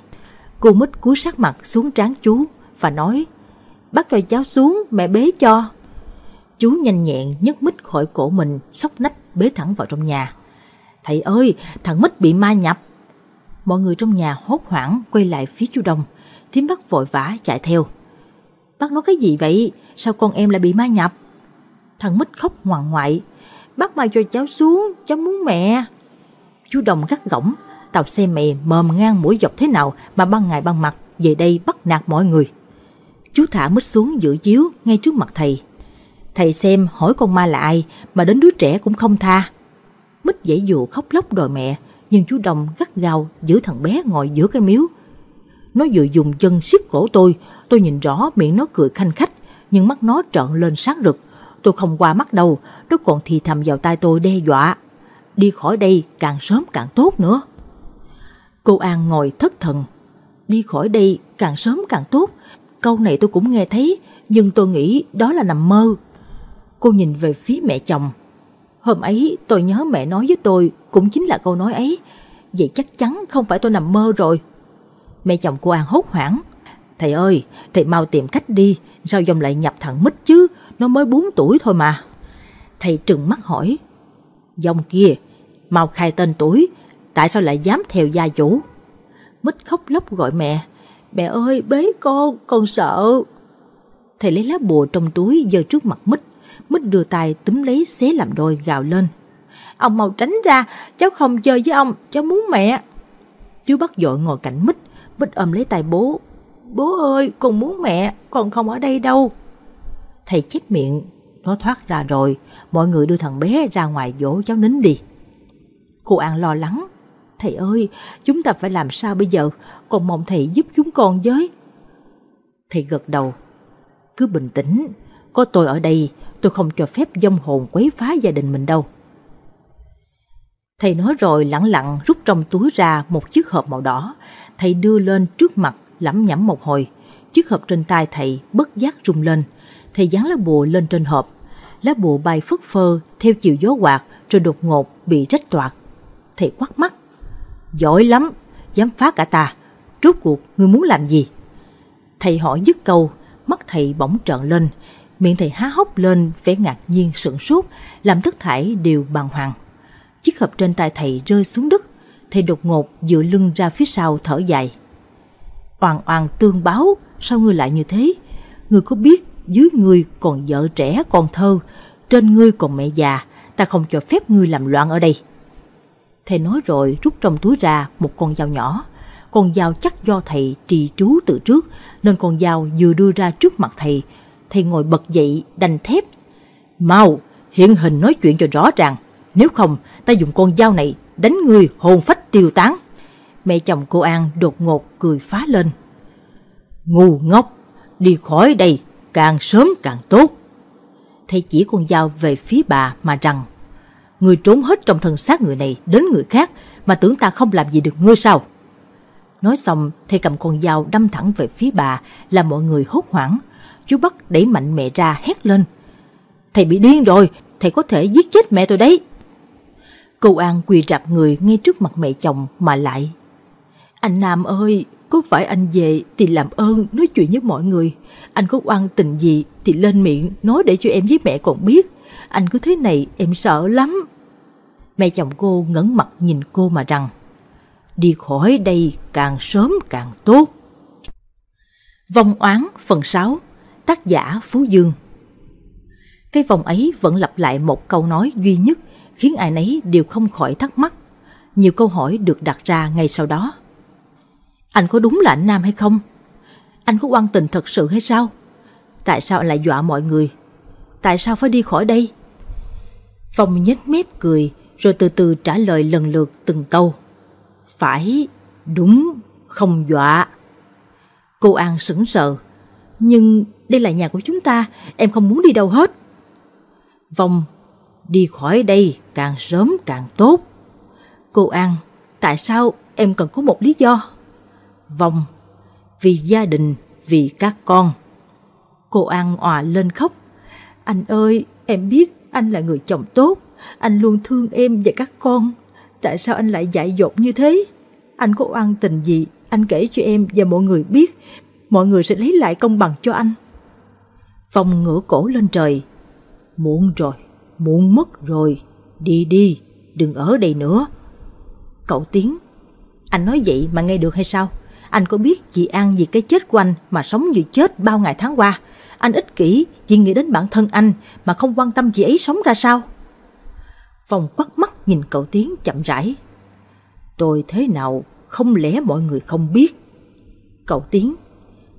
Cô Mít cúi sát mặt xuống trán chú và nói, bác cho cháu xuống, mẹ bế cho. Chú nhanh nhẹn nhấc Mít khỏi cổ mình, xốc nách bế thẳng vào trong nhà. Thầy ơi, thằng Mít bị ma nhập. Mọi người trong nhà hốt hoảng quay lại phía chú Đông. Thím Bắc vội vã chạy theo. Bác nói cái gì vậy? Sao con em lại bị ma nhập? Thằng Mít khóc ngoằn ngoại. Bác mai cho cháu xuống, cháu muốn mẹ. Chú Đồng gắt gỏng. Tao xem mày mồm ngang mũi dọc thế nào mà ban ngày ban mặt về đây bắt nạt mọi người. Chú thả Mít xuống giữa chiếu ngay trước mặt thầy. Thầy xem hỏi con ma là ai mà đến đứa trẻ cũng không tha. Mít dãy dụ khóc lóc đòi mẹ, nhưng chú Đồng gắt gao giữ thằng bé ngồi giữa cái miếu. Nó vừa dùng chân siết cổ tôi nhìn rõ miệng nó cười khanh khách, nhưng mắt nó trợn lên sáng rực. Tôi không qua mắt đâu, nó còn thì thầm vào tai tôi đe dọa. Đi khỏi đây càng sớm càng tốt nữa. Cô An ngồi thất thần. Đi khỏi đây càng sớm càng tốt. Câu này tôi cũng nghe thấy, nhưng tôi nghĩ đó là nằm mơ. Cô nhìn về phía mẹ chồng. Hôm ấy tôi nhớ mẹ nói với tôi cũng chính là câu nói ấy. Vậy chắc chắn không phải tôi nằm mơ rồi. Mẹ chồng cô An hốt hoảng. Thầy ơi, thầy mau tìm cách đi. Sao dòng lại nhập thằng Mít chứ? Nó mới 4 tuổi thôi mà. Thầy trừng mắt hỏi. Dòng kia, mau khai tên tuổi. Tại sao lại dám theo gia chủ? Mít khóc lóc gọi mẹ. Mẹ ơi, bế con sợ. Thầy lấy lá bùa trong túi giơ trước mặt Mít. Mít đưa tay túm lấy xé làm đôi gào lên. Ông mau tránh ra, cháu không chơi với ông, cháu muốn mẹ. Chú Bắc vội ngồi cạnh Mít. Mít ôm lấy tay bố. Bố ơi, con muốn mẹ, con không ở đây đâu. Thầy chép miệng, nó thoát ra rồi, mọi người đưa thằng bé ra ngoài dỗ cháu nín đi. Cô An lo lắng, thầy ơi, chúng ta phải làm sao bây giờ, còn mong thầy giúp chúng con với. Thầy gật đầu, cứ bình tĩnh, có tôi ở đây, tôi không cho phép vong hồn quấy phá gia đình mình đâu. Thầy nói rồi lẳng lặng rút trong túi ra một chiếc hộp màu đỏ, thầy đưa lên trước mặt lẩm nhẩm một hồi. Chiếc hộp trên tay thầy bất giác rung lên, thầy dán lá bùa lên trên hộp, lá bùa bay phất phơ theo chiều gió quạt rồi đột ngột bị rách toạc. Thầy quắc mắt, giỏi lắm, dám phá cả ta, rốt cuộc ngươi muốn làm gì? Thầy hỏi dứt câu, mắt thầy bỗng trợn lên, miệng thầy há hốc lên vẻ ngạc nhiên sửng sốt, làm tất thảy đều bàng hoàng. Chiếc hộp trên tay thầy rơi xuống đất, thầy đột ngột dựa lưng ra phía sau thở dài. Oan oan tương báo, sao ngươi lại như thế? Ngươi có biết dưới ngươi còn vợ trẻ còn thơ, trên ngươi còn mẹ già, ta không cho phép ngươi làm loạn ở đây. Thầy nói rồi rút trong túi ra một con dao nhỏ, con dao chắc do thầy trì trú từ trước nên con dao vừa đưa ra trước mặt thầy. Thầy ngồi bật dậy đành thép, mau hiện hình nói chuyện cho rõ ràng, nếu không ta dùng con dao này đánh ngươi hồn phách tiêu tán. Mẹ chồng cô An đột ngột cười phá lên, ngu ngốc, đi khỏi đây, càng sớm càng tốt. Thầy chỉ con dao về phía bà mà rằng, ngươi trốn hết trong thân xác người này đến người khác mà tưởng ta không làm gì được ngươi sao? Nói xong, thầy cầm con dao đâm thẳng về phía bà, làm mọi người hốt hoảng. Chú Bắc đẩy mạnh mẹ ra hét lên, thầy bị điên rồi, thầy có thể giết chết mẹ tôi đấy. Cô An quỳ rạp người ngay trước mặt mẹ chồng mà lại, anh Nam ơi, có phải anh về thì làm ơn nói chuyện với mọi người, anh có oan tình gì thì lên miệng nói để cho em với mẹ còn biết, anh cứ thế này em sợ lắm. Mẹ chồng cô ngẩng mặt nhìn cô mà rằng, đi khỏi đây càng sớm càng tốt. Vong oán phần 6, tác giả Phú Dương. Cái vòng ấy vẫn lặp lại một câu nói duy nhất khiến ai nấy đều không khỏi thắc mắc. Nhiều câu hỏi được đặt ra ngay sau đó. Anh có đúng là anh Nam hay không? Anh có oan tình thật sự hay sao? Tại sao anh lại dọa mọi người? Tại sao phải đi khỏi đây? Phong nhếch mép cười rồi từ từ trả lời lần lượt từng câu. Phải, đúng, không dọa. Cô An sững sờ. Nhưng đây là nhà của chúng ta, em không muốn đi đâu hết. Phong, đi khỏi đây càng sớm càng tốt. Cô An, tại sao em cần có một lý do? Vong, vì gia đình, vì các con. Cô An òa lên khóc. Anh ơi, em biết anh là người chồng tốt, anh luôn thương em và các con. Tại sao anh lại dại dột như thế? Anh có oan tình gì, anh kể cho em và mọi người biết, mọi người sẽ lấy lại công bằng cho anh. Vong ngửa cổ lên trời. Muộn rồi, muộn mất rồi, đi đi, đừng ở đây nữa. Cậu Tiến, anh nói vậy mà nghe được hay sao? Anh có biết chị An vì cái chết của anh mà sống như chết bao ngày tháng qua. Anh ích kỷ vì nghĩ đến bản thân anh mà không quan tâm chị ấy sống ra sao. Phong quắc mắt nhìn cậu Tiến chậm rãi. Tôi thế nào, không lẽ mọi người không biết? Cậu Tiến,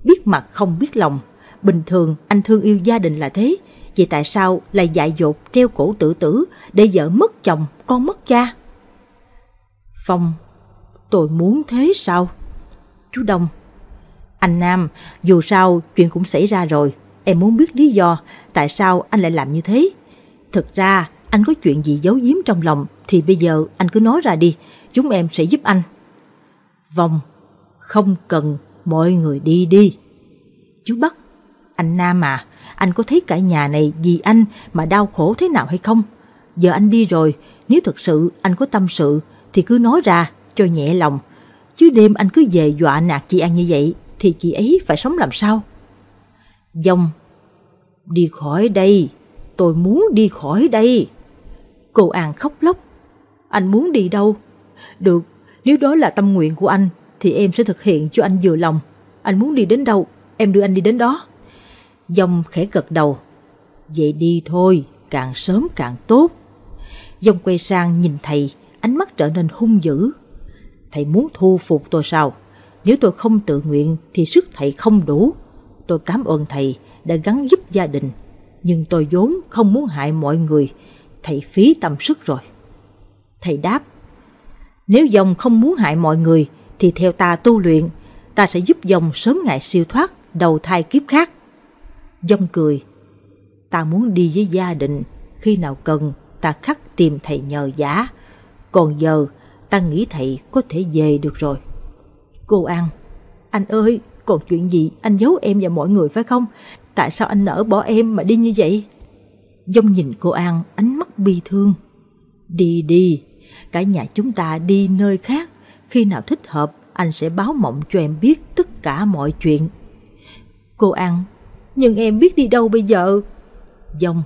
biết mặt không biết lòng. Bình thường anh thương yêu gia đình là thế, vậy tại sao lại dại dột treo cổ tự tử để vợ mất chồng, con mất cha? Phong, tôi muốn thế sao? Chú Đông, anh Nam, dù sao chuyện cũng xảy ra rồi, em muốn biết lý do tại sao anh lại làm như thế. Thực ra anh có chuyện gì giấu giếm trong lòng thì bây giờ anh cứ nói ra đi, chúng em sẽ giúp anh. Vòng, không cần, mọi người đi đi. Chú Bắc, anh Nam à, anh có thấy cả nhà này vì anh mà đau khổ thế nào hay không? Giờ anh đi rồi, nếu thực sự anh có tâm sự thì cứ nói ra cho nhẹ lòng. Chứ đêm anh cứ về dọa nạt chị An như vậy thì chị ấy phải sống làm sao? Dòng, đi khỏi đây, tôi muốn đi khỏi đây. Cô An khóc lóc. Anh muốn đi đâu? Được, nếu đó là tâm nguyện của anh thì em sẽ thực hiện cho anh vừa lòng. Anh muốn đi đến đâu em đưa anh đi đến đó. Dòng khẽ gật đầu. Vậy đi thôi, càng sớm càng tốt. Dòng quay sang nhìn thầy, ánh mắt trở nên hung dữ. Thầy muốn thu phục tôi sao? Nếu tôi không tự nguyện thì sức thầy không đủ. Tôi cảm ơn thầy đã gắng giúp gia đình. nhưng tôi vốn không muốn hại mọi người, thầy phí tâm sức rồi. Thầy đáp, nếu dòng không muốn hại mọi người thì theo ta tu luyện, ta sẽ giúp dòng sớm ngày siêu thoát, đầu thai kiếp khác. Dòng cười, ta muốn đi với gia đình, khi nào cần ta khắc tìm thầy nhờ vả, còn giờ ta nghĩ thầy có thể về được rồi. Cô An, anh ơi, còn chuyện gì anh giấu em và mọi người phải không? Tại sao anh nỡ bỏ em mà đi như vậy? Dông nhìn cô An ánh mắt bi thương. Đi đi, cả nhà chúng ta đi nơi khác, khi nào thích hợp anh sẽ báo mộng cho em biết tất cả mọi chuyện. Cô An, nhưng em biết đi đâu bây giờ? Dông,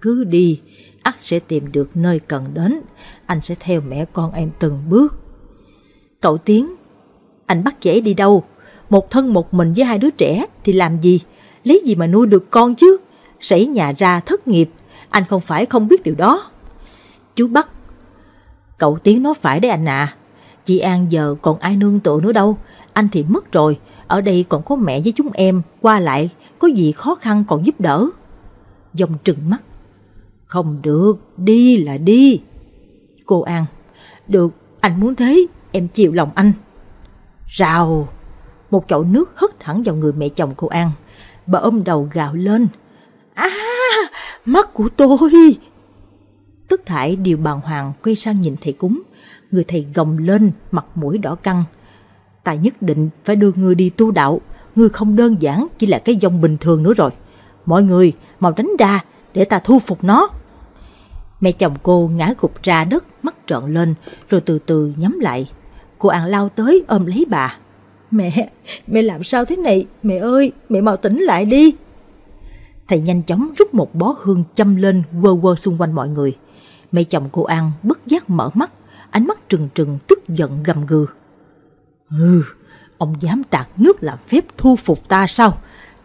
cứ đi, ắt sẽ tìm được nơi cần đến, anh sẽ theo mẹ con em từng bước. Cậu Tiến, anh bắt dễ đi đâu? Một thân một mình với hai đứa trẻ thì làm gì? Lấy gì mà nuôi được con chứ? Xảy nhà ra thất nghiệp, anh không phải không biết điều đó. Chú Bắc, cậu Tiến nói phải đấy anh à. Chị An giờ còn ai nương tựa nữa đâu, anh thì mất rồi, ở đây còn có mẹ với chúng em, qua lại có gì khó khăn còn giúp đỡ. Dòng trừng mắt, không được, đi là đi. Cô An, được, anh muốn thế, em chịu lòng anh. Rào, một chậu nước hất thẳng vào người mẹ chồng cô An. Bà ôm đầu gào lên, á, mắt của tôi. Tất thảy đều bàng hoàng quay sang nhìn thầy cúng. Người thầy gồng lên, mặt mũi đỏ căng. Ta nhất định phải đưa ngươi đi tu đạo, ngươi không đơn giản chỉ là cái dòng bình thường nữa rồi. Mọi người mau tránh ra để ta thu phục nó. Mẹ chồng cô ngã gục ra đất, mắt trợn lên rồi từ từ nhắm lại. Cô An lao tới ôm lấy bà. Mẹ làm sao thế này? Mẹ ơi, mẹ mau tỉnh lại đi. Thầy nhanh chóng rút một bó hương châm lên quơ quơ xung quanh mọi người. Mẹ chồng cô An bất giác mở mắt, ánh mắt trừng trừng tức giận gầm gừ. Hừ, ông dám tạt nước làm phép thu phục ta sao?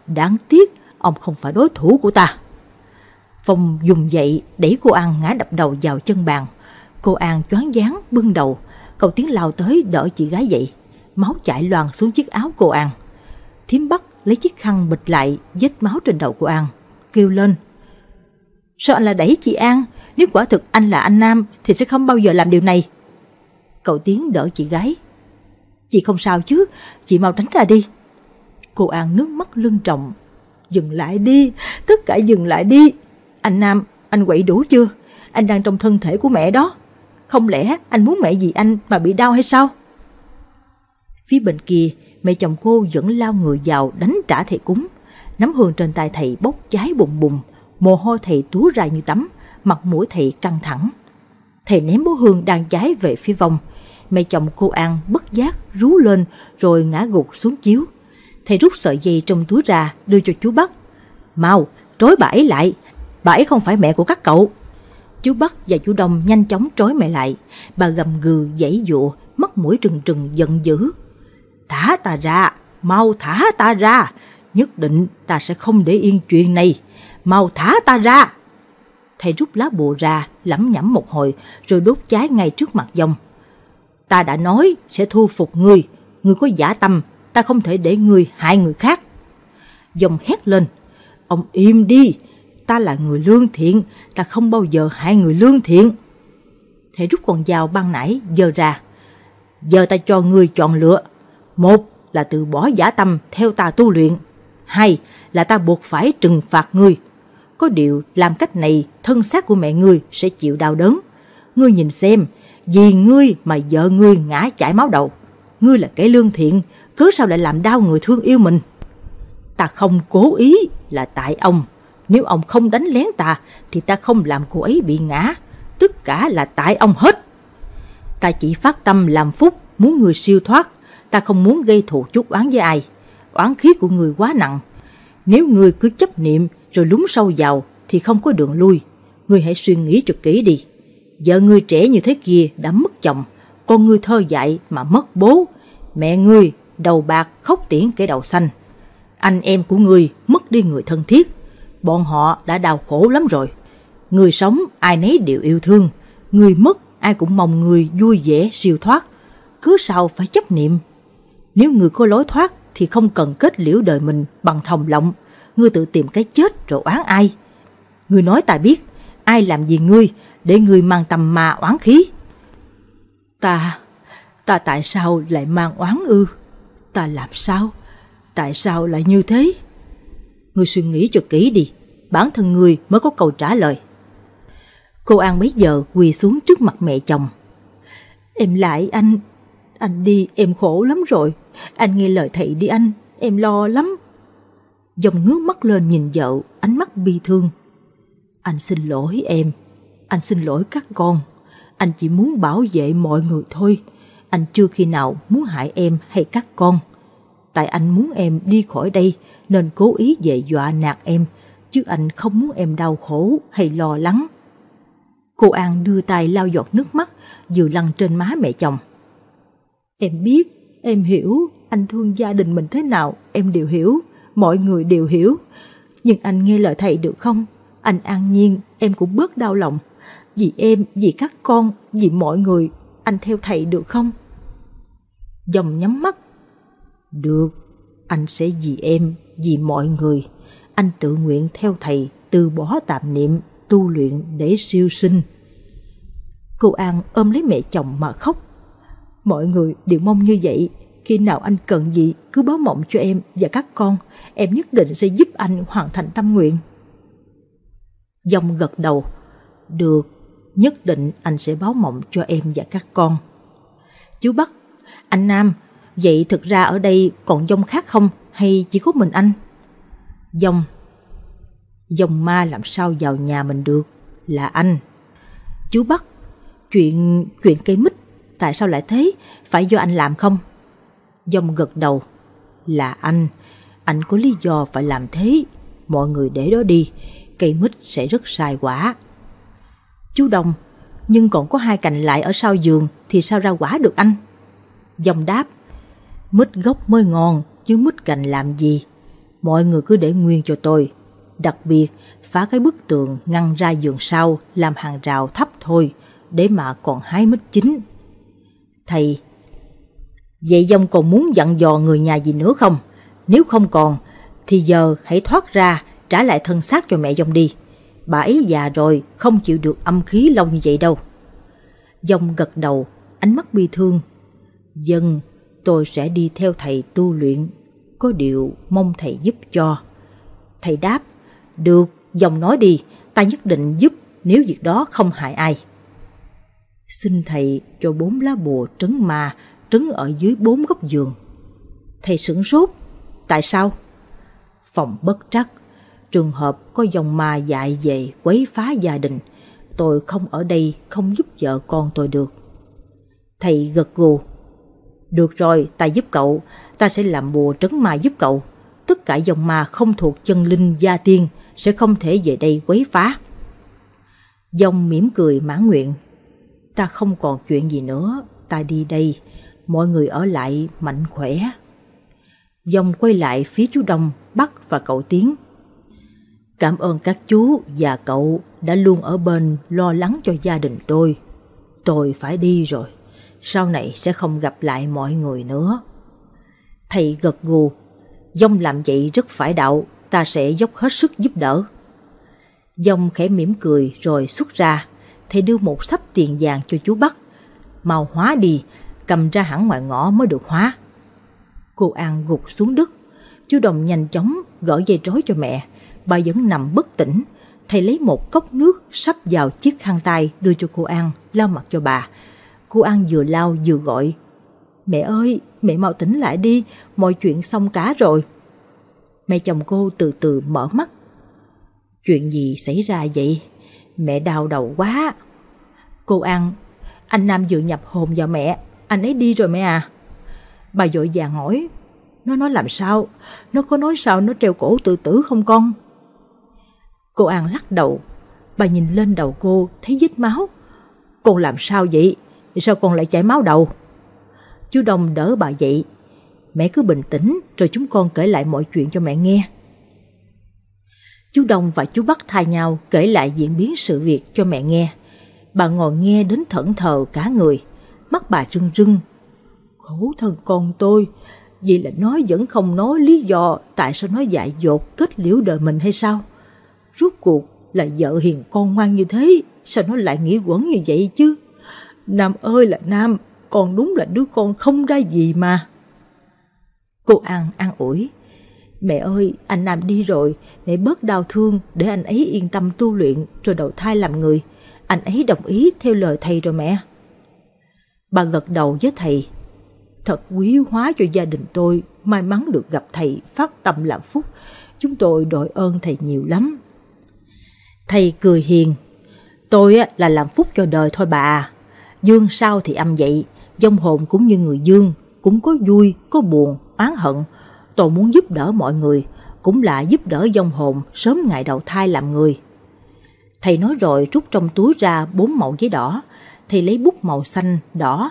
Đáng tiếc, ông không phải đối thủ của ta. Phong dùng dậy đẩy cô An ngã đập đầu vào chân bàn. Cô An choáng váng bưng đầu, cậu Tiến lao tới đỡ chị gái dậy. Máu chảy loàn xuống chiếc áo cô An. Thím Bắc lấy chiếc khăn bịt lại vết máu trên đầu cô An, kêu lên. Sao anh lại đẩy chị An? Nếu quả thực anh là anh Nam thì sẽ không bao giờ làm điều này. Cậu Tiến đỡ chị gái. Chị không sao chứ? Chị mau tránh ra đi. Cô An nước mắt lưng tròng. Dừng lại đi, tất cả dừng lại đi. Anh Nam, anh quậy đủ chưa? Anh đang trong thân thể của mẹ đó. Không lẽ anh muốn mẹ vì anh mà bị đau hay sao? Phía bên kia, mẹ chồng cô vẫn lao người vào đánh trả thầy cúng. Nắm hương trên tay thầy bốc cháy bùng bùng, mồ hôi thầy túa ra như tắm, mặt mũi thầy căng thẳng. Thầy ném bó hương đang cháy về phía vong. Mẹ chồng cô An bất giác rú lên rồi ngã gục xuống chiếu. Thầy rút sợi dây trong túi ra đưa cho chú Bắc. Mau, trói bà ấy lại, bà ấy không phải mẹ của các cậu. Chú Bắc và chú Đông nhanh chóng trói mẹ lại. Bà gầm gừ giãy giụa, mắt mũi trừng trừng giận dữ. Thả ta ra, mau thả ta ra, nhất định ta sẽ không để yên chuyện này, mau thả ta ra. Thầy rút lá bùa ra, lẩm nhẩm một hồi rồi đốt cháy ngay trước mặt dòng. Ta đã nói sẽ thu phục ngươi, ngươi có giả tâm, ta không thể để ngươi hại người khác. Dòng hét lên, ông im đi, ta là người lương thiện, ta không bao giờ hại người lương thiện. Thầy rút con dao ban nãy giơ ra, giờ ta cho ngươi chọn lựa. Một là từ bỏ giả tâm theo ta tu luyện, hai là ta buộc phải trừng phạt ngươi. Có điều làm cách này thân xác của mẹ ngươi sẽ chịu đau đớn. Ngươi nhìn xem, vì ngươi mà vợ ngươi ngã chảy máu đầu. Ngươi là kẻ lương thiện, cớ sao lại làm đau người thương yêu mình? Ta không cố ý là tại ông. Nếu ông không đánh lén ta thì ta không làm cô ấy bị ngã. Tất cả là tại ông hết. Ta chỉ phát tâm làm phúc, muốn người siêu thoát. Ta không muốn gây thù chuốc oán với ai. Oán khí của người quá nặng. Nếu người cứ chấp niệm rồi lún sâu vào thì không có đường lui. Người hãy suy nghĩ cho kỹ đi. Vợ người trẻ như thế kia đã mất chồng, con người thơ dại mà mất bố, mẹ người đầu bạc khóc tiễn kẻ đầu xanh, anh em của người mất đi người thân thiết, bọn họ đã đau khổ lắm rồi. Người sống ai nấy đều yêu thương, người mất ai cũng mong người vui vẻ siêu thoát, cứ sao phải chấp niệm. Nếu người có lối thoát thì không cần kết liễu đời mình bằng thòng lọng. Ngươi tự tìm cái chết rồi oán ai? Ngươi nói ta biết, ai làm gì ngươi để ngươi mang tầm ma oán khí? Ta tại sao lại mang oán ư? Ta làm sao? Tại sao lại như thế? Ngươi suy nghĩ cho kỹ đi, bản thân ngươi mới có câu trả lời. Cô An bấy giờ quỳ xuống trước mặt mẹ chồng. Em lại anh đi, em khổ lắm rồi. Anh nghe lời thầy đi anh, em lo lắm. Dòng ngước mắt lên nhìn vợ, ánh mắt bi thương. Anh xin lỗi em, anh xin lỗi các con. Anh chỉ muốn bảo vệ mọi người thôi. Anh chưa khi nào muốn hại em hay các con. Tại anh muốn em đi khỏi đây nên cố ý dạy dọa nạt em, chứ anh không muốn em đau khổ hay lo lắng. Cô An đưa tay lau giọt nước mắt vừa lăn trên má mẹ chồng. Em biết, em hiểu, anh thương gia đình mình thế nào, em đều hiểu, mọi người đều hiểu. Nhưng anh nghe lời thầy được không? Anh an nhiên, em cũng bớt đau lòng. Vì em, vì các con, vì mọi người, anh theo thầy được không? Dòng nhắm mắt. Được, anh sẽ vì em, vì mọi người. Anh tự nguyện theo thầy, từ bỏ tạp niệm, tu luyện để siêu sinh. Cô An ôm lấy mẹ chồng mà khóc. Mọi người đều mong như vậy. Khi nào anh cần gì cứ báo mộng cho em và các con. Em nhất định sẽ giúp anh hoàn thành tâm nguyện. Dòng gật đầu. Được, nhất định anh sẽ báo mộng cho em và các con. Chú Bắc, anh Nam, vậy thực ra ở đây còn Dòng khác không? Hay chỉ có mình anh? Dòng ma làm sao vào nhà mình được? Là anh. Chú Bắc, chuyện cây mít, tại sao lại thế? Phải do anh làm không? Dòng gật đầu. Là anh có lý do phải làm thế. Mọi người để đó đi, cây mít sẽ rất sai quả. Chú Đồng, nhưng còn có hai cành lại ở sau giường thì sao ra quả được anh? Dòng đáp. Mít gốc mới ngon chứ mít cành làm gì. Mọi người cứ để nguyên cho tôi. Đặc biệt phá cái bức tường ngăn ra giường sau, làm hàng rào thấp thôi, để mà còn hái mít chín. Thầy, vậy Dòng còn muốn dặn dò người nhà gì nữa không? Nếu không còn thì giờ hãy thoát ra, trả lại thân xác cho mẹ Dòng đi. Bà ấy già rồi, không chịu được âm khí lâu như vậy đâu. Dòng gật đầu, ánh mắt bi thương. Dân, tôi sẽ đi theo thầy tu luyện. Có điều mong thầy giúp cho. Thầy đáp. Được, Dòng nói đi, ta nhất định giúp nếu việc đó không hại ai. Xin thầy cho 4 lá bùa trấn ma, trấn ở dưới 4 góc giường. Thầy sửng sốt. Tại sao? Phòng bất trắc, trường hợp có dòng ma dại về quấy phá gia đình, tôi không ở đây không giúp vợ con tôi được. Thầy gật gù. Được rồi, ta giúp cậu, ta sẽ làm bùa trấn ma giúp cậu. Tất cả dòng ma không thuộc chân linh gia tiên sẽ không thể về đây quấy phá. Dòng mỉm cười mãn nguyện. Ta không còn chuyện gì nữa, ta đi đây, mọi người ở lại mạnh khỏe. Dòng quay lại phía chú Đông, Bắc và cậu Tiến. Cảm ơn các chú và cậu đã luôn ở bên lo lắng cho gia đình tôi. Tôi phải đi rồi, sau này sẽ không gặp lại mọi người nữa. Thầy gật gù. Dòng làm vậy rất phải đạo, ta sẽ dốc hết sức giúp đỡ. Dòng khẽ mỉm cười rồi xuất ra. Thầy đưa một xấp tiền vàng cho chú Bắc. Mau hóa đi, cầm ra hẳn ngoài ngõ mới được hóa. Cô An gục xuống đất. Chú Đồng nhanh chóng gỡ dây trói cho mẹ. Bà vẫn nằm bất tỉnh. Thầy lấy một cốc nước sắp vào chiếc khăn tay đưa cho cô An, lau mặt cho bà. Cô An vừa lau vừa gọi. Mẹ ơi, mẹ mau tỉnh lại đi, mọi chuyện xong cả rồi. Mẹ chồng cô từ từ mở mắt. Chuyện gì xảy ra vậy? Mẹ đau đầu quá. Cô An, anh Nam vừa nhập hồn vào mẹ, anh ấy đi rồi mẹ à. Bà vội vàng hỏi. Nó làm sao? Nó có nói sao nó treo cổ tự tử không con? Cô An lắc đầu. Bà nhìn lên đầu cô thấy vết máu. Con làm sao vậy? Sao con lại chảy máu đầu? Chú Đông đỡ bà dậy. Mẹ cứ bình tĩnh rồi chúng con kể lại mọi chuyện cho mẹ nghe. Chú Đông và chú Bắc thay nhau kể lại diễn biến sự việc cho mẹ nghe. Bà ngồi nghe đến thẫn thờ cả người. Mắt bà rưng rưng. Khổ thân con tôi. Vậy là nó vẫn không nói lý do tại sao nó dại dột kết liễu đời mình hay sao? Rốt cuộc là vợ hiền con ngoan như thế, sao nó lại nghĩ quẩn như vậy chứ? Nam ơi là Nam, con đúng là đứa con không ra gì mà. Cô An an ủi, mẹ ơi, anh Nam đi rồi, mẹ bớt đau thương để anh ấy yên tâm tu luyện rồi đầu thai làm người. Anh ấy đồng ý theo lời thầy rồi mẹ. Bà gật đầu với thầy, thật quý hóa cho gia đình tôi, may mắn được gặp thầy phát tâm làm phúc. Chúng tôi đội ơn thầy nhiều lắm. Thầy cười hiền, tôi là làm phúc cho đời thôi bà. Dương sao thì âm vậy, vong hồn cũng như người dương, cũng có vui, có buồn, oán hận. Tôi muốn giúp đỡ mọi người, cũng là giúp đỡ vong hồn sớm ngày đầu thai làm người. Thầy nói rồi rút trong túi ra 4 mẩu giấy đỏ. Thầy lấy bút màu xanh, đỏ,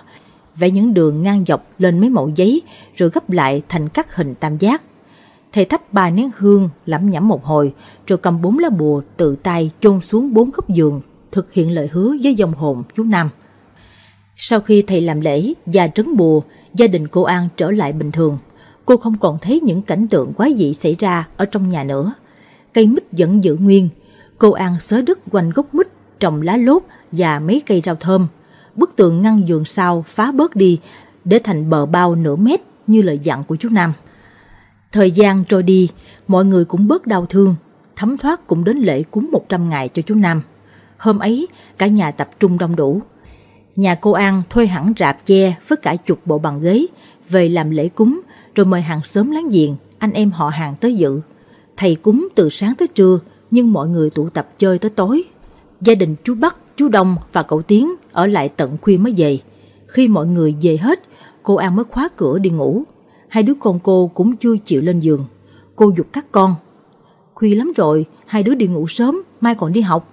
vẽ những đường ngang dọc lên mấy mẩu giấy rồi gấp lại thành các hình tam giác. Thầy thắp 3 nén hương, lẩm nhẩm một hồi rồi cầm 4 lá bùa tự tay chôn xuống 4 góc giường, thực hiện lời hứa với vong hồn chú Nam. Sau khi thầy làm lễ và trấn bùa, gia đình cô An trở lại bình thường. Cô không còn thấy những cảnh tượng quái dị xảy ra ở trong nhà nữa. Cây mít vẫn giữ nguyên. Cô An xới đất quanh gốc mít, trồng lá lốt và mấy cây rau thơm. Bức tường ngăn giường sau phá bớt đi để thành bờ bao nửa mét như lời dặn của chú Nam. Thời gian trôi đi, mọi người cũng bớt đau thương. Thấm thoát cũng đến lễ cúng 100 ngày cho chú Nam. Hôm ấy, cả nhà tập trung đông đủ. Nhà cô An thuê hẳn rạp che với cả chục bộ bàn ghế về làm lễ cúng, rồi mời hàng xóm láng giềng, anh em họ hàng tới dự. Thầy cúng từ sáng tới trưa, nhưng mọi người tụ tập chơi tới tối. Gia đình chú Bắc, chú Đông và cậu Tiến ở lại tận khuya mới về. Khi mọi người về hết, cô An mới khóa cửa đi ngủ. Hai đứa con cô cũng chưa chịu lên giường. Cô giục các con, khuya lắm rồi, hai đứa đi ngủ sớm, mai còn đi học.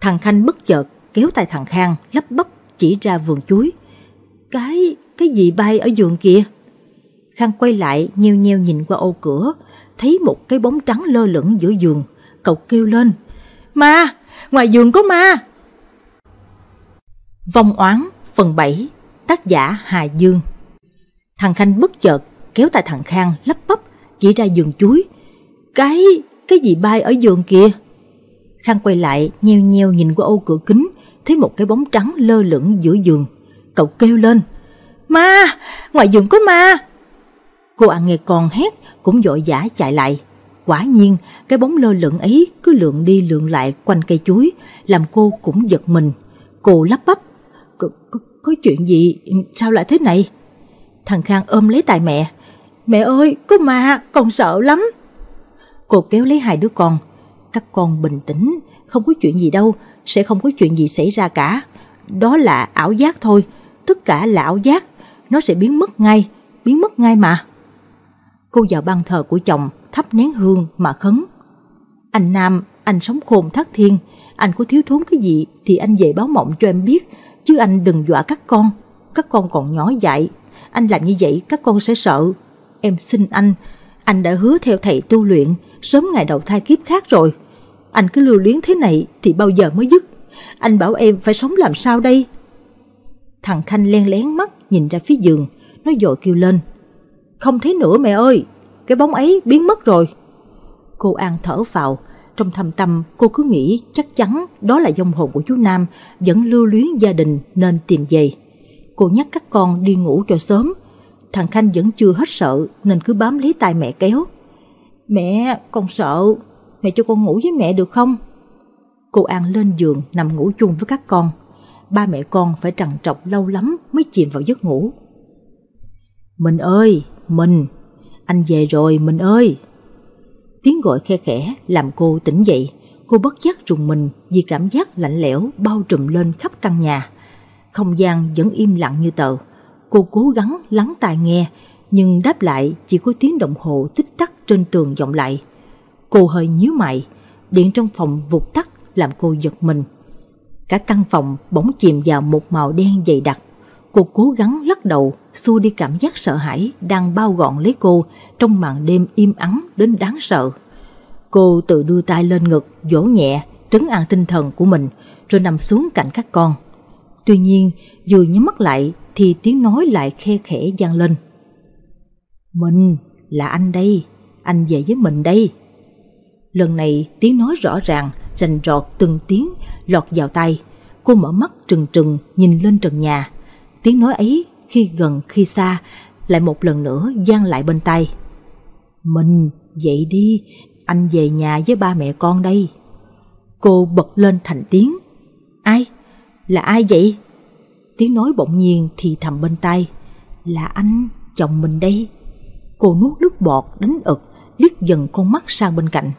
Thằng Khanh bất chợt kéo tay thằng Khang, lắp bắp chỉ ra vườn chuối. Cái gì bay ở giường kìa? Khang quay lại nheo nheo nhìn qua ô cửa, thấy một cái bóng trắng lơ lửng giữa giường. Cậu kêu lên, ma, ngoài giường có ma. Vong oán phần 7, tác giả Hà Dương. Thằng Khanh bất chợt kéo tay thằng Khang, lắp bắp chỉ ra giường chuối. Cái gì bay ở giường kìa? Khang quay lại nheo nheo nhìn qua ô cửa kính, thấy một cái bóng trắng lơ lửng giữa giường. Cậu kêu lên, ma, ngoài giường có ma. Cô An nghe con hét cũng vội vã chạy lại. Quả nhiên cái bóng lơ lửng ấy cứ lượn đi lượn lại quanh cây chuối, làm cô cũng giật mình. Cô lắp bắp, có chuyện gì, sao lại thế này? Thằng Khang ôm lấy tay mẹ, mẹ ơi có ma, con sợ lắm. Cô kéo lấy hai đứa con, các con bình tĩnh, không có chuyện gì đâu, sẽ không có chuyện gì xảy ra cả. Đó là ảo giác thôi, tất cả là ảo giác, nó sẽ biến mất ngay mà. Cô vào ban thờ của chồng, thắp nén hương mà khấn. Anh Nam, anh sống khôn thác thiên, anh có thiếu thốn cái gì thì anh về báo mộng cho em biết, chứ anh đừng dọa các con còn nhỏ dại. Anh làm như vậy các con sẽ sợ. Em xin anh đã hứa theo thầy tu luyện, sớm ngày đầu thai kiếp khác rồi. Anh cứ lưu luyến thế này thì bao giờ mới dứt? Anh bảo em phải sống làm sao đây? Thằng Khanh len lén mắt nhìn ra phía giường, nó vội kêu lên, không thấy nữa mẹ ơi, cái bóng ấy biến mất rồi. Cô An thở phào, trong thâm tâm cô cứ nghĩ chắc chắn đó là vong hồn của chú Nam vẫn lưu luyến gia đình nên tìm về. Cô nhắc các con đi ngủ cho sớm. Thằng Khanh vẫn chưa hết sợ nên cứ bám lấy tay mẹ kéo. Mẹ, con sợ, mẹ cho con ngủ với mẹ được không? Cô An lên giường nằm ngủ chung với các con. Ba mẹ con phải trằn trọc lâu lắm mới chìm vào giấc ngủ. Mình ơi, mình, anh về rồi mình ơi. Tiếng gọi khe khẽ làm cô tỉnh dậy. Cô bất giác rùng mình vì cảm giác lạnh lẽo bao trùm lên khắp căn nhà. Không gian vẫn im lặng như tờ. Cô cố gắng lắng tai nghe, nhưng đáp lại chỉ có tiếng đồng hồ tích tắc trên tường vọng lại. Cô hơi nhíu mày, điện trong phòng vụt tắt làm cô giật mình. Cả căn phòng bỗng chìm vào một màu đen dày đặc. Cô cố gắng lắc đầu, xua đi cảm giác sợ hãi đang bao gọn lấy cô trong màn đêm im ắng đến đáng sợ. Cô tự đưa tay lên ngực, vỗ nhẹ, trấn an tinh thần của mình, rồi nằm xuống cạnh các con. Tuy nhiên, vừa nhắm mắt lại thì tiếng nói lại khe khẽ vang lên. Mình, là anh đây, anh về với mình đây. Lần này tiếng nói rõ ràng rành rọt từng tiếng lọt vào tai. Cô mở mắt trừng trừng nhìn lên trần nhà. Tiếng nói ấy khi gần khi xa lại một lần nữa vang lại bên tai. Mình dậy đi, anh về nhà với ba mẹ con đây. Cô bật lên thành tiếng. Ai? Là ai vậy? Tiếng nói bỗng nhiên thì thầm bên tai. Là anh, chồng mình đây. Cô nuốt nước bọt đánh ực, liếc dần con mắt sang bên cạnh.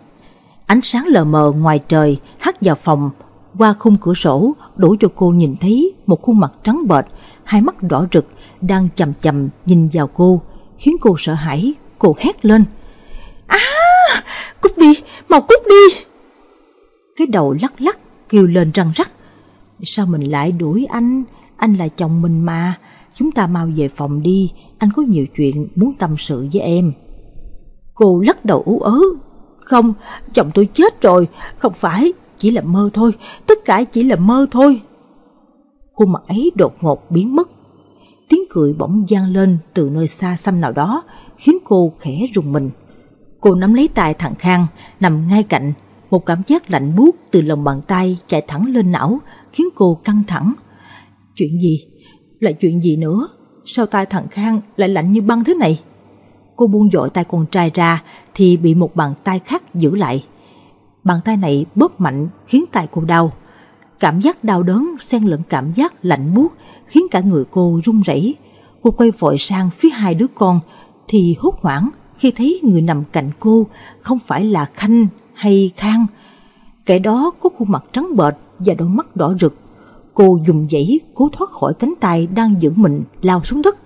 Ánh sáng lờ mờ ngoài trời hắt vào phòng, qua khung cửa sổ đổ cho cô nhìn thấy một khuôn mặt trắng bệch, hai mắt đỏ rực đang chằm chằm nhìn vào cô, khiến cô sợ hãi. Cô hét lên. Á! Cút đi, mau cút đi! Cái đầu lắc lắc kêu lên răng rắc. Sao mình lại đuổi anh là chồng mình mà. Chúng ta mau về phòng đi, anh có nhiều chuyện muốn tâm sự với em. Cô lắc đầu ú ớ. Không, chồng tôi chết rồi, không phải, chỉ là mơ thôi, tất cả chỉ là mơ thôi. Khuôn mặt ấy đột ngột biến mất. Tiếng cười bỗng vang lên từ nơi xa xăm nào đó, khiến cô khẽ rùng mình. Cô nắm lấy tay thằng Khang nằm ngay cạnh, một cảm giác lạnh buốt từ lòng bàn tay chạy thẳng lên não, khiến cô căng thẳng. Chuyện gì? Là chuyện gì nữa? Sao tay thằng Khang lại lạnh như băng thế này? Cô buông dội tay con trai ra thì bị một bàn tay khác giữ lại. Bàn tay này bóp mạnh khiến tay cô đau. Cảm giác đau đớn xen lẫn cảm giác lạnh buốt khiến cả người cô run rẩy. Cô quay vội sang phía hai đứa con thì hốt hoảng khi thấy người nằm cạnh cô không phải là Khanh hay Khang. Kẻ đó có khuôn mặt trắng bệch và đôi mắt đỏ rực. Cô dùng dãy cố thoát khỏi cánh tay đang giữ mình, lao xuống đất.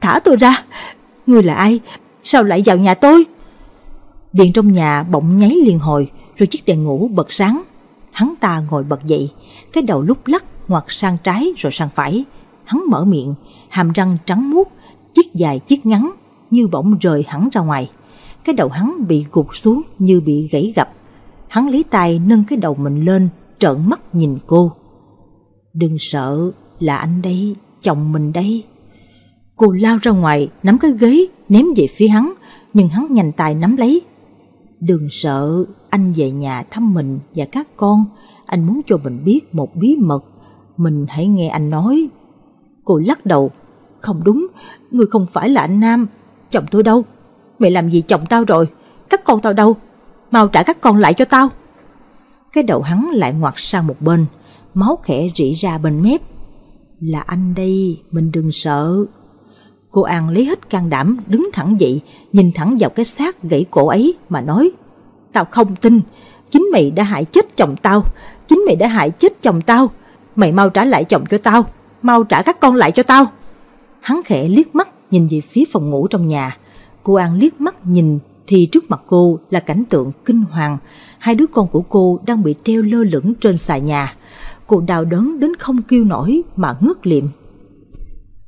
Thả tôi ra! Ngươi là ai? Sao lại vào nhà tôi? Điện trong nhà bỗng nháy liên hồi, rồi chiếc đèn ngủ bật sáng. Hắn ta ngồi bật dậy, cái đầu lúc lắc ngoặt sang trái rồi sang phải. Hắn mở miệng, hàm răng trắng muốt, chiếc dài chiếc ngắn như bỗng rời hẳn ra ngoài. Cái đầu hắn bị gục xuống như bị gãy gập. Hắn lấy tay nâng cái đầu mình lên, trợn mắt nhìn cô. Đừng sợ, là anh đây, chồng mình đây. Cô lao ra ngoài, nắm cái ghế ném về phía hắn, nhưng hắn nhanh tay nắm lấy. Đừng sợ, anh về nhà thăm mình và các con. Anh muốn cho mình biết một bí mật. Mình hãy nghe anh nói. Cô lắc đầu. Không đúng, người không phải là anh Nam. Chồng tôi đâu? Mẹ làm gì chồng tao rồi? Các con tao đâu? Mau trả các con lại cho tao. Cái đầu hắn lại ngoặt sang một bên, máu khẽ rỉ ra bên mép. Là anh đây, mình đừng sợ. Cô An lấy hết can đảm đứng thẳng dậy, nhìn thẳng vào cái xác gãy cổ ấy mà nói. Tao không tin, chính mày đã hại chết chồng tao. Chính mày đã hại chết chồng tao. Mày mau trả lại chồng cho tao. Mau trả các con lại cho tao. Hắn khẽ liếc mắt nhìn về phía phòng ngủ trong nhà. Cô An liếc mắt nhìn thì trước mặt cô là cảnh tượng kinh hoàng. Hai đứa con của cô đang bị treo lơ lửng trên xà nhà. Cô đau đớn đến không kêu nổi mà ngất lịm.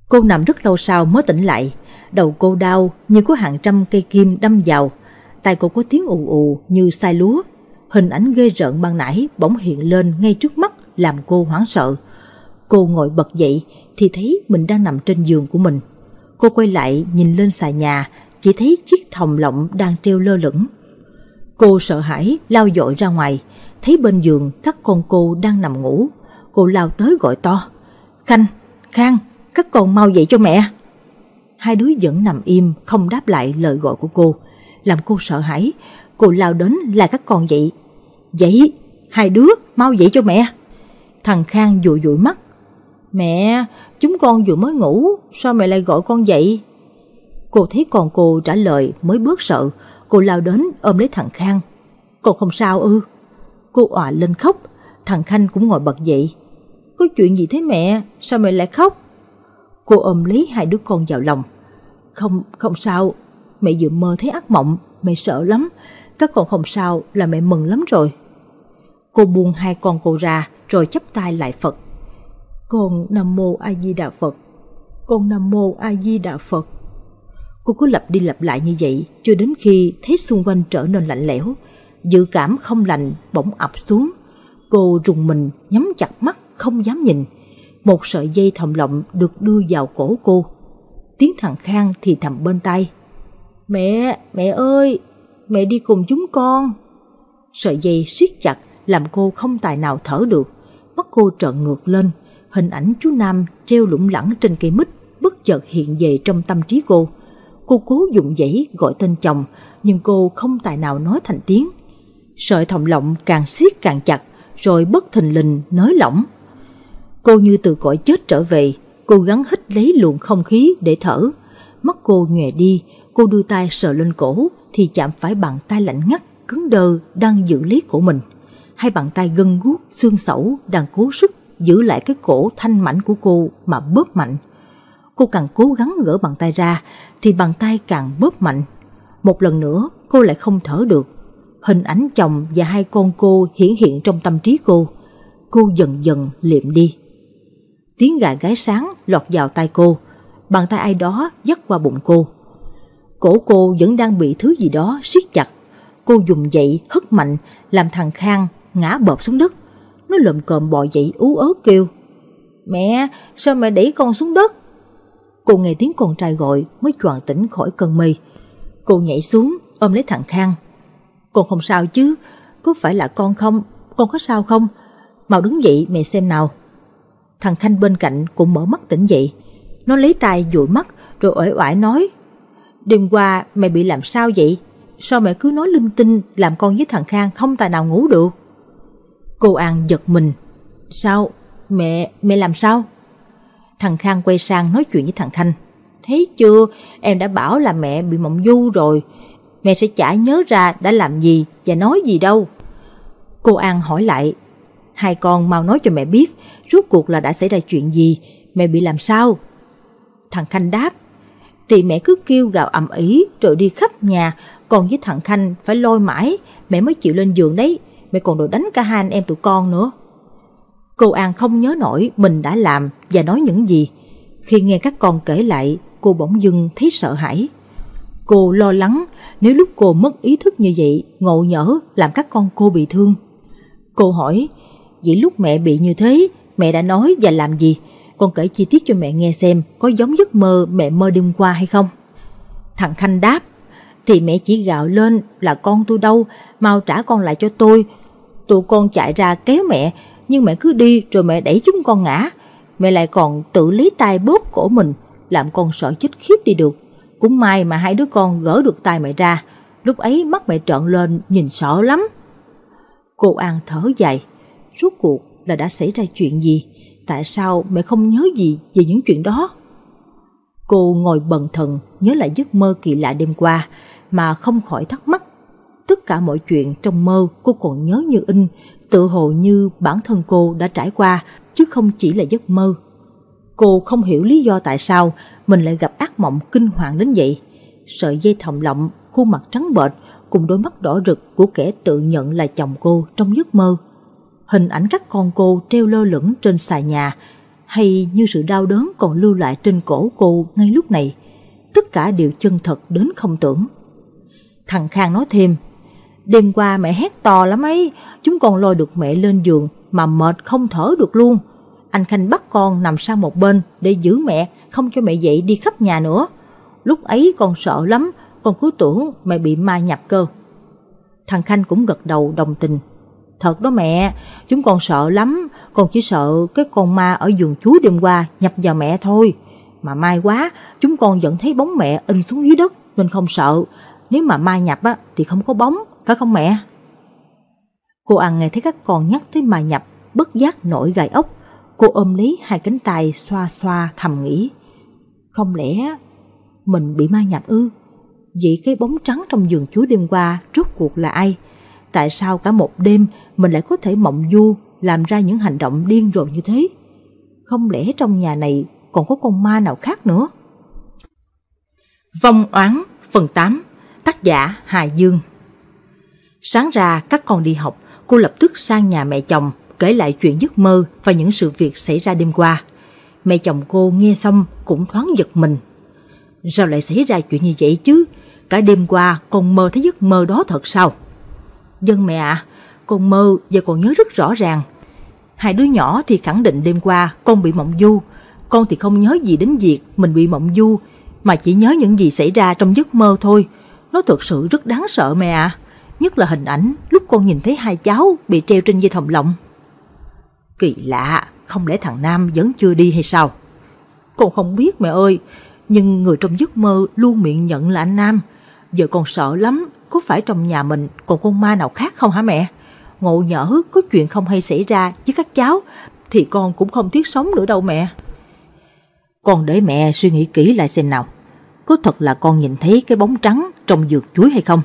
Cô nằm rất lâu sau mới tỉnh lại. Đầu cô đau như có hàng trăm cây kim đâm vào. Tay cô có tiếng ù ù như sai lúa. Hình ảnh ghê rợn ban nãy bỗng hiện lên ngay trước mắt làm cô hoảng sợ. Cô ngồi bật dậy thì thấy mình đang nằm trên giường của mình. Cô quay lại nhìn lên xà nhà, chỉ thấy chiếc thòng lọng đang treo lơ lửng. Cô sợ hãi lao dội ra ngoài, thấy bên giường các con cô đang nằm ngủ. Cô lao tới gọi to. Khanh, Khang, các con mau dậy cho mẹ. Hai đứa vẫn nằm im không đáp lại lời gọi của cô, làm cô sợ hãi. Cô lao đến là các con dậy. Dậy, hai đứa mau dậy cho mẹ. Thằng Khang dụi dụi mắt. Mẹ, chúng con vừa mới ngủ, sao mẹ lại gọi con dậy? Cô thấy con cô trả lời mới bớt sợ. Cô lao đến ôm lấy thằng Khang. Con không sao ư? Cô òa lên khóc. Thằng Khanh cũng ngồi bật dậy. Có chuyện gì thế mẹ? Sao mẹ lại khóc? Cô ôm lấy hai đứa con vào lòng. Không sao. Mẹ vừa mơ thấy ác mộng. Mẹ sợ lắm. Các con không sao là mẹ mừng lắm rồi. Cô buông hai con cô ra rồi chắp tay lại Phật. Con Nam Mô A Di Đà Phật. Con Nam Mô A Di Đà Phật. Cô cứ lặp đi lặp lại như vậy cho đến khi thấy xung quanh trở nên lạnh lẽo. Dự cảm không lành bỗng ập xuống. Cô rùng mình nhắm chặt mắt không dám nhìn. Một sợi dây thòng lọng được đưa vào cổ cô. Tiếng thằng Khang thì thầm bên tai. Mẹ ơi, mẹ đi cùng chúng con. Sợi dây siết chặt làm cô không tài nào thở được. Mắt cô trợn ngược lên, hình ảnh chú Nam treo lủng lẳng trên cây mít bất chợt hiện về trong tâm trí cô. Cô cố dùng dãy gọi tên chồng, nhưng cô không tài nào nói thành tiếng. Sợi thòng lọng càng siết càng chặt, rồi bất thình lình nới lỏng. Cô như từ cõi chết trở về, cô gắng hít lấy luồng không khí để thở. Mắt cô nhòe đi, cô đưa tay sờ lên cổ thì chạm phải bàn tay lạnh ngắt, cứng đờ đang giữ lấy cổ mình. Hai bàn tay gân guốc, xương xẩu đang cố sức giữ lại cái cổ thanh mảnh của cô mà bóp mạnh. Cô càng cố gắng gỡ bàn tay ra thì bàn tay càng bóp mạnh. Một lần nữa cô lại không thở được. Hình ảnh chồng và hai con cô hiển hiện trong tâm trí cô. Cô dần dần liệm đi. Tiếng gà gáy sáng lọt vào tai cô. Bàn tay ai đó dắt qua bụng cô. Cổ cô vẫn đang bị thứ gì đó siết chặt. Cô dùng dậy hất mạnh, làm thằng Khang ngã bợp xuống đất. Nó lồm cồm bò dậy ú ớ kêu: "Mẹ, sao mẹ đẩy con xuống đất?" Cô nghe tiếng con trai gọi mới choàng tỉnh khỏi cơn mê. Cô nhảy xuống ôm lấy thằng Khang. "Con không sao chứ? Có phải là con không? Con có sao không? Mau đứng dậy mẹ xem nào." Thằng Khanh bên cạnh cũng mở mắt tỉnh dậy. Nó lấy tay dụi mắt rồi uể oải nói: "Đêm qua mẹ bị làm sao vậy? Sao mẹ cứ nói linh tinh làm con với thằng Khang không tài nào ngủ được?" Cô An giật mình: "Sao? Mẹ làm sao?" Thằng Khang quay sang nói chuyện với thằng Khanh: "Thấy chưa, em đã bảo là mẹ bị mộng du rồi. Mẹ sẽ chả nhớ ra đã làm gì và nói gì đâu." Cô An hỏi lại: "Hai con mau nói cho mẹ biết, rốt cuộc là đã xảy ra chuyện gì, mẹ bị làm sao?" Thằng Khanh đáp: "Thì mẹ cứ kêu gào ầm ĩ rồi đi khắp nhà, con với thằng Khanh phải lôi mãi, mẹ mới chịu lên giường đấy, mẹ còn đòi đánh cả hai anh em tụi con nữa." Cô An không nhớ nổi mình đã làm và nói những gì. Khi nghe các con kể lại, cô bỗng dưng thấy sợ hãi. Cô lo lắng nếu lúc cô mất ý thức như vậy, ngộ nhỡ làm các con cô bị thương. Cô hỏi: "Vậy lúc mẹ bị như thế, mẹ đã nói và làm gì? Con kể chi tiết cho mẹ nghe xem có giống giấc mơ mẹ mơ đêm qua hay không?" Thằng Khanh đáp: "Thì mẹ chỉ gào lên là con tôi đâu, mau trả con lại cho tôi. Tụi con chạy ra kéo mẹ, nhưng mẹ cứ đi rồi mẹ đẩy chúng con ngã. Mẹ lại còn tự lấy tay bóp cổ mình, làm con sợ chết khiếp đi được. Cũng may mà hai đứa con gỡ được tay mẹ ra, lúc ấy mắt mẹ trợn lên nhìn sợ lắm." Cô An thở dài: "Rốt cuộc là đã xảy ra chuyện gì? Tại sao mẹ không nhớ gì về những chuyện đó?" Cô ngồi bần thần nhớ lại giấc mơ kỳ lạ đêm qua mà không khỏi thắc mắc. Tất cả mọi chuyện trong mơ cô còn nhớ như in, tựa hồ như bản thân cô đã trải qua chứ không chỉ là giấc mơ. Cô không hiểu lý do tại sao mình lại gặp ác mộng kinh hoàng đến vậy. Sợi dây thòng lọng, khuôn mặt trắng bệch cùng đôi mắt đỏ rực của kẻ tự nhận là chồng cô trong giấc mơ. Hình ảnh các con cô treo lơ lửng trên xà nhà, hay như sự đau đớn còn lưu lại trên cổ cô ngay lúc này. Tất cả đều chân thật đến không tưởng. Thằng Khang nói thêm: "Đêm qua mẹ hét to lắm ấy, chúng con lôi được mẹ lên giường mà mệt không thở được luôn. Anh Khanh bắt con nằm sang một bên để giữ mẹ, không cho mẹ dậy đi khắp nhà nữa. Lúc ấy con sợ lắm, con cứ tưởng mẹ bị ma nhập cơ." Thằng Khanh cũng gật đầu đồng tình: "Thật đó mẹ, chúng con sợ lắm, con chỉ sợ cái con ma ở giường chú đêm qua nhập vào mẹ thôi. Mà may quá, chúng con vẫn thấy bóng mẹ in xuống dưới đất nên không sợ. Nếu mà ma nhập á, thì không có bóng, phải không mẹ?" Cô An nghe thấy các con nhắc tới ma nhập, bất giác nổi gai ốc. Cô ôm lấy hai cánh tay xoa xoa thầm nghĩ: "Không lẽ mình bị ma nhập ư? Vậy cái bóng trắng trong giường chú đêm qua rốt cuộc là ai? Tại sao cả một đêm mình lại có thể mộng du, làm ra những hành động điên rồ như thế? Không lẽ trong nhà này còn có con ma nào khác nữa?" Vong oán phần 8, tác giả Hà Dương. Sáng ra các con đi học, cô lập tức sang nhà mẹ chồng kể lại chuyện giấc mơ và những sự việc xảy ra đêm qua. Mẹ chồng cô nghe xong cũng thoáng giật mình. "Sao lại xảy ra chuyện như vậy chứ? Cả đêm qua con mơ thấy giấc mơ đó thật sao?" "Vâng mẹ ạ, con mơ và còn nhớ rất rõ ràng. Hai đứa nhỏ thì khẳng định đêm qua con bị mộng du. Con thì không nhớ gì đến việc mình bị mộng du, mà chỉ nhớ những gì xảy ra trong giấc mơ thôi. Nó thực sự rất đáng sợ mẹ ạ. nhất là hình ảnh lúc con nhìn thấy hai cháu bị treo trên dây thòng lọng. Kỳ lạ, không lẽ thằng Nam vẫn chưa đi hay sao? Con không biết mẹ ơi, nhưng người trong giấc mơ luôn miệng nhận là anh Nam. Giờ con sợ lắm, có phải trong nhà mình còn con ma nào khác không hả mẹ? Ngộ nhỡ có chuyện không hay xảy ra với các cháu thì con cũng không thiết sống nữa đâu mẹ. Con để mẹ suy nghĩ kỹ lại xem nào. Có thật là con nhìn thấy cái bóng trắng trong vườn chuối hay không?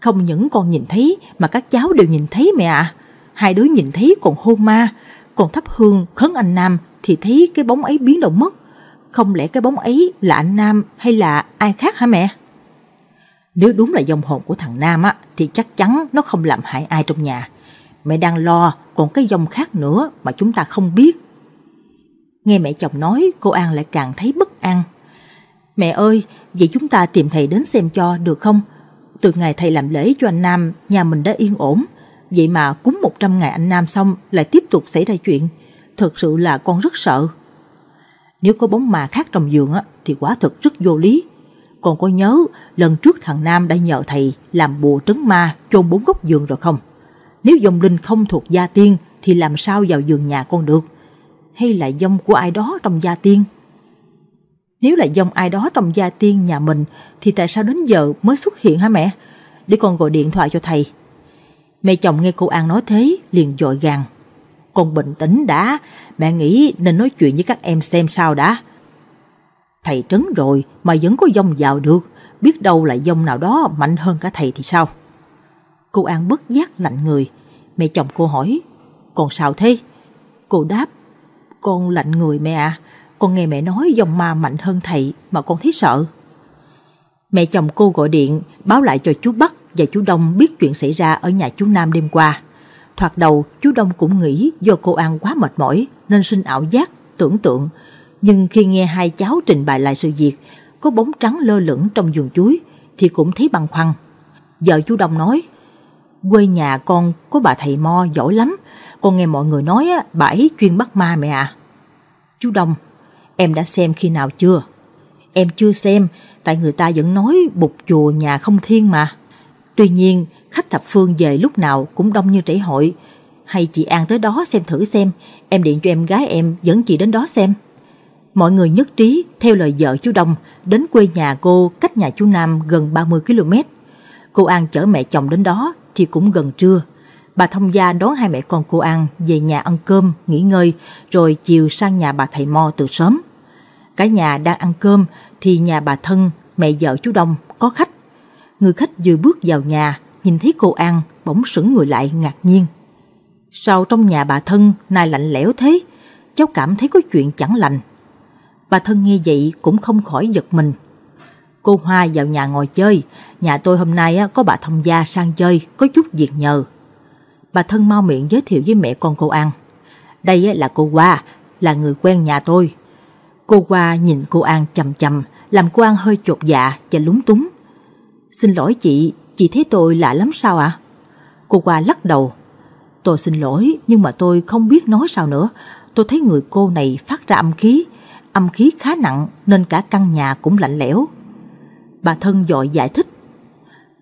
Không những con nhìn thấy mà các cháu đều nhìn thấy mẹ ạ. Hai đứa nhìn thấy còn hôn ma, còn thắp hương khấn anh Nam thì thấy cái bóng ấy biến động mất. Không lẽ cái bóng ấy là anh Nam hay là ai khác hả mẹ? Nếu đúng là vong hồn của thằng Nam á, thì chắc chắn nó không làm hại ai trong nhà. Mẹ đang lo còn cái vong khác nữa mà chúng ta không biết. Nghe mẹ chồng nói, cô An lại càng thấy bất an. Mẹ ơi, vậy chúng ta tìm thầy đến xem cho được không? Từ ngày thầy làm lễ cho anh Nam, nhà mình đã yên ổn. Vậy mà cúng 100 ngày anh Nam xong lại tiếp tục xảy ra chuyện. Thật sự là con rất sợ. Nếu có bóng ma khác trong giường á, thì quả thực rất vô lý. Con có nhớ lần trước thằng Nam đã nhờ thầy làm bùa trấn ma chôn 4 góc giường rồi không? Nếu vong linh không thuộc gia tiên thì làm sao vào giường nhà con được? Hay là vong của ai đó trong gia tiên? Nếu là vong ai đó trong gia tiên nhà mình thì tại sao đến giờ mới xuất hiện hả mẹ? Để con gọi điện thoại cho thầy. Mẹ chồng nghe cô An nói thế liền vội vàng. Con bình tĩnh đã, mẹ nghĩ nên nói chuyện với các em xem sao đã. Thầy trấn rồi mà vẫn có vong vào được, biết đâu là vong nào đó mạnh hơn cả thầy thì sao? Cô An bất giác lạnh người. Mẹ chồng cô hỏi, còn sao thế? Cô đáp, con lạnh người mẹ ạ. Con nghe mẹ nói vong ma mạnh hơn thầy mà con thấy sợ. Mẹ chồng cô gọi điện báo lại cho chú Bắc và chú Đông biết chuyện xảy ra ở nhà chú Nam đêm qua. Thoạt đầu chú Đông cũng nghĩ do cô An quá mệt mỏi nên sinh ảo giác, tưởng tượng. Nhưng khi nghe hai cháu trình bày lại sự việc, có bóng trắng lơ lửng trong vườn chuối thì cũng thấy băn khoăn. Vợ chú Đông nói, quê nhà con có bà thầy Mo giỏi lắm. Con nghe mọi người nói bà ấy chuyên bắt ma mẹ ạ. Chú Đông, em đã xem khi nào chưa? Em chưa xem, tại người ta vẫn nói bục chùa nhà không thiên mà. Tuy nhiên khách thập phương về lúc nào cũng đông như trảy hội. Hay chị An tới đó xem thử xem, em điện cho em gái em dẫn chị đến đó xem. Mọi người nhất trí theo lời vợ chú Đông đến quê nhà cô cách nhà chú Nam gần 30 km. Cô An chở mẹ chồng đến đó thì cũng gần trưa. Bà thông gia đón hai mẹ con cô An về nhà ăn cơm, nghỉ ngơi rồi chiều sang nhà bà thầy Mo từ sớm. Cả nhà đang ăn cơm thì nhà bà thân, mẹ vợ chú Đông có khách. Người khách vừa bước vào nhà nhìn thấy cô An bỗng sững người lại ngạc nhiên. Sao trong nhà bà thân nay lạnh lẽo thế? Cháu cảm thấy có chuyện chẳng lành. Bà thân nghe vậy cũng không khỏi giật mình. Cô Hoa vào nhà ngồi chơi, nhà tôi hôm nay có bà thông gia sang chơi, có chút việc nhờ. Bà thân mau miệng giới thiệu với mẹ con cô An. Đây là cô Hoa, là người quen nhà tôi. Cô Hoa nhìn cô An chằm chằm, làm cô An hơi chột dạ và lúng túng. Xin lỗi chị thấy tôi lạ lắm sao ạ? Cô Hoa lắc đầu. Tôi xin lỗi nhưng mà tôi không biết nói sao nữa. Tôi thấy người cô này phát ra âm khí khá nặng nên cả căn nhà cũng lạnh lẽo. Bà thân vội giải thích.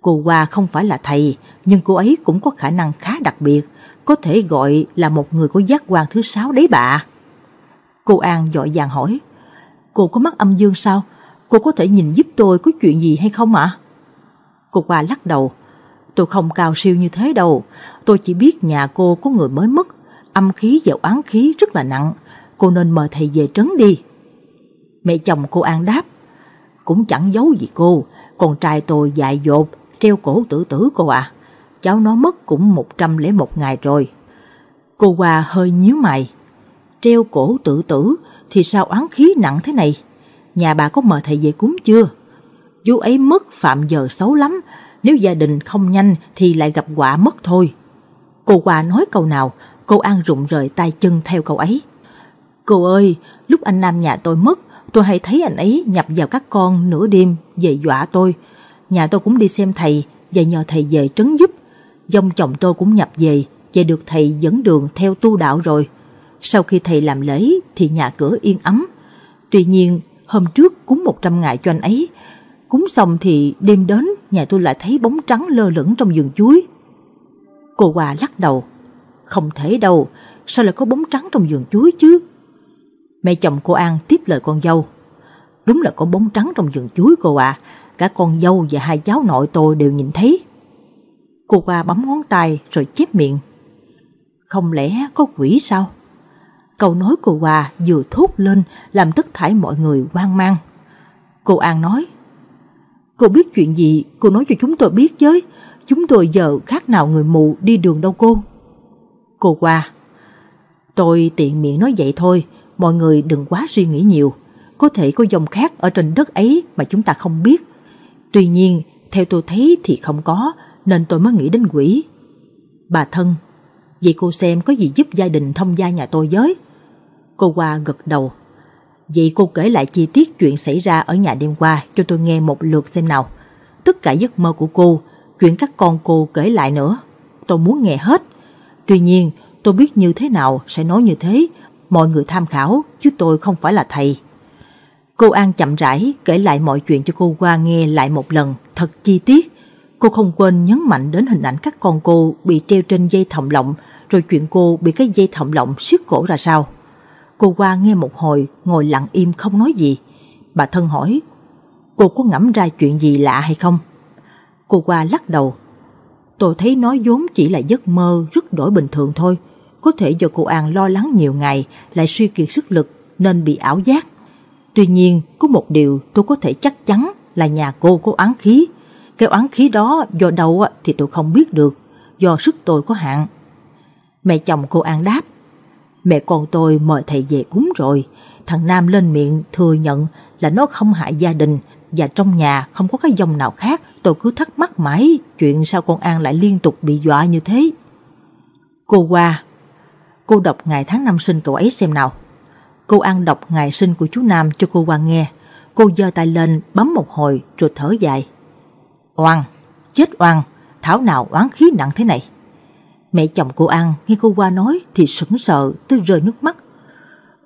Cô Hoa không phải là thầy, nhưng cô ấy cũng có khả năng khá đặc biệt, có thể gọi là một người có giác quan thứ 6 đấy bà. Cô An vội vàng hỏi, cô có mắc âm dương sao? Cô có thể nhìn giúp tôi có chuyện gì hay không ạ? Cô Hoa lắc đầu, tôi không cao siêu như thế đâu, tôi chỉ biết nhà cô có người mới mất, âm khí và oán khí rất là nặng, cô nên mời thầy về trấn đi. Mẹ chồng cô An đáp, cũng chẳng giấu gì cô, con trai tôi dại dột, treo cổ tự tử cô ạ. Cháu nó mất cũng 101 ngày rồi. Cô Hoa hơi nhíu mày, treo cổ tự tử thì sao oán khí nặng thế này? Nhà bà có mời thầy về cúng chưa? Chú ấy mất phạm giờ xấu lắm, nếu gia đình không nhanh thì lại gặp họa mất thôi. Cô Hoa nói câu nào, cô An rụng rời tay chân theo câu ấy. Cô ơi, lúc anh Nam nhà tôi mất, tôi hay thấy anh ấy nhập vào các con nửa đêm về dọa tôi. Nhà tôi cũng đi xem thầy và nhờ thầy về trấn giúp. Dòng chồng tôi cũng nhập về được thầy dẫn đường theo tu đạo rồi. Sau khi thầy làm lễ thì nhà cửa yên ấm. Tuy nhiên, hôm trước cúng 100 ngày cho anh ấy, cúng xong thì đêm đến nhà tôi lại thấy bóng trắng lơ lửng trong vườn chuối. Cô Hoa lắc đầu. Không thể đâu, sao lại có bóng trắng trong vườn chuối chứ? Mẹ chồng cô An tiếp lời con dâu. Đúng là có bóng trắng trong vườn chuối cô ạ. Cả con dâu và hai cháu nội tôi đều nhìn thấy. Cô Hoa bấm ngón tay rồi chép miệng. Không lẽ có quỷ sao? Câu nói cô Hoa vừa thốt lên làm tất thảy mọi người hoang mang. Cô An nói. Cô biết chuyện gì cô nói cho chúng tôi biết với. Chúng tôi giờ khác nào người mù đi đường đâu cô. Cô Hoa. Tôi tiện miệng nói vậy thôi. Mọi người đừng quá suy nghĩ nhiều. Có thể có dòng khác ở trên đất ấy mà chúng ta không biết. Tuy nhiên theo tôi thấy thì không có, nên tôi mới nghĩ đến quỷ. Bà thân, vậy cô xem có gì giúp gia đình thông gia nhà tôi với? Cô Hoa gật đầu. Vậy cô kể lại chi tiết chuyện xảy ra ở nhà đêm qua cho tôi nghe một lượt xem nào. Tất cả giấc mơ của cô, chuyện các con cô kể lại nữa. Tôi muốn nghe hết. Tuy nhiên tôi biết như thế nào sẽ nói như thế. Mọi người tham khảo chứ tôi không phải là thầy. Cô An chậm rãi kể lại mọi chuyện cho cô Hoa nghe lại một lần, thật chi tiết. Cô không quên nhấn mạnh đến hình ảnh các con cô bị treo trên dây thòng lọng, rồi chuyện cô bị cái dây thòng lọng siết cổ ra sao. Cô Hoa nghe một hồi, ngồi lặng im không nói gì. Bà thân hỏi, cô có ngẫm ra chuyện gì lạ hay không? Cô Hoa lắc đầu. Tôi thấy nó vốn chỉ là giấc mơ rất đổi bình thường thôi. Có thể do cô An lo lắng nhiều ngày, lại suy kiệt sức lực nên bị ảo giác. Tuy nhiên, có một điều tôi có thể chắc chắn là nhà cô có oán khí. Cái oán khí đó do đâu thì tôi không biết được, do sức tôi có hạn. Mẹ chồng cô An đáp, mẹ con tôi mời thầy về cúng rồi. Thằng Nam lên miệng thừa nhận là nó không hại gia đình và trong nhà không có cái dòng nào khác. Tôi cứ thắc mắc mãi chuyện sao con An lại liên tục bị dọa như thế. Cô Hoa, cô đọc ngày tháng năm sinh cậu ấy xem nào. Cô An đọc ngày sinh của chú Nam cho cô Hoa nghe. Cô giơ tay lên bấm một hồi rồi thở dài. Oan, chết oan, thảo nào oán khí nặng thế này. Mẹ chồng cô An nghe cô Hoa nói thì sững sờ tới rơi nước mắt.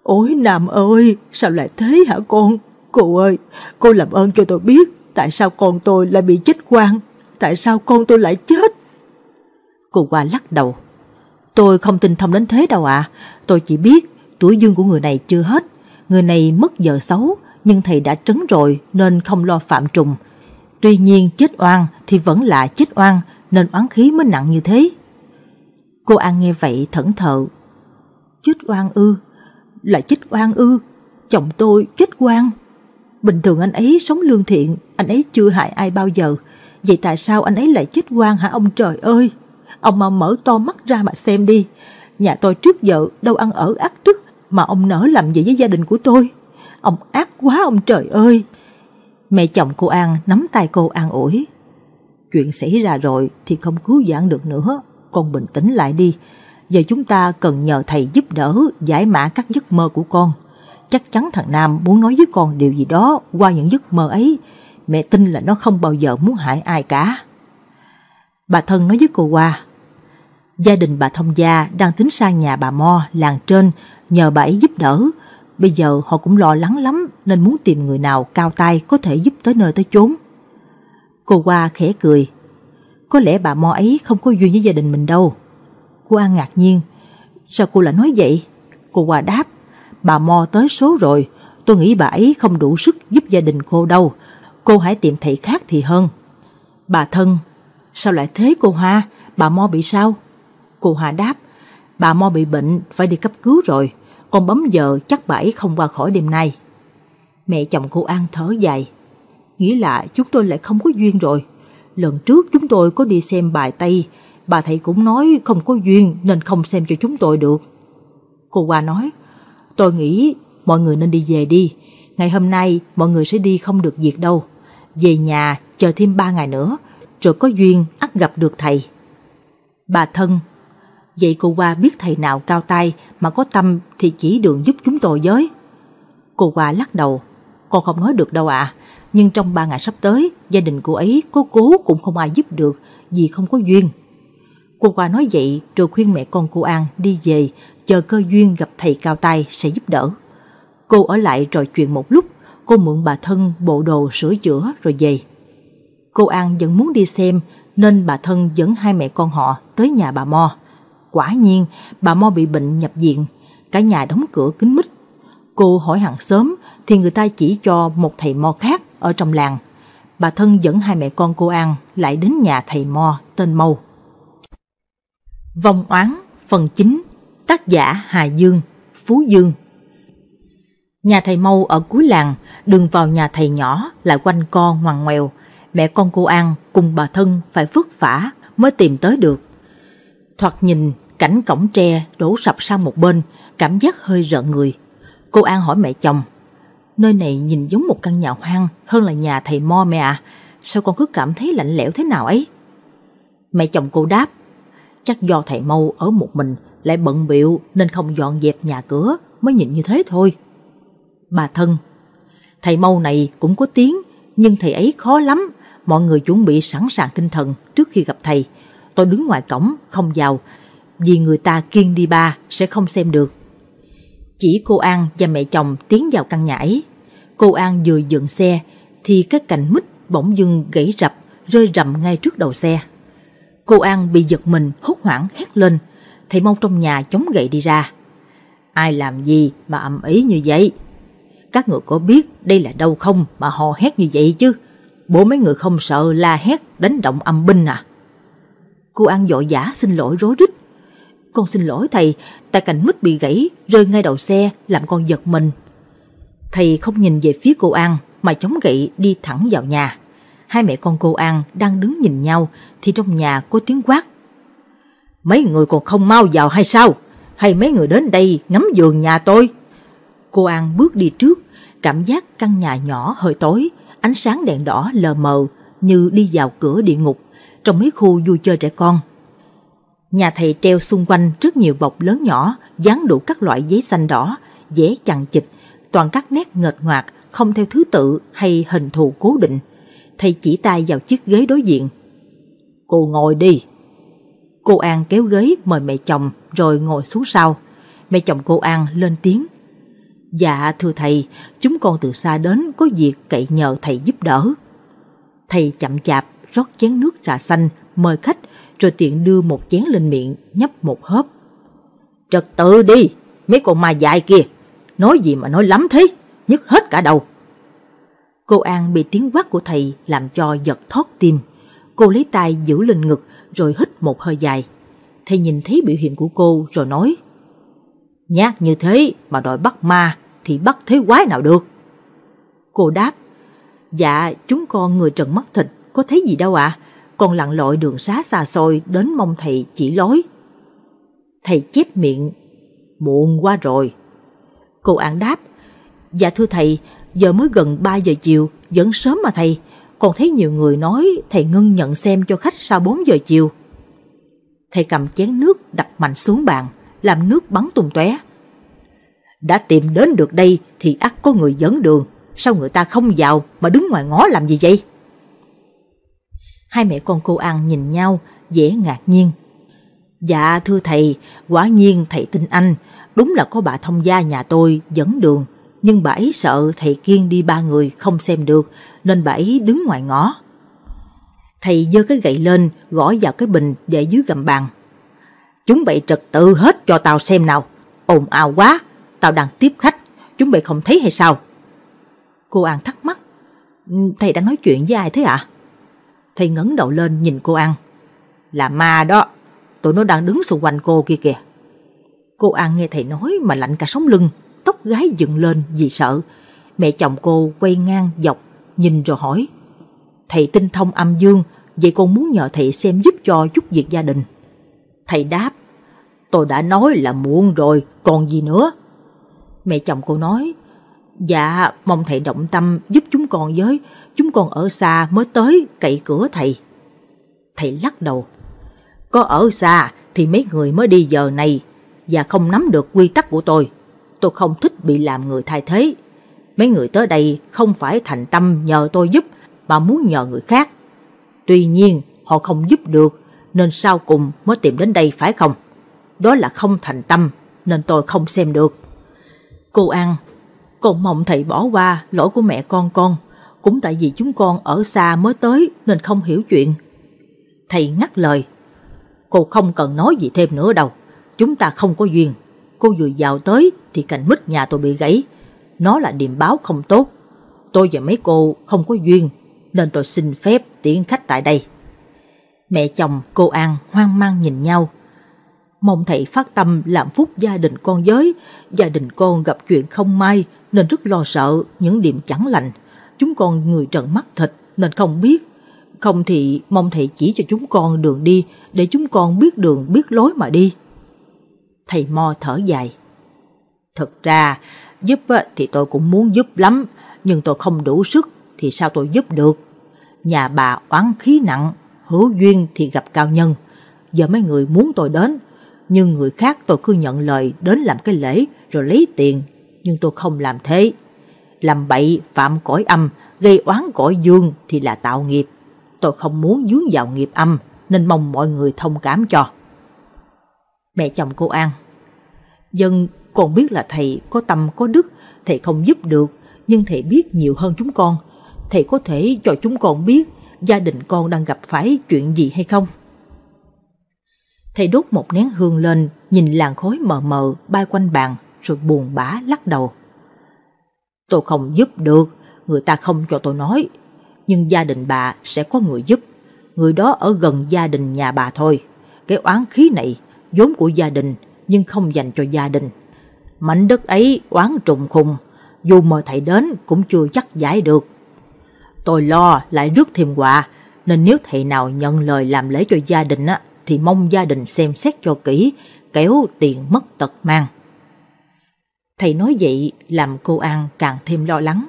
Ôi Nam ơi, sao lại thế hả con? Cô ơi, cô làm ơn cho tôi biết tại sao con tôi lại bị chết oan? Tại sao con tôi lại chết? Cô Hoa lắc đầu. Tôi không tin thông đến thế đâu ạ. Tôi chỉ biết tuổi dương của người này chưa hết. Người này mất giờ xấu, nhưng thầy đã trấn rồi nên không lo phạm trùng. Tuy nhiên chết oan thì vẫn là chết oan, nên oán khí mới nặng như thế. Cô An nghe vậy thẫn thờ. Chết oan ư? Là chết oan ư? Chồng tôi chết oan. Bình thường anh ấy sống lương thiện, anh ấy chưa hại ai bao giờ. Vậy tại sao anh ấy lại chết oan hả ông trời ơi? Ông mà mở to mắt ra mà xem đi. Nhà tôi trước vợ đâu ăn ở ắt tức, mà ông nỡ làm vậy với gia đình của tôi. Ông ác quá ông trời ơi. Mẹ chồng cô An nắm tay cô an ủi. Chuyện xảy ra rồi thì không cứu vãn được nữa. Con bình tĩnh lại đi. Giờ chúng ta cần nhờ thầy giúp đỡ giải mã các giấc mơ của con. Chắc chắn thằng Nam muốn nói với con điều gì đó qua những giấc mơ ấy. Mẹ tin là nó không bao giờ muốn hại ai cả. Bà thân nói với cô Hoa. Gia đình bà thông gia đang tính sang nhà bà Mo làng trên nhờ bà ấy giúp đỡ. Bây giờ họ cũng lo lắng lắm nên muốn tìm người nào cao tay có thể giúp tới nơi tới chốn. Cô Hoa khẽ cười. Có lẽ bà Mo ấy không có duyên với gia đình mình đâu. Cô An ngạc nhiên. Sao cô lại nói vậy? Cô Hoa đáp. Bà Mo tới số rồi. Tôi nghĩ bà ấy không đủ sức giúp gia đình cô đâu. Cô hãy tìm thầy khác thì hơn. Bà thân. Sao lại thế cô Hoa? Bà Mo bị sao? Cô Hoa đáp. Bà Mo bị bệnh phải đi cấp cứu rồi. Con bấm giờ chắc bà ấy không qua khỏi đêm nay. Mẹ chồng cô An thở dài. Nghĩa là chúng tôi lại không có duyên rồi. Lần trước chúng tôi có đi xem bài Tây. Bà thầy cũng nói không có duyên nên không xem cho chúng tôi được. Cô Hoa nói. Tôi nghĩ mọi người nên đi về đi. Ngày hôm nay mọi người sẽ đi không được việc đâu. Về nhà chờ thêm 3 ngày nữa. Rồi có duyên ắt gặp được thầy. Bà thân. Vậy cô Hoa biết thầy nào cao tay mà có tâm thì chỉ đường giúp chúng tôi với. Cô Hoa lắc đầu. Con không nói được đâu ạ. Nhưng trong 3 ngày sắp tới, gia đình cô ấy có cố cũng không ai giúp được vì không có duyên. Cô Hoa nói vậy rồi khuyên mẹ con cô An đi về, chờ cơ duyên gặp thầy cao tay sẽ giúp đỡ. Cô ở lại trò chuyện một lúc, cô mượn bà thân bộ đồ sửa chữa rồi về. cô An vẫn muốn đi xem nên bà Thân dẫn hai mẹ con họ tới nhà bà Mo. Quả nhiên, bà Mo bị bệnh nhập viện, cả nhà đóng cửa kín mít. Cô hỏi hàng xóm thì người ta chỉ cho một thầy Mo khác ở trong làng. Bà Thân dẫn hai mẹ con cô An lại đến nhà thầy Mo tên Mâu. Vong oán phần 9, tác giả Hà Dương, Phú Dương. Nhà thầy Mâu ở cuối làng, đường vào nhà thầy nhỏ lại quanh co ngoằn ngoèo. Mẹ con cô An cùng bà Thân phải vất vả mới tìm tới được. Thoạt nhìn cảnh cổng tre đổ sập sang một bên, cảm giác hơi rợn người. Cô An hỏi mẹ chồng, nơi này nhìn giống một căn nhà hoang hơn là nhà thầy Mo mẹ ạ, sao con cứ cảm thấy lạnh lẽo thế nào ấy? Mẹ chồng cô đáp, chắc do thầy Mâu ở một mình lại bận bịu nên không dọn dẹp nhà cửa mới nhìn như thế thôi. Bà Thân, thầy Mâu này cũng có tiếng nhưng thầy ấy khó lắm, mọi người chuẩn bị sẵn sàng tinh thần trước khi gặp thầy. Tôi đứng ngoài cổng không vào vì người ta kiêng đi ba sẽ không xem được. Chỉ cô An và mẹ chồng tiến vào căn nhà ấy. Cô An vừa dừng xe thì cái cành mít bỗng dưng gãy rập, rơi rầm ngay trước đầu xe. Cô An bị giật mình, hốt hoảng hét lên. Thầy Mâu trong nhà chống gậy đi ra. Ai làm gì mà ầm ĩ như vậy? Các người có biết đây là đâu không mà hò hét như vậy chứ? Bố mấy người không sợ la hét đánh động âm binh à? Cô An vội vã xin lỗi rối rít. Con xin lỗi thầy, tại cành mít bị gãy rơi ngay đầu xe làm con giật mình. Thầy không nhìn về phía cô An mà chống gậy đi thẳng vào nhà. Hai mẹ con cô An đang đứng nhìn nhau thì trong nhà có tiếng quát. Mấy người còn không mau vào hay sao? Hay mấy người đến đây ngắm vườn nhà tôi? Cô An bước đi trước, cảm giác căn nhà nhỏ hơi tối, ánh sáng đèn đỏ lờ mờ như đi vào cửa địa ngục trong mấy khu vui chơi trẻ con. Nhà thầy treo xung quanh rất nhiều bọc lớn nhỏ, dán đủ các loại giấy xanh đỏ, vẽ chằng chịt, toàn các nét nghệt ngoạc, không theo thứ tự hay hình thù cố định. Thầy chỉ tay vào chiếc ghế đối diện. Cô ngồi đi. Cô An kéo ghế mời mẹ chồng rồi ngồi xuống sau. Mẹ chồng cô An lên tiếng. Dạ thưa thầy, chúng con từ xa đến có việc cậy nhờ thầy giúp đỡ. Thầy chậm chạp rót chén nước trà xanh mời khách rồi tiện đưa một chén lên miệng nhấp một hớp. Trật tự đi, mấy con ma dại kìa, nói gì mà nói lắm thế, nhức hết cả đầu. Cô An bị tiếng quát của thầy làm cho giật thót tim. Cô lấy tay giữ lên ngực rồi hít một hơi dài. Thầy nhìn thấy biểu hiện của cô rồi nói. Nhát như thế mà đòi bắt ma thì bắt thế quái nào được? Cô đáp, dạ chúng con người trần mắt thịt có thấy gì đâu ạ, con lặn lội đường xá xa xôi đến mong thầy chỉ lối. Thầy chép miệng, muộn quá rồi. Cô An đáp, dạ thưa thầy, giờ mới gần 3 giờ chiều, vẫn sớm mà thầy, còn thấy nhiều người nói thầy ngưng nhận xem cho khách sau 4 giờ chiều. Thầy cầm chén nước đập mạnh xuống bàn, làm nước bắn tung tóe. Đã tìm đến được đây thì ắt có người dẫn đường, sao người ta không vào mà đứng ngoài ngó làm gì vậy? Hai mẹ con cô An nhìn nhau, dễ ngạc nhiên. Dạ thưa thầy, quả nhiên thầy tin anh, đúng là có bà thông gia nhà tôi dẫn đường, nhưng bà ấy sợ thầy kiêng đi ba người không xem được, nên bà ấy đứng ngoài ngõ. Thầy giơ cái gậy lên, gõ vào cái bình để dưới gầm bàn. Chúng bày trật tự hết cho tao xem nào, ồn ào quá, tao đang tiếp khách, chúng bày không thấy hay sao? Cô An thắc mắc, thầy đang nói chuyện với ai thế ạ? Thầy ngẩng đầu lên nhìn cô An. Là ma đó, tụi nó đang đứng xung quanh cô kia kìa. Cô An nghe thầy nói mà lạnh cả sống lưng, tóc gáy dựng lên vì sợ. Mẹ chồng cô quay ngang dọc, nhìn rồi hỏi. Thầy tinh thông âm dương, vậy con muốn nhờ thầy xem giúp cho chút việc gia đình. Thầy đáp, tôi đã nói là muộn rồi, còn gì nữa. Mẹ chồng cô nói, dạ mong thầy động tâm giúp chúng con với, chúng con ở xa mới tới cậy cửa thầy. Thầy lắc đầu, có ở xa thì mấy người mới đi giờ này, và không nắm được quy tắc của tôi không thích bị làm người thay thế. Mấy người tới đây không phải thành tâm nhờ tôi giúp mà muốn nhờ người khác, tuy nhiên họ không giúp được nên sau cùng mới tìm đến đây phải không? Đó là không thành tâm nên tôi không xem được. Cô An, con mong thầy bỏ qua lỗi của mẹ con cũng tại vì chúng con ở xa mới tới nên không hiểu chuyện. Thầy ngắt lời, cô không cần nói gì thêm nữa đâu, chúng ta không có duyên. Cô vừa vào tới thì cành mít nhà tôi bị gãy, nó là điềm báo không tốt. Tôi và mấy cô không có duyên nên tôi xin phép tiễn khách tại đây. Mẹ chồng cô An hoang mang nhìn nhau. Mong thầy phát tâm làm phúc gia đình con với. Gia đình con gặp chuyện không may nên rất lo sợ những điểm chẳng lành. Chúng con người trần mắt thịt nên không biết. Không thì mong thầy chỉ cho chúng con đường đi, để chúng con biết đường biết lối mà đi. Thầy Mo thở dài. Thật ra giúp thì tôi cũng muốn giúp lắm, nhưng tôi không đủ sức thì sao tôi giúp được. Nhà bà oán khí nặng, hữu duyên thì gặp cao nhân. Giờ mấy người muốn tôi đến, nhưng người khác tôi cứ nhận lời đến làm cái lễ rồi lấy tiền, nhưng tôi không làm thế. Làm bậy phạm cõi âm, gây oán cõi dương thì là tạo nghiệp. Tôi không muốn vướng vào nghiệp âm nên mong mọi người thông cảm cho. Mẹ chồng cô An, dân con biết là thầy có tâm có đức, thầy không giúp được, nhưng thầy biết nhiều hơn chúng con. Thầy có thể cho chúng con biết gia đình con đang gặp phải chuyện gì hay không? Thầy đốt một nén hương lên, nhìn làn khói mờ mờ bay quanh bàn, rồi buồn bã lắc đầu. Tôi không giúp được, người ta không cho tôi nói. Nhưng gia đình bà sẽ có người giúp, người đó ở gần gia đình nhà bà thôi. Cái oán khí này vốn của gia đình nhưng không dành cho gia đình. Mảnh đất ấy oán trùng khùng, dù mời thầy đến cũng chưa chắc giải được. Tôi lo lại rước thêm họa, nên nếu thầy nào nhận lời làm lễ cho gia đình á, thì mong gia đình xem xét cho kỹ, kéo tiền mất tật mang. Thầy nói vậy làm cô An càng thêm lo lắng.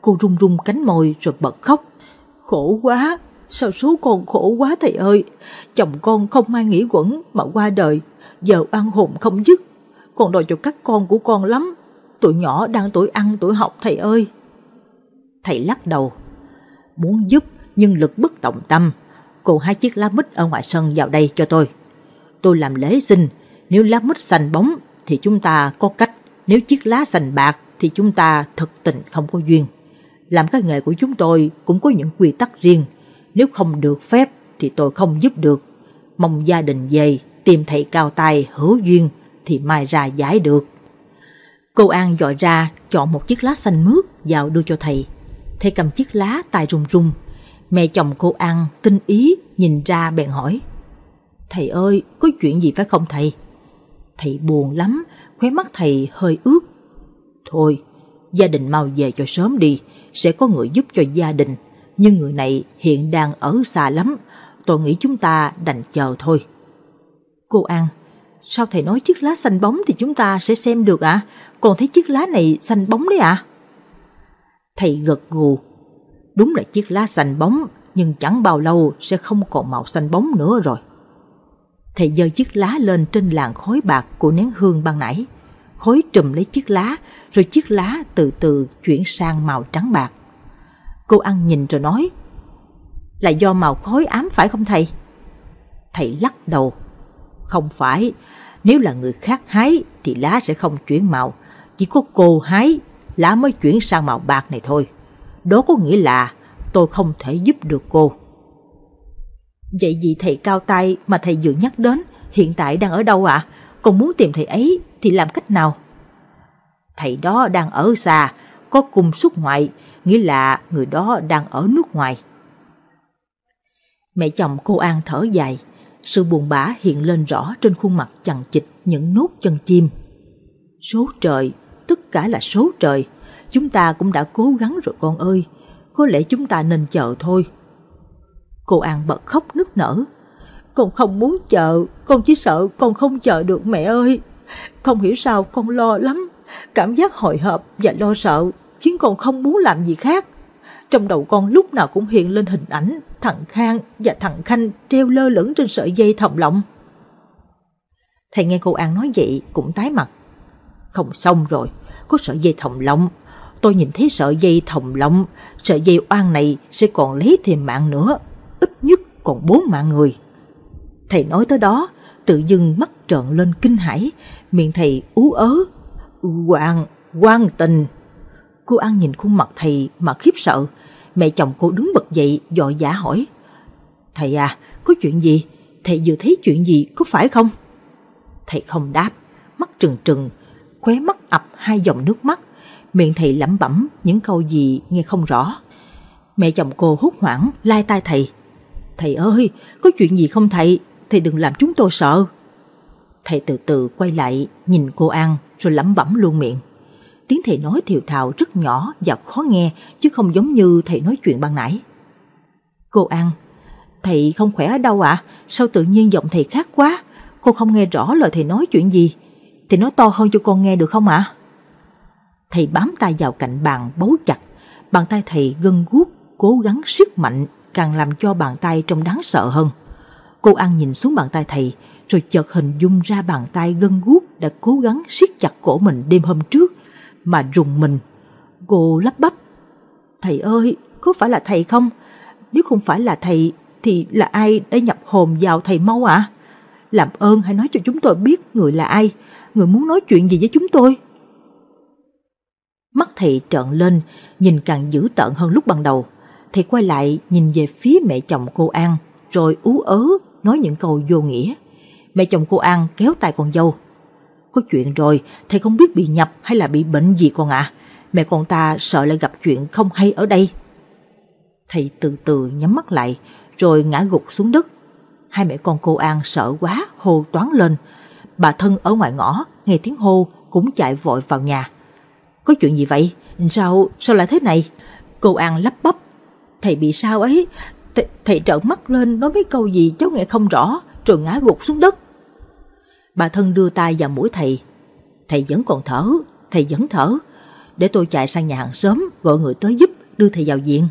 Cô run run cánh môi rồi bật khóc. Khổ quá, sao số con khổ quá thầy ơi. Chồng con không ai nghĩ quẩn mà qua đời, giờ oan hồn không dứt. Con đòi cho các con của con lắm, tụi nhỏ đang tuổi ăn tuổi học thầy ơi. Thầy lắc đầu. Muốn giúp nhưng lực bất tòng tâm. Cô hái chiếc lá mít ở ngoài sân vào đây cho tôi. Tôi làm lễ xin. Nếu lá mít xanh bóng thì chúng ta có cách, nếu chiếc lá xanh bạc thì chúng ta thật tình không có duyên. Làm cái nghề của chúng tôi cũng có những quy tắc riêng, nếu không được phép thì tôi không giúp được. Mong gia đình về tìm thầy cao tay hữu duyên thì mai ra giải được. Cô An dọi ra chọn một chiếc lá xanh mướt vào đưa cho thầy. Thầy cầm chiếc lá tay run run. Mẹ chồng cô An tinh ý nhìn ra bèn hỏi. Thầy ơi, có chuyện gì phải không thầy? Thầy buồn lắm, khóe mắt thầy hơi ướt. Thôi, gia đình mau về cho sớm đi, sẽ có người giúp cho gia đình. Nhưng người này hiện đang ở xa lắm, tôi nghĩ chúng ta đành chờ thôi. Cô An, sao thầy nói chiếc lá xanh bóng thì chúng ta sẽ xem được ạ? Còn thấy chiếc lá này xanh bóng đấy ạ? Thầy gật gù. Đúng là chiếc lá xanh bóng, nhưng chẳng bao lâu sẽ không còn màu xanh bóng nữa rồi. Thầy giơ chiếc lá lên trên làn khói bạc của nén hương ban nãy. Khói trùm lấy chiếc lá, rồi chiếc lá từ từ chuyển sang màu trắng bạc. Cô An nhìn rồi nói, là do màu khói ám phải không thầy? Thầy lắc đầu. Không phải, nếu là người khác hái thì lá sẽ không chuyển màu. Chỉ có cô hái, lá mới chuyển sang màu bạc này thôi. Đó có nghĩa là tôi không thể giúp được cô. Vậy vị thầy cao tay mà thầy vừa nhắc đến hiện tại đang ở đâu ạ? Còn muốn tìm thầy ấy thì làm cách nào? Thầy đó đang ở xa, có cung xuất ngoại, nghĩa là người đó đang ở nước ngoài. Mẹ chồng cô An thở dài, sự buồn bã hiện lên rõ trên khuôn mặt chằng chịt những nốt chân chim. Số trời, tất cả là số trời. Chúng ta cũng đã cố gắng rồi con ơi, có lẽ chúng ta nên chờ thôi. Cô An bật khóc nức nở. Con không muốn chờ, con chỉ sợ con không chờ được mẹ ơi. Không hiểu sao con lo lắm, cảm giác hồi hộp và lo sợ khiến con không muốn làm gì khác. Trong đầu con lúc nào cũng hiện lên hình ảnh thằng Khang và thằng Khanh treo lơ lửng trên sợi dây thòng lọng. Thầy nghe cô An nói vậy cũng tái mặt. Không xong rồi, có sợi dây thòng lọng. Tôi nhìn thấy sợi dây thòng lọng, sợi dây oan này sẽ còn lấy thêm mạng nữa, ít nhất còn 4 mạng người. Thầy nói tới đó, tự dưng mắt trợn lên kinh hãi, miệng thầy ú ớ. Oan tình. Cô An nhìn khuôn mặt thầy mà khiếp sợ. Mẹ chồng cô đứng bật dậy vội vã hỏi: "Thầy à, có chuyện gì? Thầy vừa thấy chuyện gì có phải không?" Thầy không đáp, mắt trừng trừng, khóe mắt ập hai dòng nước mắt, miệng thầy lẩm bẩm những câu gì nghe không rõ. Mẹ chồng cô hốt hoảng lai tai thầy: "Thầy ơi, có chuyện gì không thầy? Thầy đừng làm chúng tôi sợ." Thầy từ từ quay lại nhìn cô An rồi lẩm bẩm luôn miệng. Tiếng thầy nói thiều thào rất nhỏ và khó nghe, chứ không giống như thầy nói chuyện ban nãy. "Cô An, thầy không khỏe ở đâu ạ? Sao tự nhiên giọng thầy khác quá? Cô không nghe rõ lời thầy nói chuyện gì. Thầy nói to hơn cho con nghe được không ạ?" Thầy bám tay vào cạnh bàn bấu chặt. Bàn tay thầy gân guốc, cố gắng siết mạnh, càng làm cho bàn tay trông đáng sợ hơn. Cô An nhìn xuống bàn tay thầy, rồi chợt hình dung ra bàn tay gân guốc đã cố gắng siết chặt cổ mình đêm hôm trước, mà rùng mình. Cô lắp bắp: "Thầy ơi, có phải là thầy không? Nếu không phải là thầy thì là ai đã nhập hồn vào thầy mau ạ? À? Làm ơn hãy nói cho chúng tôi biết người là ai, người muốn nói chuyện gì với chúng tôi." Mắt thầy trợn lên, nhìn càng dữ tợn hơn lúc ban đầu. Thầy quay lại nhìn về phía mẹ chồng cô An, rồi ú ớ nói những câu vô nghĩa. Mẹ chồng cô An kéo tay con dâu: "Có chuyện rồi, thầy không biết bị nhập hay là bị bệnh gì con ạ. Mẹ con ta sợ lại gặp chuyện không hay ở đây." Thầy từ từ nhắm mắt lại, rồi ngã gục xuống đất. Hai mẹ con cô An sợ quá, hô toán lên. Bà thân ở ngoài ngõ, nghe tiếng hô, cũng chạy vội vào nhà. "Có chuyện gì vậy? Sao lại thế này?" Cô An lắp bắp: "Thầy bị sao ấy? Thầy trợn mắt lên nói mấy câu gì cháu nghe không rõ, rồi ngã gục xuống đất." Bà thân đưa tay vào mũi thầy: "Thầy vẫn còn thở, thầy vẫn thở. Để tôi chạy sang nhà hàng xóm gọi người tới giúp đưa thầy vào viện."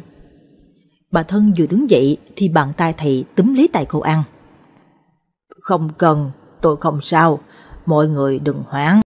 Bà thân vừa đứng dậy thì bàn tay thầy túm lấy tay cô An: "Không cần, tôi không sao. Mọi người đừng hoảng."